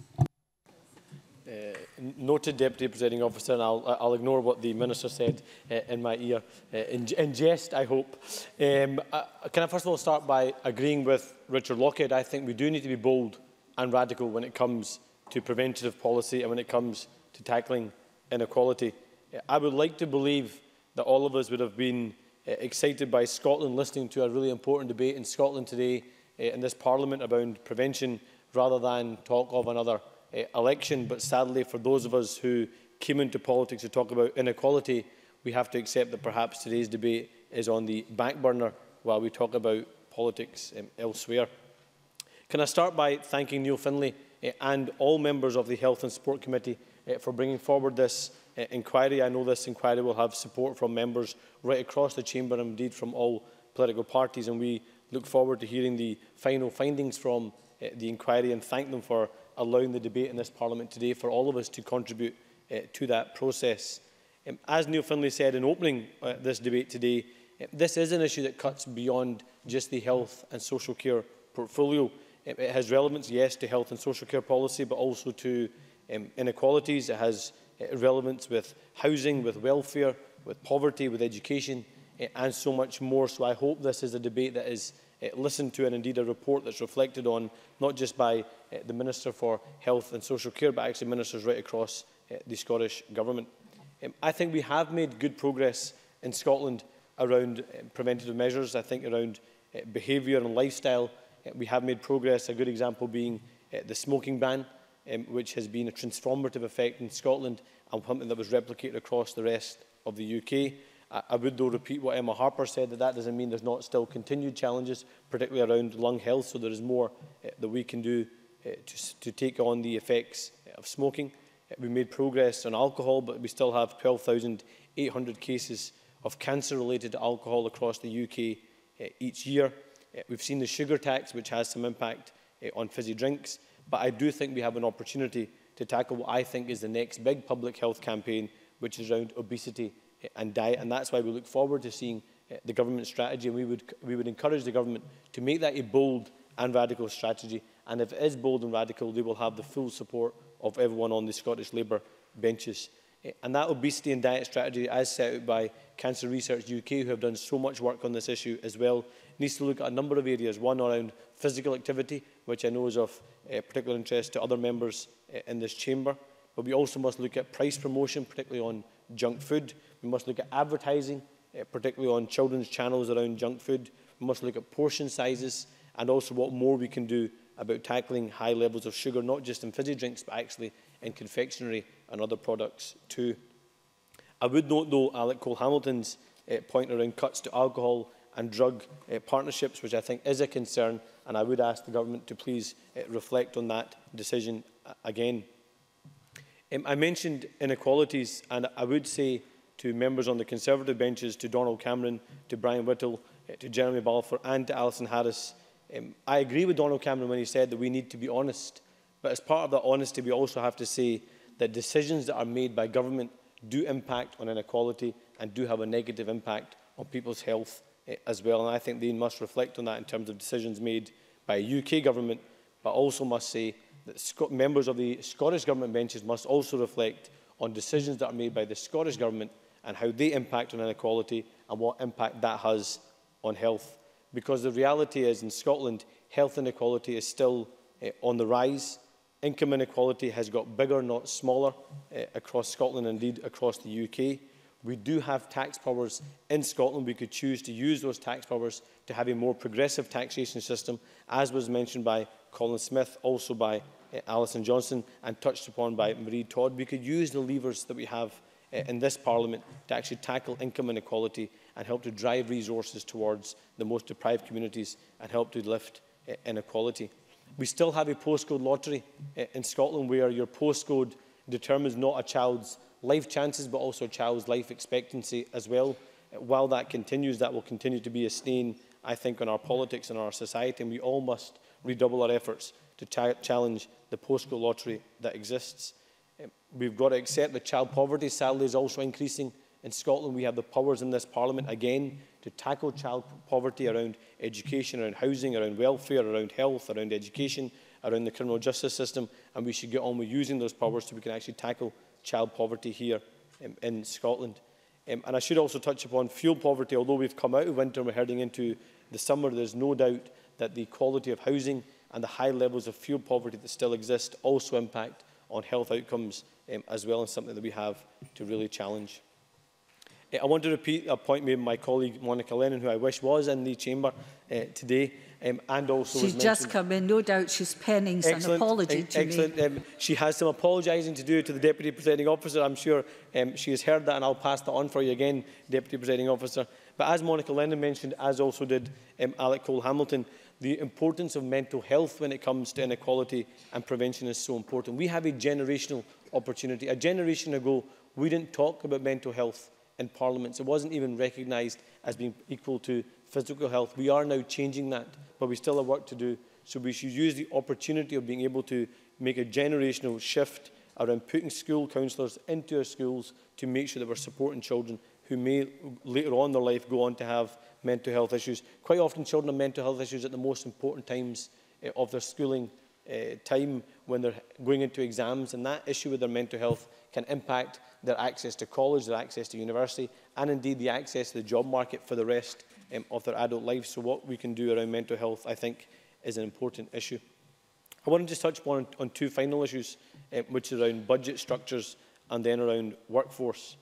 Uh, noted, Deputy Presiding Officer, and I'll, I'll ignore what the Minister said uh, in my ear, uh, in, in jest, I hope. Um, uh, can I first of all start by agreeing with Richard Lochhead? I think we do need to be bold and radical when it comes to preventative policy and when it comes to tackling inequality. Uh, I would like to believe that all of us would have been uh, excited by Scotland listening to a really important debate in Scotland today uh, in this Parliament about prevention rather than talk of another election, but sadly for those of us who came into politics to talk about inequality, we have to accept that perhaps today's debate is on the back burner while we talk about politics um, elsewhere. Can I start by thanking Neil Findlay uh, and all members of the Health and Support Committee uh, for bringing forward this uh, inquiry. I know this inquiry will have support from members right across the chamber and indeed from all political parties, and we look forward to hearing the final findings from uh, the inquiry and thank them for allowing the debate in this Parliament today for all of us to contribute uh, to that process. Um, as Neil Findlay said in opening uh, this debate today, uh, this is an issue that cuts beyond just the health and social care portfolio. Um, it has relevance, yes, to health and social care policy, but also to um, inequalities. It has uh, relevance with housing, with welfare, with poverty, with education, uh, and so much more. So I hope this is a debate that is Uh, listened to, and indeed a report that's reflected on, not just by uh, the Minister for Health and Social Care, but actually ministers right across uh, the Scottish Government. Um, I think we have made good progress in Scotland around uh, preventative measures. I think around uh, behaviour and lifestyle, uh, we have made progress, a good example being uh, the smoking ban, um, which has been a transformative effect in Scotland and something that was replicated across the rest of the U K. I would, though, repeat what Emma Harper said, that that doesn't mean there's not still continued challenges, particularly around lung health, so there is more uh, that we can do uh, to, to take on the effects of smoking. Uh, we made progress on alcohol, but we still have twelve thousand eight hundred cases of cancer-related alcohol across the U K uh, each year. Uh, we've seen the sugar tax, which has some impact uh, on fizzy drinks, but I do think we have an opportunity to tackle what I think is the next big public health campaign, which is around obesity and diet, and that's why we look forward to seeing uh, the government strategy, and we would, we would encourage the government to make that a bold and radical strategy, and if it is bold and radical, they will have the full support of everyone on the Scottish Labour benches. Uh, and that obesity and diet strategy, as set out by Cancer Research U K, who have done so much work on this issue as well, needs to look at a number of areas, one around physical activity, which I know is of uh, particular interest to other members uh, in this chamber, but we also must look at price promotion, particularly on junk food. We must look at advertising, uh, particularly on children's channels around junk food. We must look at portion sizes and also what more we can do about tackling high levels of sugar, not just in fizzy drinks, but actually in confectionery and other products too. I would note, though, Alex Cole-Hamilton's uh, point around cuts to alcohol and drug uh, partnerships, which I think is a concern, and I would ask the government to please uh, reflect on that decision again. Um, I mentioned inequalities, and I would say to members on the Conservative benches, to Donald Cameron, to Brian Whittle, uh, to Jeremy Balfour and to Alison Harris. Um, I agree with Donald Cameron when he said that we need to be honest, but as part of that honesty we also have to say that decisions that are made by government do impact on inequality and do have a negative impact on people's health uh, as well, and I think they must reflect on that in terms of decisions made by a U K government, but also must say that Sc- members of the Scottish Government benches must also reflect on decisions that are made by the Scottish Government and how they impact on inequality and what impact that has on health. Because the reality is, in Scotland, health inequality is still uh, on the rise. Income inequality has got bigger, not smaller, uh, across Scotland, indeed across the U K. We do have tax powers in Scotland. We could choose to use those tax powers to have a more progressive taxation system, as was mentioned by Colin Smyth, also by uh, Alison Johnson, and touched upon by Marie Todd. We could use the levers that we have in this Parliament to actually tackle income inequality and help to drive resources towards the most deprived communities and help to lift uh, inequality. We still have a postcode lottery uh, in Scotland where your postcode determines not a child's life chances, but also a child's life expectancy as well. While that continues, that will continue to be a stain, I think, on our politics and our society, and we all must redouble our efforts to cha challenge the postcode lottery that exists. We've got to accept that child poverty, sadly, is also increasing. In Scotland, we have the powers in this Parliament, again, to tackle child poverty around education, around housing, around welfare, around health, around education, around the criminal justice system, and we should get on with using those powers so we can actually tackle child poverty here um, in Scotland. Um, and I should also touch upon fuel poverty. Although we've come out of winter and we're heading into the summer, there's no doubt that the quality of housing and the high levels of fuel poverty that still exist also impact on health outcomes um, as well, and something that we have to really challenge. Uh, I want to repeat a point made by my colleague Monica Lennon, who I wish was in the chamber uh, today, um, and also she's was just come in. No doubt she's penning some apology to excellent. me. Um, she has some apologising to do to the Deputy Presiding Officer. I'm sure um, she has heard that, and I'll pass that on for you again, Deputy Presiding Officer. But as Monica Lennon mentioned, as also did um, Alex Cole-Hamilton, the importance of mental health when it comes to inequality and prevention is so important. We have a generational opportunity. A generation ago, we didn't talk about mental health in parliaments. It wasn't even recognised as being equal to physical health. We are now changing that, but we still have work to do. So we should use the opportunity of being able to make a generational shift around putting school counsellors into our schools to make sure that we're supporting children who may later on in their life go on to have mental health issues. Quite often children have mental health issues at the most important times uh, of their schooling uh, time, when they're going into exams, and that issue with their mental health can impact their access to college, their access to university, and indeed the access to the job market for the rest um, of their adult life. So what we can do around mental health, I think, is an important issue. I want to just touch upon on two final issues, um, which is around budget structures and then around workforce.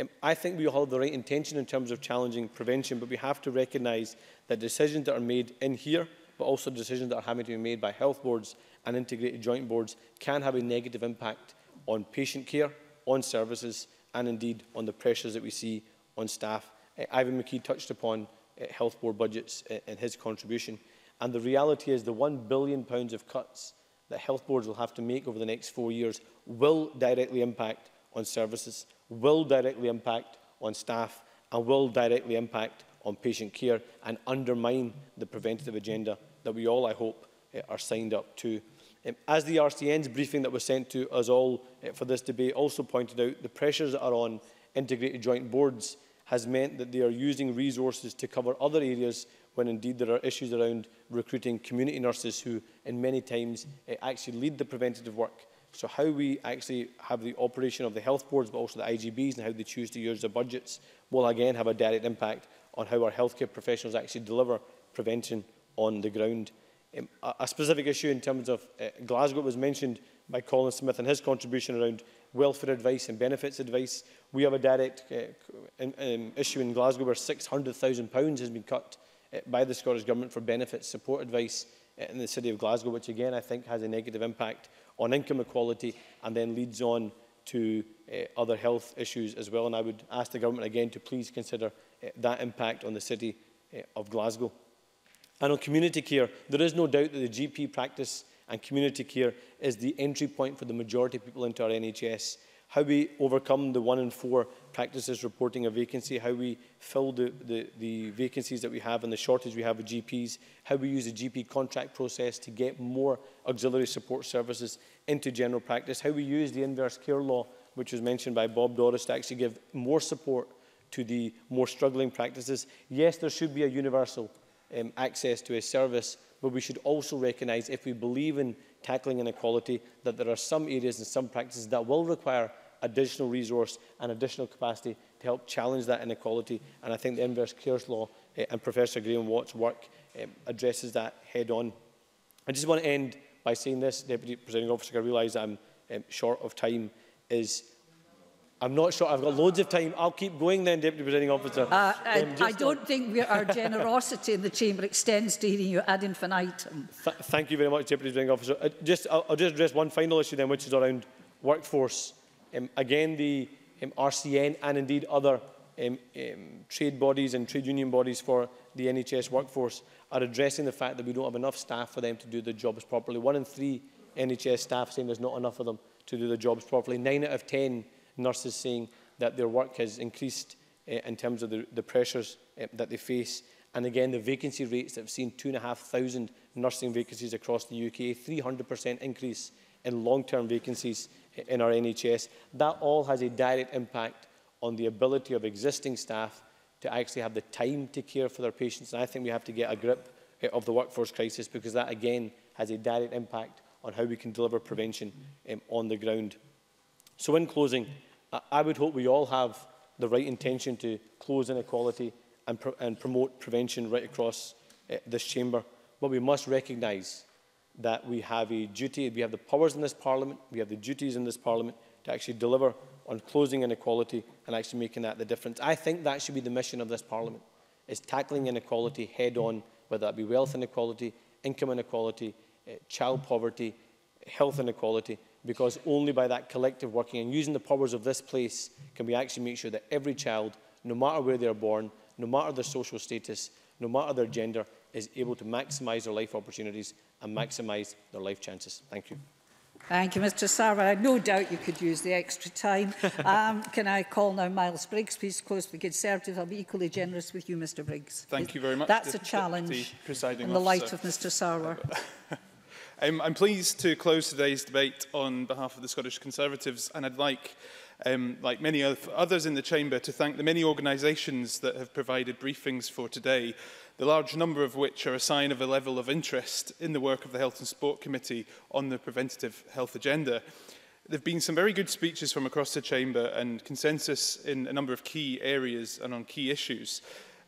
Um, I think we all have the right intention in terms of challenging prevention, but we have to recognise that decisions that are made in here, but also decisions that are having to be made by health boards and integrated joint boards, can have a negative impact on patient care, on services, and indeed on the pressures that we see on staff. Uh, Ivan McKee touched upon uh, health board budgets uh, in his contribution, and the reality is the one billion pounds of cuts that health boards will have to make over the next four years will directly impact on services, will directly impact on staff, and will directly impact on patient care, and undermine the preventative agenda that we all, I hope, uh, are signed up to. Um, as the R C N's briefing that was sent to us all uh, for this debate also pointed out, the pressures that are on integrated joint boards has meant that they are using resources to cover other areas when indeed there are issues around recruiting community nurses who, in many times, uh, actually lead the preventative work. So how we actually have the operation of the health boards, but also the I G Bs, and how they choose to use their budgets, will again have a direct impact on how our healthcare professionals actually deliver prevention on the ground. Um, a, a specific issue in terms of uh, Glasgow was mentioned by Colin Smyth and his contribution around welfare advice and benefits advice. We have a direct uh, in, um, issue in Glasgow where six hundred thousand pounds has been cut uh, by the Scottish Government for benefits support advice uh, in the city of Glasgow, which again I think has a negative impact on income equality, and then leads on to uh, other health issues as well. And I would ask the government again to please consider uh, that impact on the city uh, of Glasgow. And on community care, there is no doubt that the G P practice and community care is the entry point for the majority of people into our N H S. How we overcome the one in four practices reporting a vacancy, how we fill the, the, the vacancies that we have and the shortage we have with G Ps, how we use the G P contract process to get more auxiliary support services into general practice, how we use the inverse care law, which was mentioned by Bob Doris, to actually give more support to the more struggling practices. Yes, there should be a universal um, access to a service, but we should also recognise, if we believe in tackling inequality, that there are some areas and some practices that will require additional resource and additional capacity to help challenge that inequality. And I think the inverse care law uh, and Professor Graham Watt's work um, addresses that head on. I just want to end by saying this, Deputy Presiding Officer, I realise I'm um, short of time. Is I'm not sure. I've got loads of time. I'll keep going then, Deputy Presiding Officer. Uh, I, um, I don't think we, our generosity in the chamber extends to hearing you ad infinitum. Th thank you very much, Deputy Presiding Officer. Uh, just, I'll, I'll just address one final issue then, which is around workforce. Um, again, the um, R C N and indeed other um, um, trade bodies and trade union bodies for the N H S workforce are addressing the fact that we don't have enough staff for them to do their jobs properly. One in three N H S staff saying there's not enough of them to do their jobs properly. Nine out of ten nurses saying that their work has increased uh, in terms of the, the pressures uh, that they face. And again, the vacancy rates that have seen two thousand five hundred nursing vacancies across the U K, three hundred percent increase in long-term vacancies in our N H S. That all has a direct impact on the ability of existing staff to actually have the time to care for their patients. And I think we have to get a grip uh, of the workforce crisis, because that, again, has a direct impact on how we can deliver prevention um, on the ground. So in closing, I, I would hope we all have the right intention to close inequality and, pr and promote prevention right across uh, this chamber. But we must recognise that we have a duty, we have the powers in this Parliament, we have the duties in this Parliament to actually deliver on closing inequality and actually making that the difference. I think that should be the mission of this Parliament, is tackling inequality head-on, whether that be wealth inequality, income inequality, uh, child poverty, health inequality, because only by that collective working and using the powers of this place can we actually make sure that every child, no matter where they are born, no matter their social status, no matter their gender, is able to maximise their life opportunities and maximise their life chances. Thank you. Thank you, Mr Sarwar. No doubt you could use the extra time. Um, can I call now Miles Briggs, please close for the Conservatives. I'll be equally generous with you, Mr Briggs. Thank you very much. That's a challenge in the light of Mr Sarwar. um, I'm pleased to close today's debate on behalf of the Scottish Conservatives, and I'd like, um, like many others in the chamber, to thank the many organisations that have provided briefings for today, the large number of which are a sign of a level of interest in the work of the Health and Sport Committee on the preventative health agenda. There have been some very good speeches from across the chamber and consensus in a number of key areas and on key issues.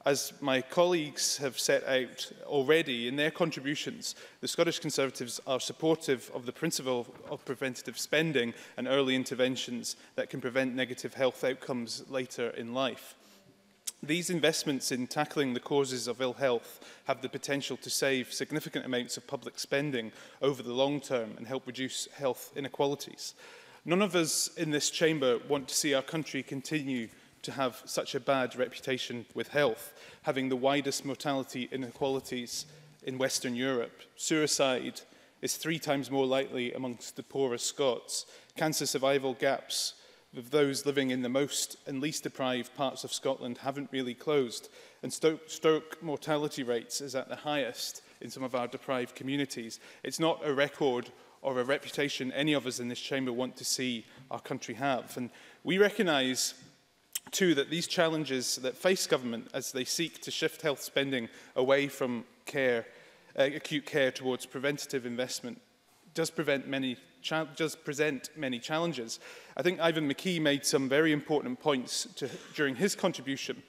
As my colleagues have set out already in their contributions, the Scottish Conservatives are supportive of the principle of preventative spending and early interventions that can prevent negative health outcomes later in life. These investments in tackling the causes of ill health have the potential to save significant amounts of public spending over the long term and help reduce health inequalities. None of us in this chamber want to see our country continue to have such a bad reputation with health, having the widest mortality inequalities in Western Europe. Suicide is three times more likely amongst the poorest Scots. Cancer survival gaps of those living in the most and least deprived parts of Scotland haven't really closed, and stroke mortality rates is at the highest in some of our deprived communities. It's not a record or a reputation any of us in this chamber want to see our country have. And we recognise, too, that these challenges that face government as they seek to shift health spending away from care, uh, acute care towards preventative investment does prevent many does present many challenges. I think Ivan McKee made some very important points to, during his contribution.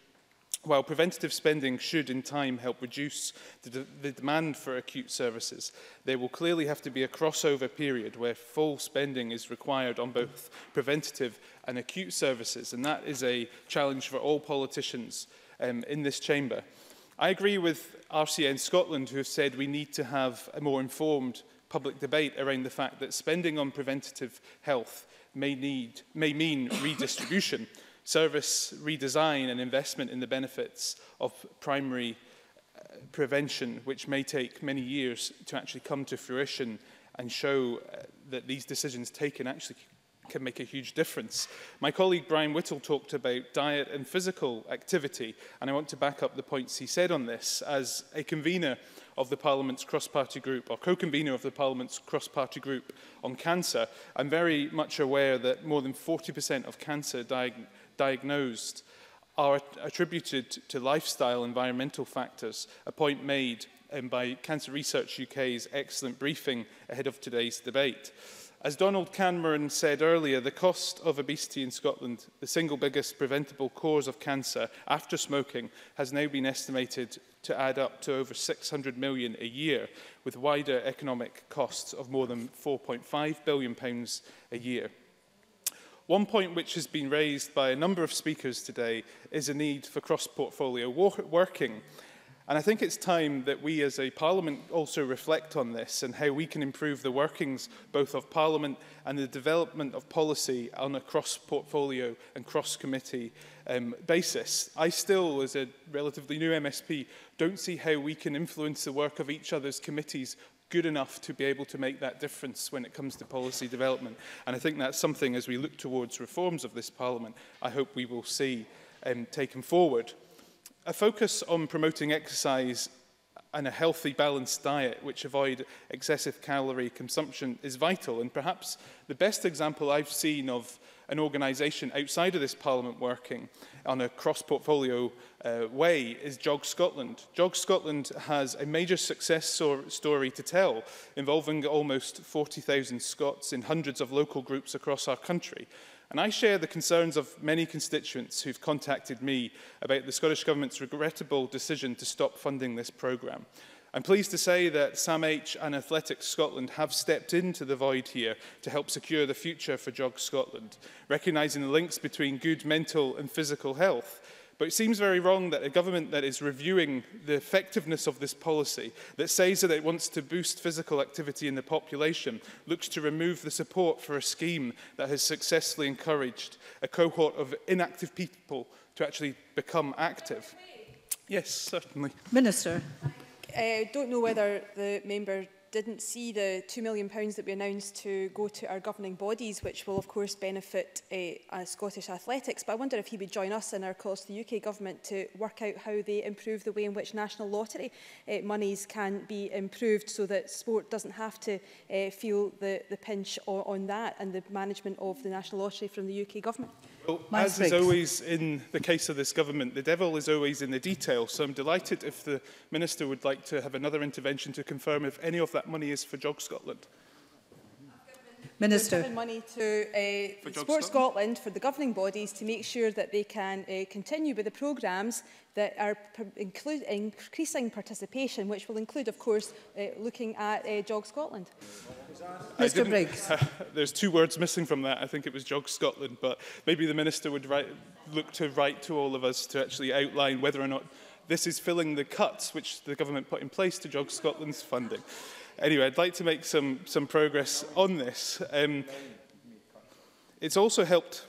While preventative spending should in time help reduce the, de the demand for acute services, there will clearly have to be a crossover period where full spending is required on both preventative and acute services, and that is a challenge for all politicians um, in this chamber. I agree with R C N Scotland, who have said we need to have a more informed public debate around the fact that spending on preventative health may, need, may mean redistribution, service redesign and investment in the benefits of primary uh, prevention, which may take many years to actually come to fruition and show uh, that these decisions taken actually can make a huge difference. My colleague Brian Whittle talked about diet and physical activity, and I want to back up the points he said on this. As a convener of the Parliament's cross-party group, or co-convener of the Parliament's cross-party group on cancer, I'm very much aware that more than forty percent of cancer diag diagnosed are attributed to lifestyle environmental factors, a point made um, by Cancer Research U K's excellent briefing ahead of today's debate. As Donald Cameron said earlier, the cost of obesity in Scotland, the single biggest preventable cause of cancer after smoking, has now been estimated to add up to over six hundred million pounds a year, with wider economic costs of more than four point five billion pounds a year. One point which has been raised by a number of speakers today is a need for cross-portfolio working. And I think it's time that we as a Parliament also reflect on this and how we can improve the workings both of Parliament and the development of policy on a cross-portfolio and cross-committee um, basis. I still, as a relatively new M S P, don't see how we can influence the work of each other's committees good enough to be able to make that difference when it comes to policy development. And I think that's something, as we look towards reforms of this Parliament, I hope we will see um, taken forward. A focus on promoting exercise and a healthy, balanced diet which avoid excessive calorie consumption is vital. And perhaps the best example I've seen of an organisation outside of this Parliament working on a cross-portfolio uh, way is Jog Scotland. Jog Scotland has a major success so story to tell, involving almost forty thousand Scots in hundreds of local groups across our country. And I share the concerns of many constituents who've contacted me about the Scottish Government's regrettable decision to stop funding this programme. I'm pleased to say that SAMH and Athletics Scotland have stepped into the void here to help secure the future for Jog Scotland, recognising the links between good mental and physical health. But it seems very wrong that a government that is reviewing the effectiveness of this policy, that says that it wants to boost physical activity in the population, looks to remove the support for a scheme that has successfully encouraged a cohort of inactive people to actually become active. Yes, certainly. Minister. I don't know whether the member didn't see the two million pounds that we announced to go to our governing bodies, which will of course benefit uh, Scottish athletics, but I wonder if he would join us and our calls to the U K government to work out how they improve the way in which national lottery uh, monies can be improved so that sport doesn't have to uh, feel the, the pinch on, on that and the management of the national lottery from the U K government. Well, as is always in the case of this government, the devil is always in the detail, so I'm delighted if the Minister would like to have another intervention to confirm if any of that money is for Jog Scotland. Minister. We've given money to uh, Sport Scotland? Scotland for the governing bodies to make sure that they can uh, continue with the programmes that are increasing participation, which will include, of course, uh, looking at uh, Jog Scotland. Mister Briggs. Uh, there's two words missing from that. I think it was Jog Scotland, but maybe the Minister would write, look to write to all of us to actually outline whether or not this is filling the cuts which the government put in place to Jog Scotland's funding. Anyway, I'd like to make some, some progress on this. Um, it's also helped...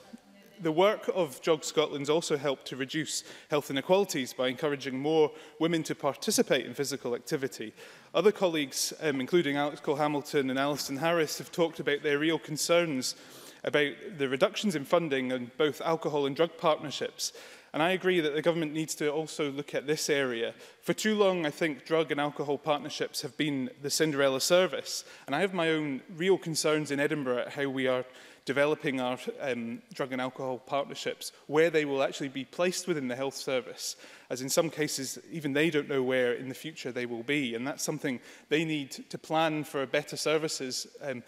The work of Jog Scotland's also helped to reduce health inequalities by encouraging more women to participate in physical activity. Other colleagues, um, including Alex Cole-Hamilton and Alison Harris, have talked about their real concerns about the reductions in funding in both alcohol and drug partnerships. And I agree that the government needs to also look at this area. For too long, I think drug and alcohol partnerships have been the Cinderella service. And I have my own real concerns in Edinburgh at how we are developing our um, drug and alcohol partnerships, where they will actually be placed within the health service, as in some cases, even they don't know where in the future they will be. And that's something they need to plan for better services, um,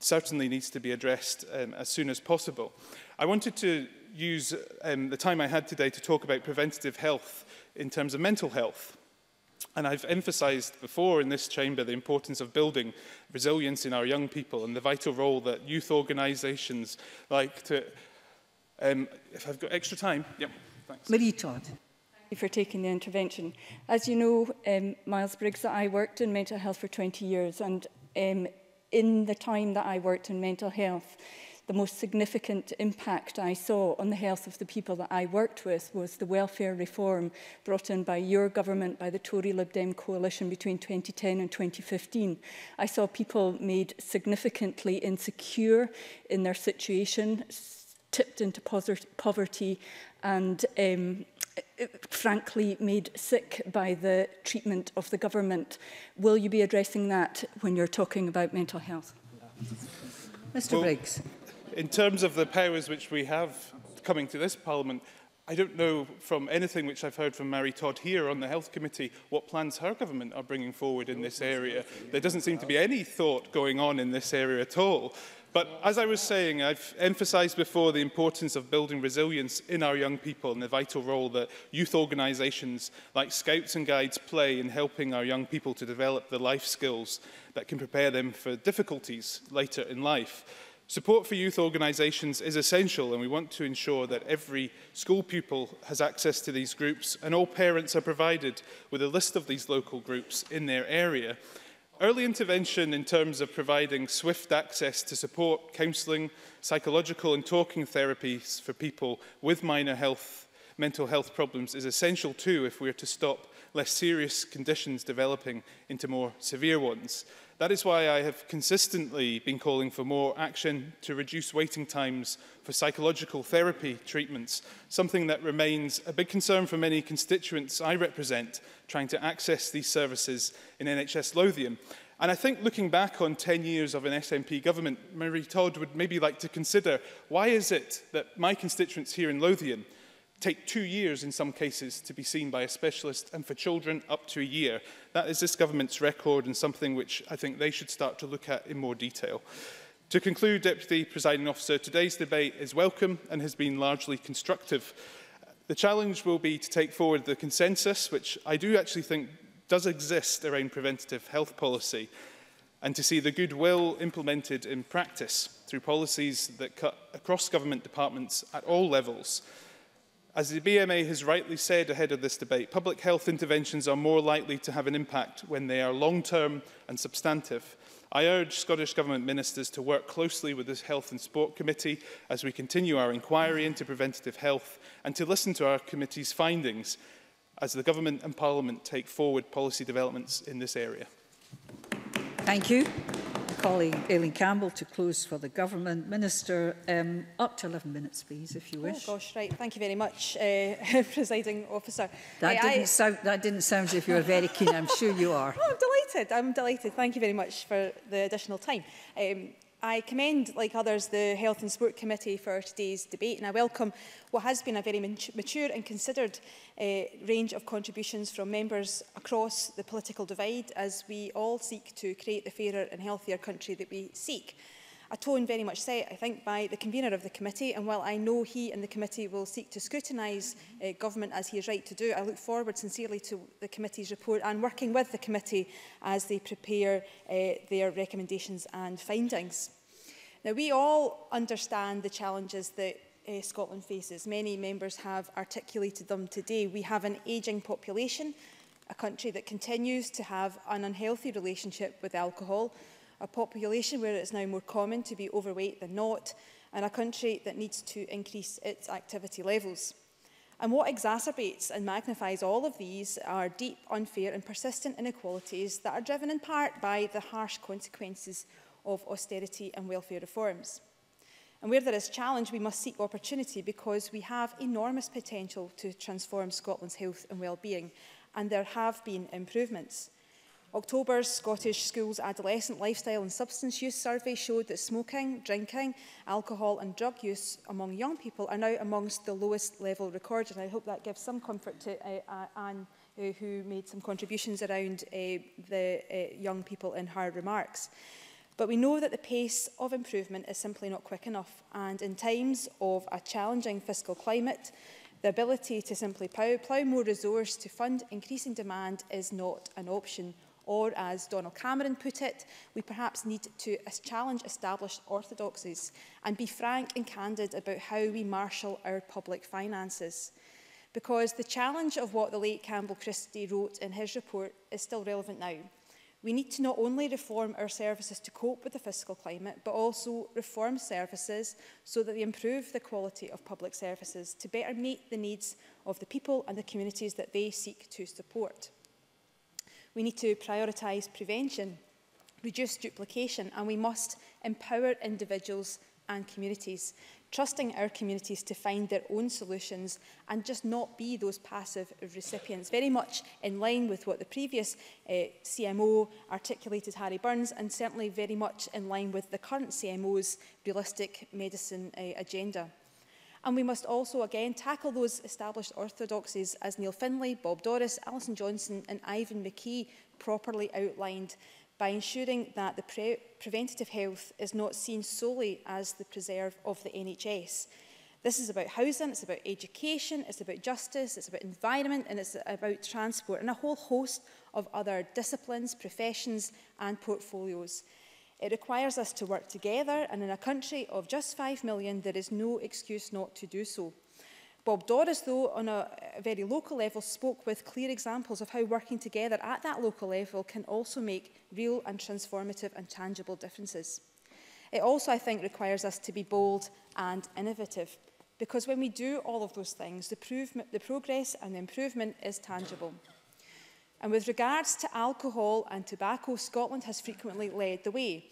certainly needs to be addressed um, as soon as possible. I wanted to use um, the time I had today to talk about preventative health in terms of mental health. And I've emphasised before in this chamber the importance of building resilience in our young people and the vital role that youth organisations like to... Um, if I've got extra time... Yep, thanks. Marie Todd. Thank you for taking the intervention. As you know, um, Miles Briggs, I worked in mental health for twenty years, and um, in the time that I worked in mental health, the most significant impact I saw on the health of the people that I worked with was the welfare reform brought in by your government, by the Tory Lib Dem coalition between twenty ten and twenty fifteen. I saw people made significantly insecure in their situation, tipped into poverty, and um, frankly made sick by the treatment of the government. Will you be addressing that when you're talking about mental health? Mister Well, Briggs. In terms of the powers which we have coming to this Parliament, I don't know from anything which I've heard from Marie Todd here on the Health Committee what plans her government are bringing forward in this area. There doesn't seem to be any thought going on in this area at all. But as I was saying, I've emphasised before the importance of building resilience in our young people and the vital role that youth organisations like Scouts and Guides play in helping our young people to develop the life skills that can prepare them for difficulties later in life. Support for youth organisations is essential, and we want to ensure that every school pupil has access to these groups and all parents are provided with a list of these local groups in their area. Early intervention in terms of providing swift access to support, counselling, psychological and talking therapies for people with minor health mental health problems is essential too if we are to stop less serious conditions developing into more severe ones. That is why I have consistently been calling for more action to reduce waiting times for psychological therapy treatments, something that remains a big concern for many constituents I represent trying to access these services in N H S Lothian. And I think looking back on ten years of an S N P government, Marie Todd would maybe like to consider why is it that my constituents here in Lothian take two years in some cases to be seen by a specialist, and for children up to a year. That is this government's record and something which I think they should start to look at in more detail. To conclude, Deputy Presiding Officer, today's debate is welcome and has been largely constructive. The challenge will be to take forward the consensus, which I do actually think does exist around preventative health policy, and to see the goodwill implemented in practice through policies that cut across government departments at all levels. As the B M A has rightly said ahead of this debate, public health interventions are more likely to have an impact when they are long-term and substantive. I urge Scottish Government ministers to work closely with this Health and Sport Committee as we continue our inquiry into preventative health and to listen to our committee's findings as the Government and Parliament take forward policy developments in this area. Thank you. Colleague Aileen Campbell to close for the government. Minister, um, up to eleven minutes, please, if you wish. Oh gosh, right. Thank you very much, uh, Presiding Officer. That, uh, didn't I... sound, that didn't sound as if you were very keen. I'm sure you are. Oh, I'm delighted. I'm delighted. Thank you very much for the additional time. Um, I commend, like others, the Health and Sport Committee for today's debate, and I welcome what has been a very mature and considered uh, range of contributions from members across the political divide as we all seek to create the fairer and healthier country that we seek. A tone very much set, I think, by the convener of the committee, and while I know he and the committee will seek to scrutinise uh, government as he is right to do, I look forward sincerely to the committee's report and working with the committee as they prepare uh, their recommendations and findings. Now, we all understand the challenges that uh, Scotland faces. Many members have articulated them today. We have an ageing population, a country that continues to have an unhealthy relationship with alcohol, a population where it is now more common to be overweight than not, and a country that needs to increase its activity levels. And what exacerbates and magnifies all of these are deep, unfair and persistent inequalities that are driven in part by the harsh consequences of austerity and welfare reforms. And where there is challenge, we must seek opportunity, because we have enormous potential to transform Scotland's health and well-being, and there have been improvements. October's Scottish Schools Adolescent Lifestyle and Substance Use Survey showed that smoking, drinking, alcohol and drug use among young people are now amongst the lowest level recorded. And I hope that gives some comfort to uh, uh, Anne, uh, who made some contributions around uh, the uh, young people in her remarks. But we know that the pace of improvement is simply not quick enough. And in times of a challenging fiscal climate, the ability to simply plough more resource to fund increasing demand is not an option. Or, as Donald Cameron put it, we perhaps need to challenge established orthodoxies and be frank and candid about how we marshal our public finances. Because the challenge of what the late Campbell Christie wrote in his report is still relevant now. We need to not only reform our services to cope with the fiscal climate, but also reform services so that they improve the quality of public services to better meet the needs of the people and the communities that they seek to support. We need to prioritise prevention, reduce duplication, and we must empower individuals and communities, trusting our communities to find their own solutions and just not be those passive recipients, very much in line with what the previous uh, C M O articulated, Harry Burns, and certainly very much in line with the current C M O's realistic medicine uh, agenda. And we must also, again, tackle those established orthodoxies, as Neil Findlay, Bob Doris, Alison Johnson and Ivan McKee properly outlined, by ensuring that the pre preventative health is not seen solely as the preserve of the N H S. This is about housing, it's about education, it's about justice, it's about environment, and it's about transport, and a whole host of other disciplines, professions and portfolios. It requires us to work together, and in a country of just five million, there is no excuse not to do so. Bob Doris, though, on a very local level, spoke with clear examples of how working together at that local level can also make real and transformative and tangible differences. It also, I think, requires us to be bold and innovative, because when we do all of those things, the, the progress and the improvement is tangible. And with regards to alcohol and tobacco, Scotland has frequently led the way.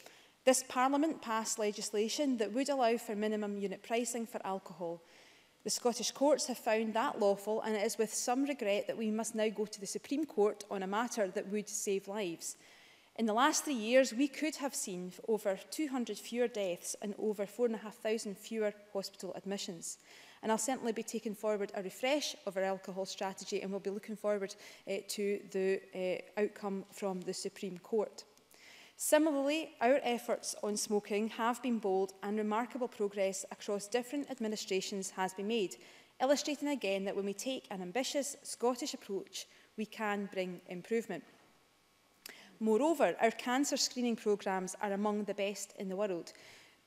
This Parliament passed legislation that would allow for minimum unit pricing for alcohol. The Scottish courts have found that lawful, and it is with some regret that we must now go to the Supreme Court on a matter that would save lives. In the last three years, we could have seen over two hundred fewer deaths and over four thousand five hundred fewer hospital admissions. And I'll certainly be taking forward a refresh of our alcohol strategy, and we'll be looking forward uh, to the uh, outcome from the Supreme Court. Similarly, our efforts on smoking have been bold, and remarkable progress across different administrations has been made, illustrating again that when we take an ambitious Scottish approach, we can bring improvement. Moreover, our cancer screening programmes are among the best in the world.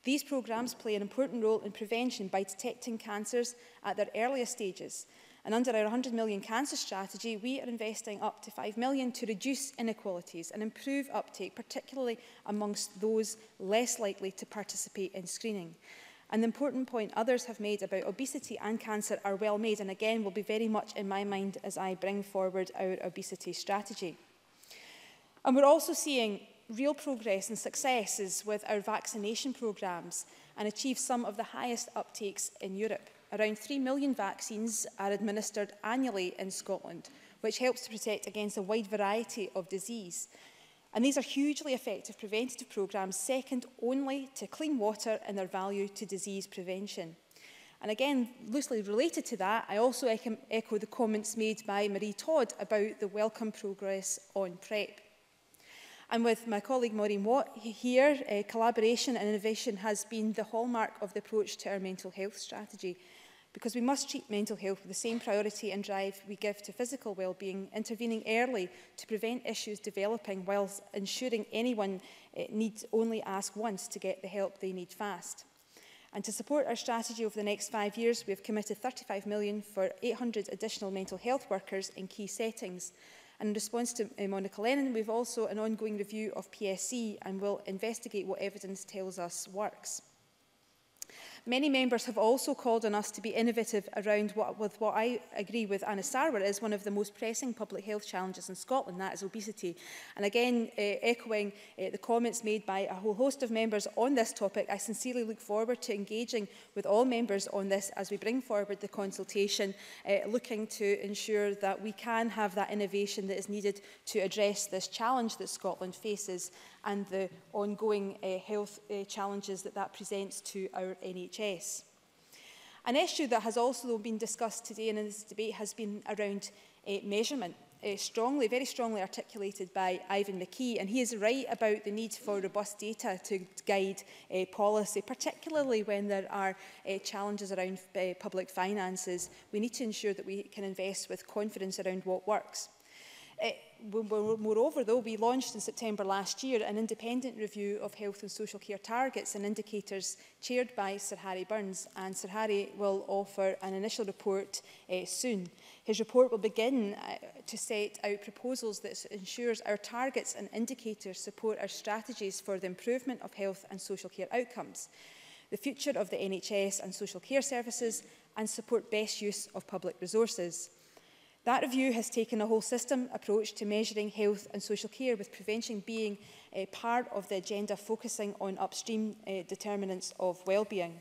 These programmes play an important role in prevention by detecting cancers at their earliest stages. And under our one hundred million cancer strategy, we are investing up to five million to reduce inequalities and improve uptake, particularly amongst those less likely to participate in screening. And the important point others have made about obesity and cancer are well made, and again will be very much in my mind as I bring forward our obesity strategy. And we're also seeing real progress and successes with our vaccination programmes and achieve some of the highest uptakes in Europe. Around three million vaccines are administered annually in Scotland, which helps to protect against a wide variety of disease. And these are hugely effective preventative programmes, second only to clean water in their value to disease prevention. And again, loosely related to that, I also echo the comments made by Marie Todd about the welcome progress on PrEP. And with my colleague Maureen Watt here, uh, collaboration and innovation has been the hallmark of the approach to our mental health strategy, because we must treat mental health with the same priority and drive we give to physical well-being, intervening early to prevent issues developing whilst ensuring anyone uh, needs only ask once to get the help they need fast. And to support our strategy over the next five years, we have committed thirty-five million pounds for eight hundred additional mental health workers in key settings. And in response to uh, Monica Lennon, we've also an ongoing review of P S C and will investigate what evidence tells us works. Many members have also called on us to be innovative around what, with what I agree with Anas Sarwar is one of the most pressing public health challenges in Scotland, that is obesity. And again, uh, echoing uh, the comments made by a whole host of members on this topic, I sincerely look forward to engaging with all members on this as we bring forward the consultation, uh, looking to ensure that we can have that innovation that is needed to address this challenge that Scotland faces and the ongoing uh, health uh, challenges that that presents to our N H S. An issue that has also been discussed today and in this debate has been around uh, measurement, uh, strongly, very strongly articulated by Ivan McKee, and he is right about the need for robust data to guide uh, policy, particularly when there are uh, challenges around uh, public finances. We need to ensure that we can invest with confidence around what works. Uh, moreover, though, we launched in September last year an independent review of health and social care targets and indicators chaired by Sir Harry Burns, and Sir Harry will offer an initial report uh, soon. His report will begin uh, to set out proposals that ensures our targets and indicators support our strategies for the improvement of health and social care outcomes, the future of the N H S and social care services, and support best use of public resources. That review has taken a whole system approach to measuring health and social care, with prevention being uh, part of the agenda focusing on upstream uh, determinants of well-being.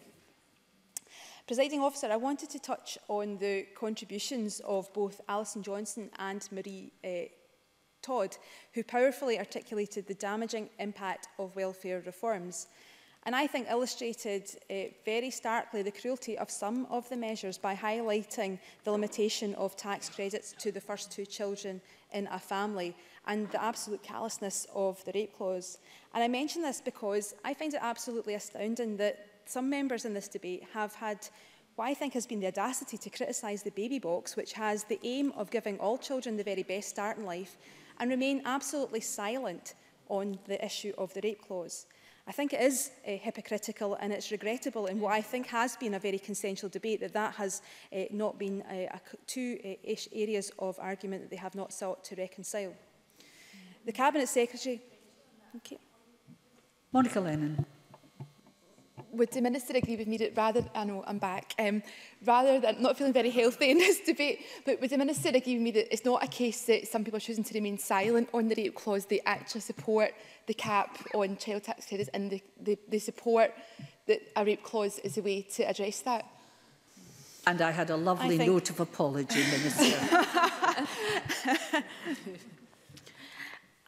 Presiding Officer, I wanted to touch on the contributions of both Alison Johnson and Marie uh, Todd, who powerfully articulated the damaging impact of welfare reforms. And I think illustrated uh, very starkly the cruelty of some of the measures by highlighting the limitation of tax credits to the first two children in a family and the absolute callousness of the rape clause. And I mention this because I find it absolutely astounding that some members in this debate have had what I think has been the audacity to criticise the baby box, which has the aim of giving all children the very best start in life, and remain absolutely silent on the issue of the rape clause. I think it is uh, hypocritical, and it's regrettable in what I think has been a very consensual debate that that has uh, not been uh, a, two uh, areas of argument that they have not sought to reconcile. The Cabinet Secretary. Okay. Monica Lennon. would the Minister agree with me that rather, I know I'm back, um, rather than not feeling very healthy in this debate, but would the Minister agree with me that it's not a case that some people are choosing to remain silent on the rate clause, they actually support the cap on child tax credits and they, they, they support that a rape clause is a way to address that? And I had a lovely think... note of apology, Minister.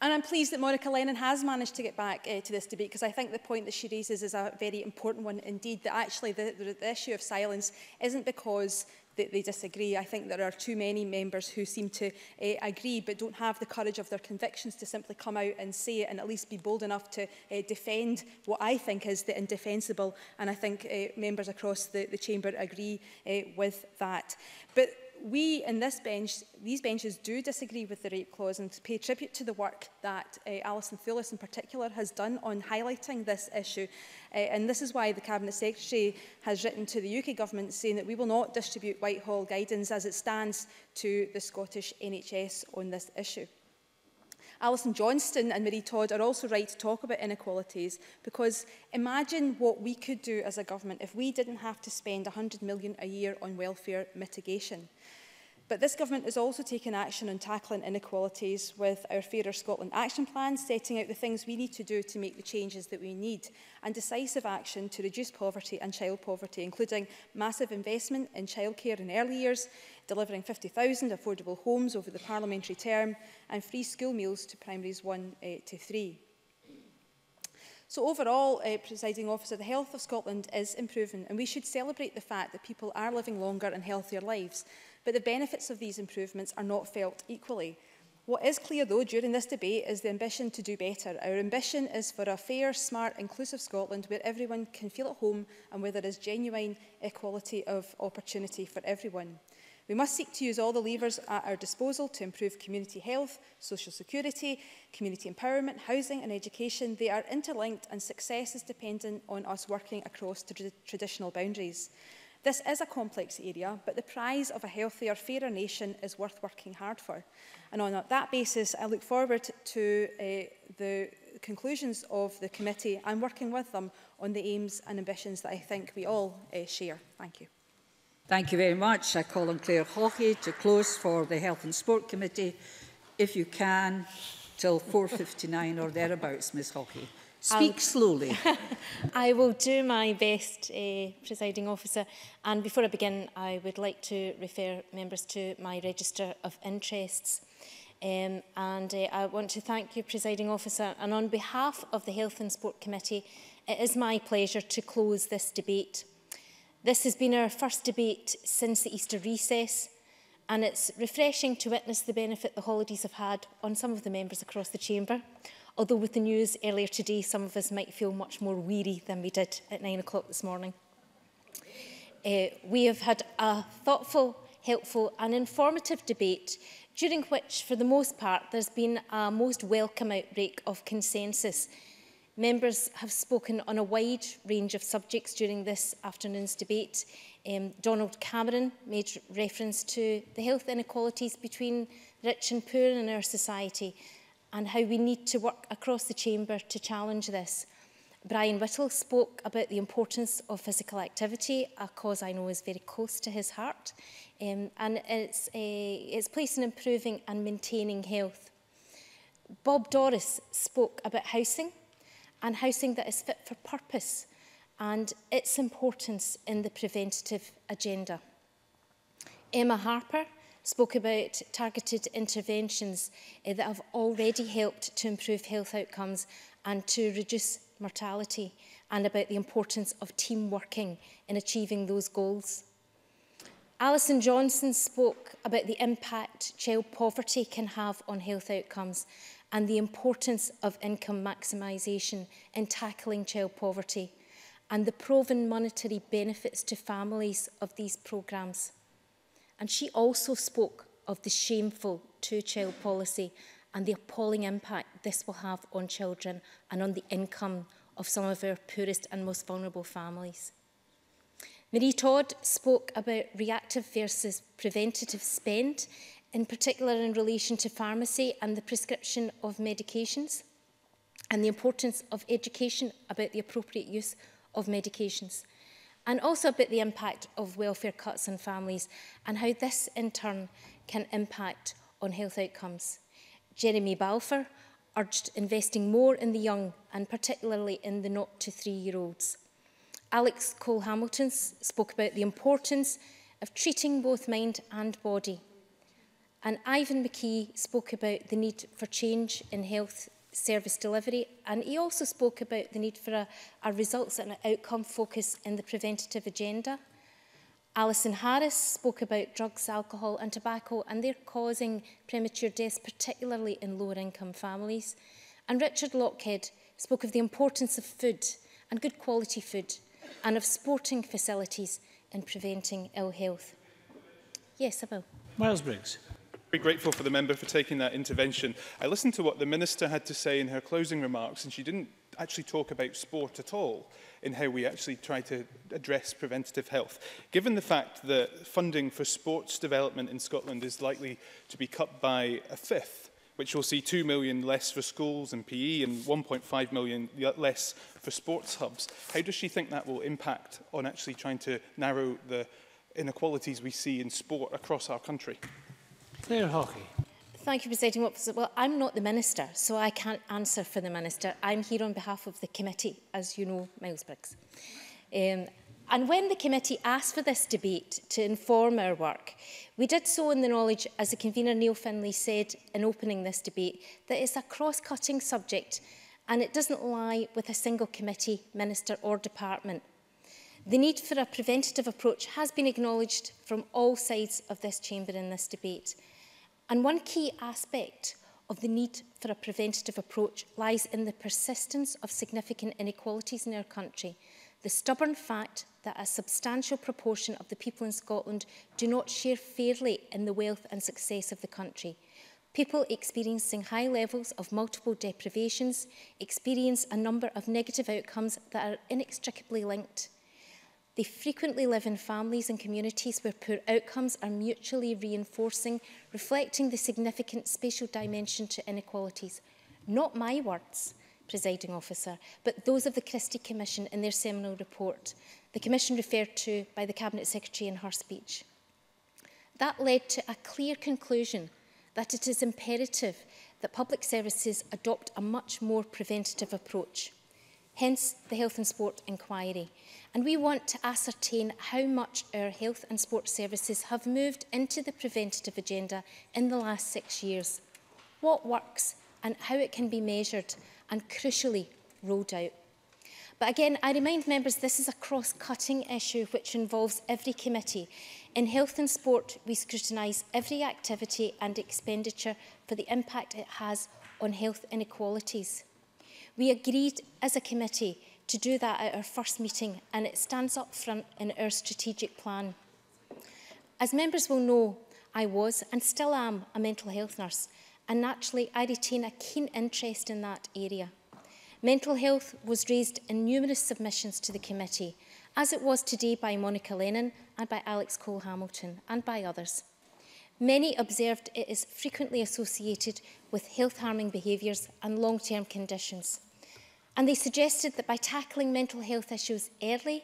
And I'm pleased that Monica Lennon has managed to get back uh, to this debate, because I think the point that she raises is a very important one indeed, that actually the, the, the issue of silence isn't because they, they disagree. I think there are too many members who seem to uh, agree but don't have the courage of their convictions to simply come out and say it and at least be bold enough to uh, defend what I think is the indefensible. And I think uh, members across the, the chamber agree uh, with that. But we in this bench, these benches do disagree with the rape clause, and to pay tribute to the work that uh, Alison Thulis in particular has done on highlighting this issue. Uh, and this is why the Cabinet Secretary has written to the U K Government saying that we will not distribute Whitehall guidance as it stands to the Scottish N H S on this issue. Alison Johnson and Marie Todd are also right to talk about inequalities, because imagine what we could do as a government if we didn't have to spend one hundred million pounds a year on welfare mitigation. But this government is also taking action on tackling inequalities with our Fairer Scotland Action Plan, setting out the things we need to do to make the changes that we need, and decisive action to reduce poverty and child poverty, including massive investment in childcare in early years, delivering fifty thousand affordable homes over the parliamentary term, and free school meals to primaries one uh, to three. So overall, uh, Presiding Officer, the health of Scotland is improving, and we should celebrate the fact that people are living longer and healthier lives. But the benefits of these improvements are not felt equally. What is clear, though, during this debate is the ambition to do better. Our ambition is for a fair, smart, inclusive Scotland where everyone can feel at home and where there is genuine equality of opportunity for everyone. We must seek to use all the levers at our disposal to improve community health, social security, community empowerment, housing and education. They are interlinked, and success is dependent on us working across tra- traditional boundaries. This is a complex area, but the prize of a healthier, fairer nation is worth working hard for. And on that basis, I look forward to uh, the conclusions of the committee and working with them on the aims and ambitions that I think we all uh, share. Thank you. Thank you very much. I call on Clare Haughey to close for the Health and Sport Committee, if you can, till four fifty-nine or thereabouts, Miss Haughey. Speak I'll, slowly. I will do my best, uh, Presiding Officer. And before I begin, I would like to refer members to my Register of Interests. Um, and uh, I want to thank you, Presiding Officer. And on behalf of the Health and Sport Committee, it is my pleasure to close this debate. This has been our first debate since the Easter recess, and it's refreshing to witness the benefit the holidays have had on some of the members across the chamber, although with the news earlier today, some of us might feel much more weary than we did at nine o'clock this morning. Uh, we have had a thoughtful, helpful and informative debate, during which, for the most part, there's been a most welcome outbreak of consensus. Members have spoken on a wide range of subjects during this afternoon's debate. Um, Donald Cameron made reference to the health inequalities between rich and poor in our society and how we need to work across the chamber to challenge this. Brian Whittle spoke about the importance of physical activity, a cause I know is very close to his heart, um, and it's, a, it's place in improving and maintaining health. Bob Doris spoke about housing, and housing that is fit for purpose and its importance in the preventative agenda. Emma Harper spoke about targeted interventions eh, that have already helped to improve health outcomes and to reduce mortality, and about the importance of team working in achieving those goals. Alison Johnson spoke about the impact child poverty can have on health outcomes and the importance of income maximisation in tackling child poverty and the proven monetary benefits to families of these programmes. And she also spoke of the shameful two-child policy and the appalling impact this will have on children and on the income of some of our poorest and most vulnerable families. Marie Todd spoke about reactive versus preventative spend, in particular in relation to pharmacy and the prescription of medications, and the importance of education about the appropriate use of medications, and also about the impact of welfare cuts on families and how this in turn can impact on health outcomes. Jeremy Balfour urged investing more in the young and particularly in the naught to three-year-olds. Alex Cole-Hamilton spoke about the importance of treating both mind and body. And Ivan McKee spoke about the need for change in health service delivery, and he also spoke about the need for a, a results and an outcome focus in the preventative agenda. Alison Harris spoke about drugs, alcohol and tobacco, and they're causing premature deaths, particularly in lower income families. And Richard Lochhead spoke of the importance of food and good quality food and of sporting facilities in preventing ill health. Yes, I will. Miles Briggs. Very grateful for the member for taking that intervention. I listened to what the Minister had to say in her closing remarks, and she didn't actually talk about sport at all in how we actually try to address preventative health. Given the fact that funding for sports development in Scotland is likely to be cut by a fifth, which will see two million less for schools and P E and one point five million less for sports hubs, how does she think that will impact on actually trying to narrow the inequalities we see in sport across our country? Clare Haughey. Thank you, Presiding Officer. Well, I'm not the Minister, so I can't answer for the Minister. I'm here on behalf of the committee, as you know, Miles Briggs. Um, and when the committee asked for this debate to inform our work, we did so in the knowledge, as the convener Neil Findlay said in opening this debate, that it's a cross-cutting subject and it doesn't lie with a single committee, minister or department. The need for a preventative approach has been acknowledged from all sides of this chamber in this debate. And one key aspect of the need for a preventative approach lies in the persistence of significant inequalities in our country, the stubborn fact that a substantial proportion of the people in Scotland do not share fairly in the wealth and success of the country. People experiencing high levels of multiple deprivations experience a number of negative outcomes that are inextricably linked. They frequently live in families and communities where poor outcomes are mutually reinforcing, reflecting the significant spatial dimension to inequalities. Not my words, Presiding Officer, but those of the Christie Commission in their seminal report, the Commission referred to by the Cabinet Secretary in her speech. That led to a clear conclusion that it is imperative that public services adopt a much more preventative approach. Hence the Health and Sport Inquiry. And we want to ascertain how much our health and sport services have moved into the preventative agenda in the last six years, what works and how it can be measured and, crucially, rolled out. But again, I remind members this is a cross-cutting issue which involves every committee. In health and sport, we scrutinise every activity and expenditure for the impact it has on health inequalities. We agreed as a committee to do that at our first meeting, and it stands up front in our strategic plan. As members will know, I was and still am a mental health nurse, and naturally I retain a keen interest in that area. Mental health was raised in numerous submissions to the committee, as it was today by Monica Lennon and by Alex Cole-Hamilton and by others. Many observed it is frequently associated with health-harming behaviours and long-term conditions. And they suggested that by tackling mental health issues early,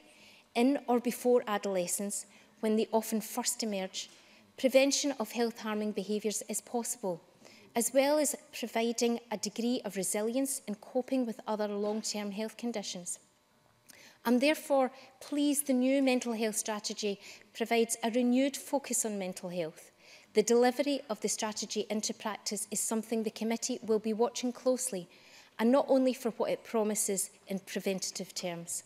in or before adolescence, when they often first emerge, prevention of health-harming behaviours is possible, as well as providing a degree of resilience in coping with other long-term health conditions. I'm therefore pleased the new mental health strategy provides a renewed focus on mental health. The delivery of the strategy into practice is something the committee will be watching closely, and not only for what it promises in preventative terms.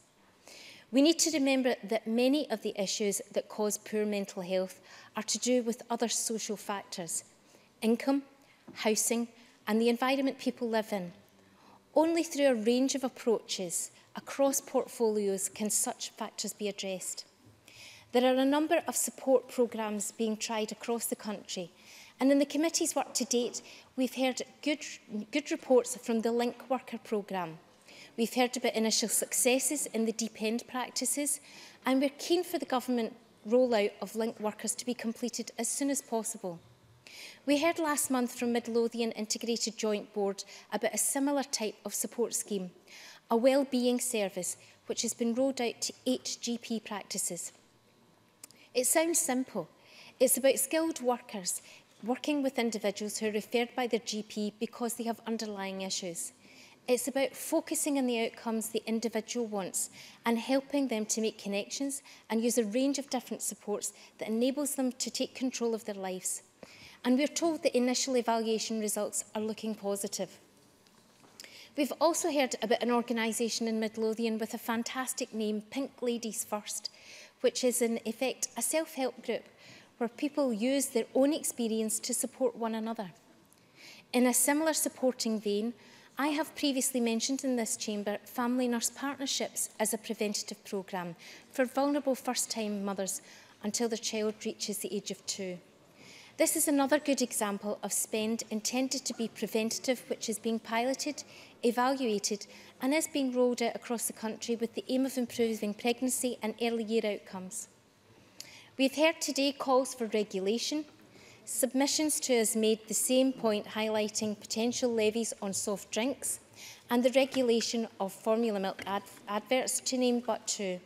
We need to remember that many of the issues that cause poor mental health are to do with other social factors, income, housing, and the environment people live in. Only through a range of approaches across portfolios can such factors be addressed. There are a number of support programmes being tried across the country, and in the committee's work to date, we've heard good, good reports from the Link Worker programme. We've heard about initial successes in the deep end practices, and we're keen for the government rollout of Link Workers to be completed as soon as possible. We heard last month from Midlothian Integrated Joint Board about a similar type of support scheme, a wellbeing service which has been rolled out to eight G P practices. It sounds simple. It's about skilled workers working with individuals who are referred by their G P because they have underlying issues. It's about focusing on the outcomes the individual wants and helping them to make connections and use a range of different supports that enables them to take control of their lives. And we're told the initial evaluation results are looking positive. We've also heard about an organisation in Midlothian with a fantastic name, Pink Ladies First, which is in effect a self-help group where people use their own experience to support one another. In a similar supporting vein, I have previously mentioned in this chamber Family Nurse Partnerships as a preventative programme for vulnerable first-time mothers until their child reaches the age of two. This is another good example of spend intended to be preventative, which is being piloted, evaluated and is being rolled out across the country with the aim of improving pregnancy and early year outcomes. We've heard today calls for regulation. Submissions to us made the same point, highlighting potential levies on soft drinks and the regulation of formula milk ad adverts, to name but two.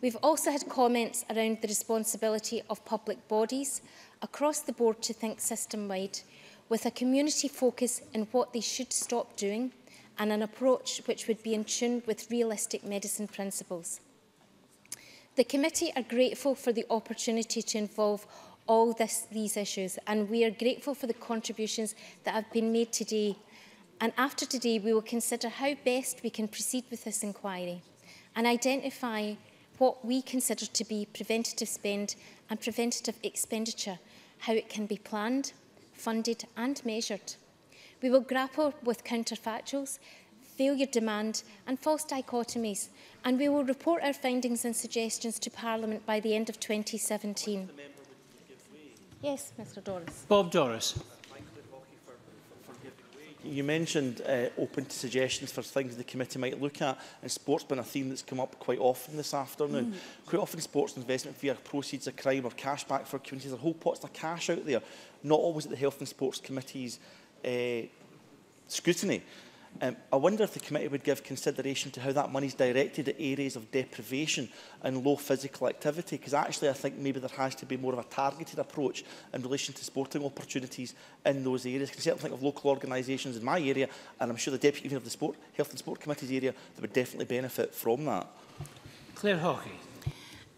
We've also had comments around the responsibility of public bodies across the board to think system-wide, with a community focus in what they should stop doing and an approach which would be in tune with realistic medicine principles. The committee are grateful for the opportunity to involve all this, these issues, and we are grateful for the contributions that have been made today. And after today, we will consider how best we can proceed with this inquiry and identify what we consider to be preventative spend and preventative expenditure, how it can be planned, funded and measured. We will grapple with counterfactuals, failure demand and false dichotomies, and we will report our findings and suggestions to Parliament by the end of twenty seventeen. Yes, Mr Doris. Bob Doris. You mentioned uh, open to suggestions for things the committee might look at, and sport's been a theme that's come up quite often this afternoon. Mm. Quite often sports investment via proceeds of crime or cash back for communities, there are whole pots of cash out there, not always at the Health and Sports Committee's uh, scrutiny. Um, I wonder if the committee would give consideration to how that money is directed at areas of deprivation and low physical activity, because actually I think maybe there has to be more of a targeted approach in relation to sporting opportunities in those areas. I can certainly think of local organisations in my area, and I'm sure the Deputy of the Sport, Health and Sport Committee's area, that would definitely benefit from that. Clare Haughey.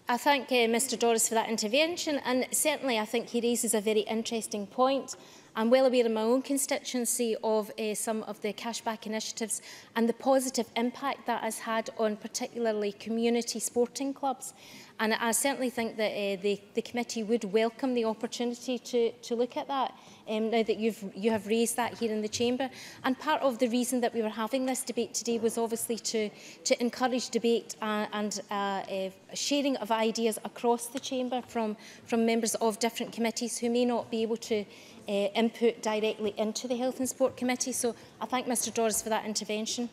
I thank uh, Mr Doris for that intervention, and certainly I think he raises a very interesting point. I'm well aware in my own constituency of uh, some of the cashback initiatives and the positive impact that has had on particularly community sporting clubs. And I certainly think that uh, the, the committee would welcome the opportunity to, to look at that um, now that you've, you have raised that here in the chamber. And part of the reason that we were having this debate today was obviously to, to encourage debate uh, and uh, uh, sharing of ideas across the chamber from, from members of different committees who may not be able to uh, input directly into the Health and Sport Committee. So I thank Mr Doris for that intervention.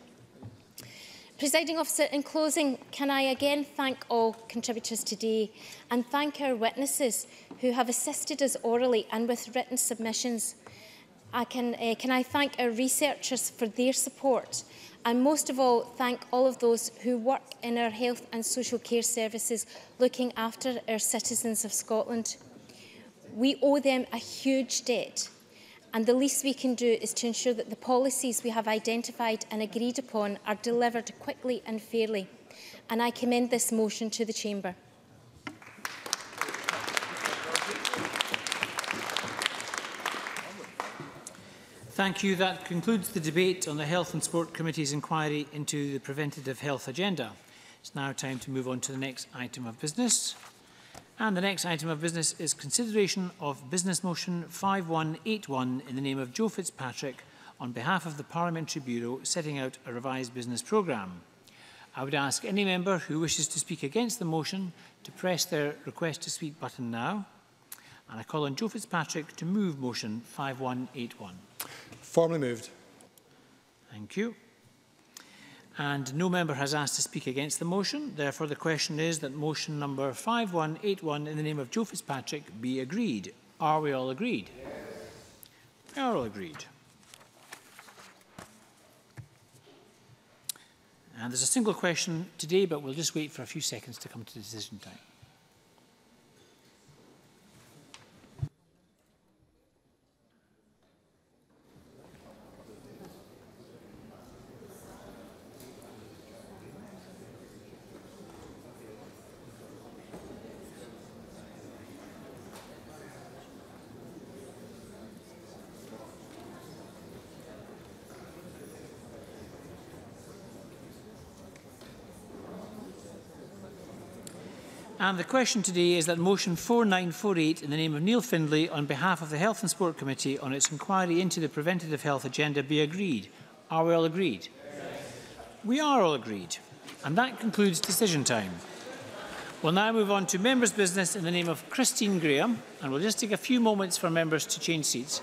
Presiding Officer, in closing, can I again thank all contributors today and thank our witnesses who have assisted us orally and with written submissions. I can, uh, can I thank our researchers for their support, and most of all thank all of those who work in our health and social care services looking after our citizens of Scotland. We owe them a huge debt, and the least we can do is to ensure that the policies we have identified and agreed upon are delivered quickly and fairly. And I commend this motion to the Chamber. Thank you. That concludes the debate on the Health and Sport Committee's inquiry into the preventative health agenda. It's now time to move on to the next item of business. And the next item of business is consideration of Business Motion five one eight one in the name of Joe Fitzpatrick on behalf of the Parliamentary Bureau setting out a revised business programme. I would ask any member who wishes to speak against the motion to press their request to speak button now. And I call on Joe Fitzpatrick to move Motion five one eight one. Formally moved. Thank you. And no member has asked to speak against the motion. Therefore, the question is that motion number five one eight one in the name of Joe Fitzpatrick be agreed. Are we all agreed? Yes. We are all agreed. And there's a single question today, but we'll just wait for a few seconds to come to the decision time. And the question today is that motion four nine four eight in the name of Neil Findlay on behalf of the Health and Sport Committee on its inquiry into the preventative health agenda be agreed. Are we all agreed? Yes. We are all agreed. And that concludes decision time. We'll now move on to members' business in the name of Christine Graham, and we'll just take a few moments for members to change seats.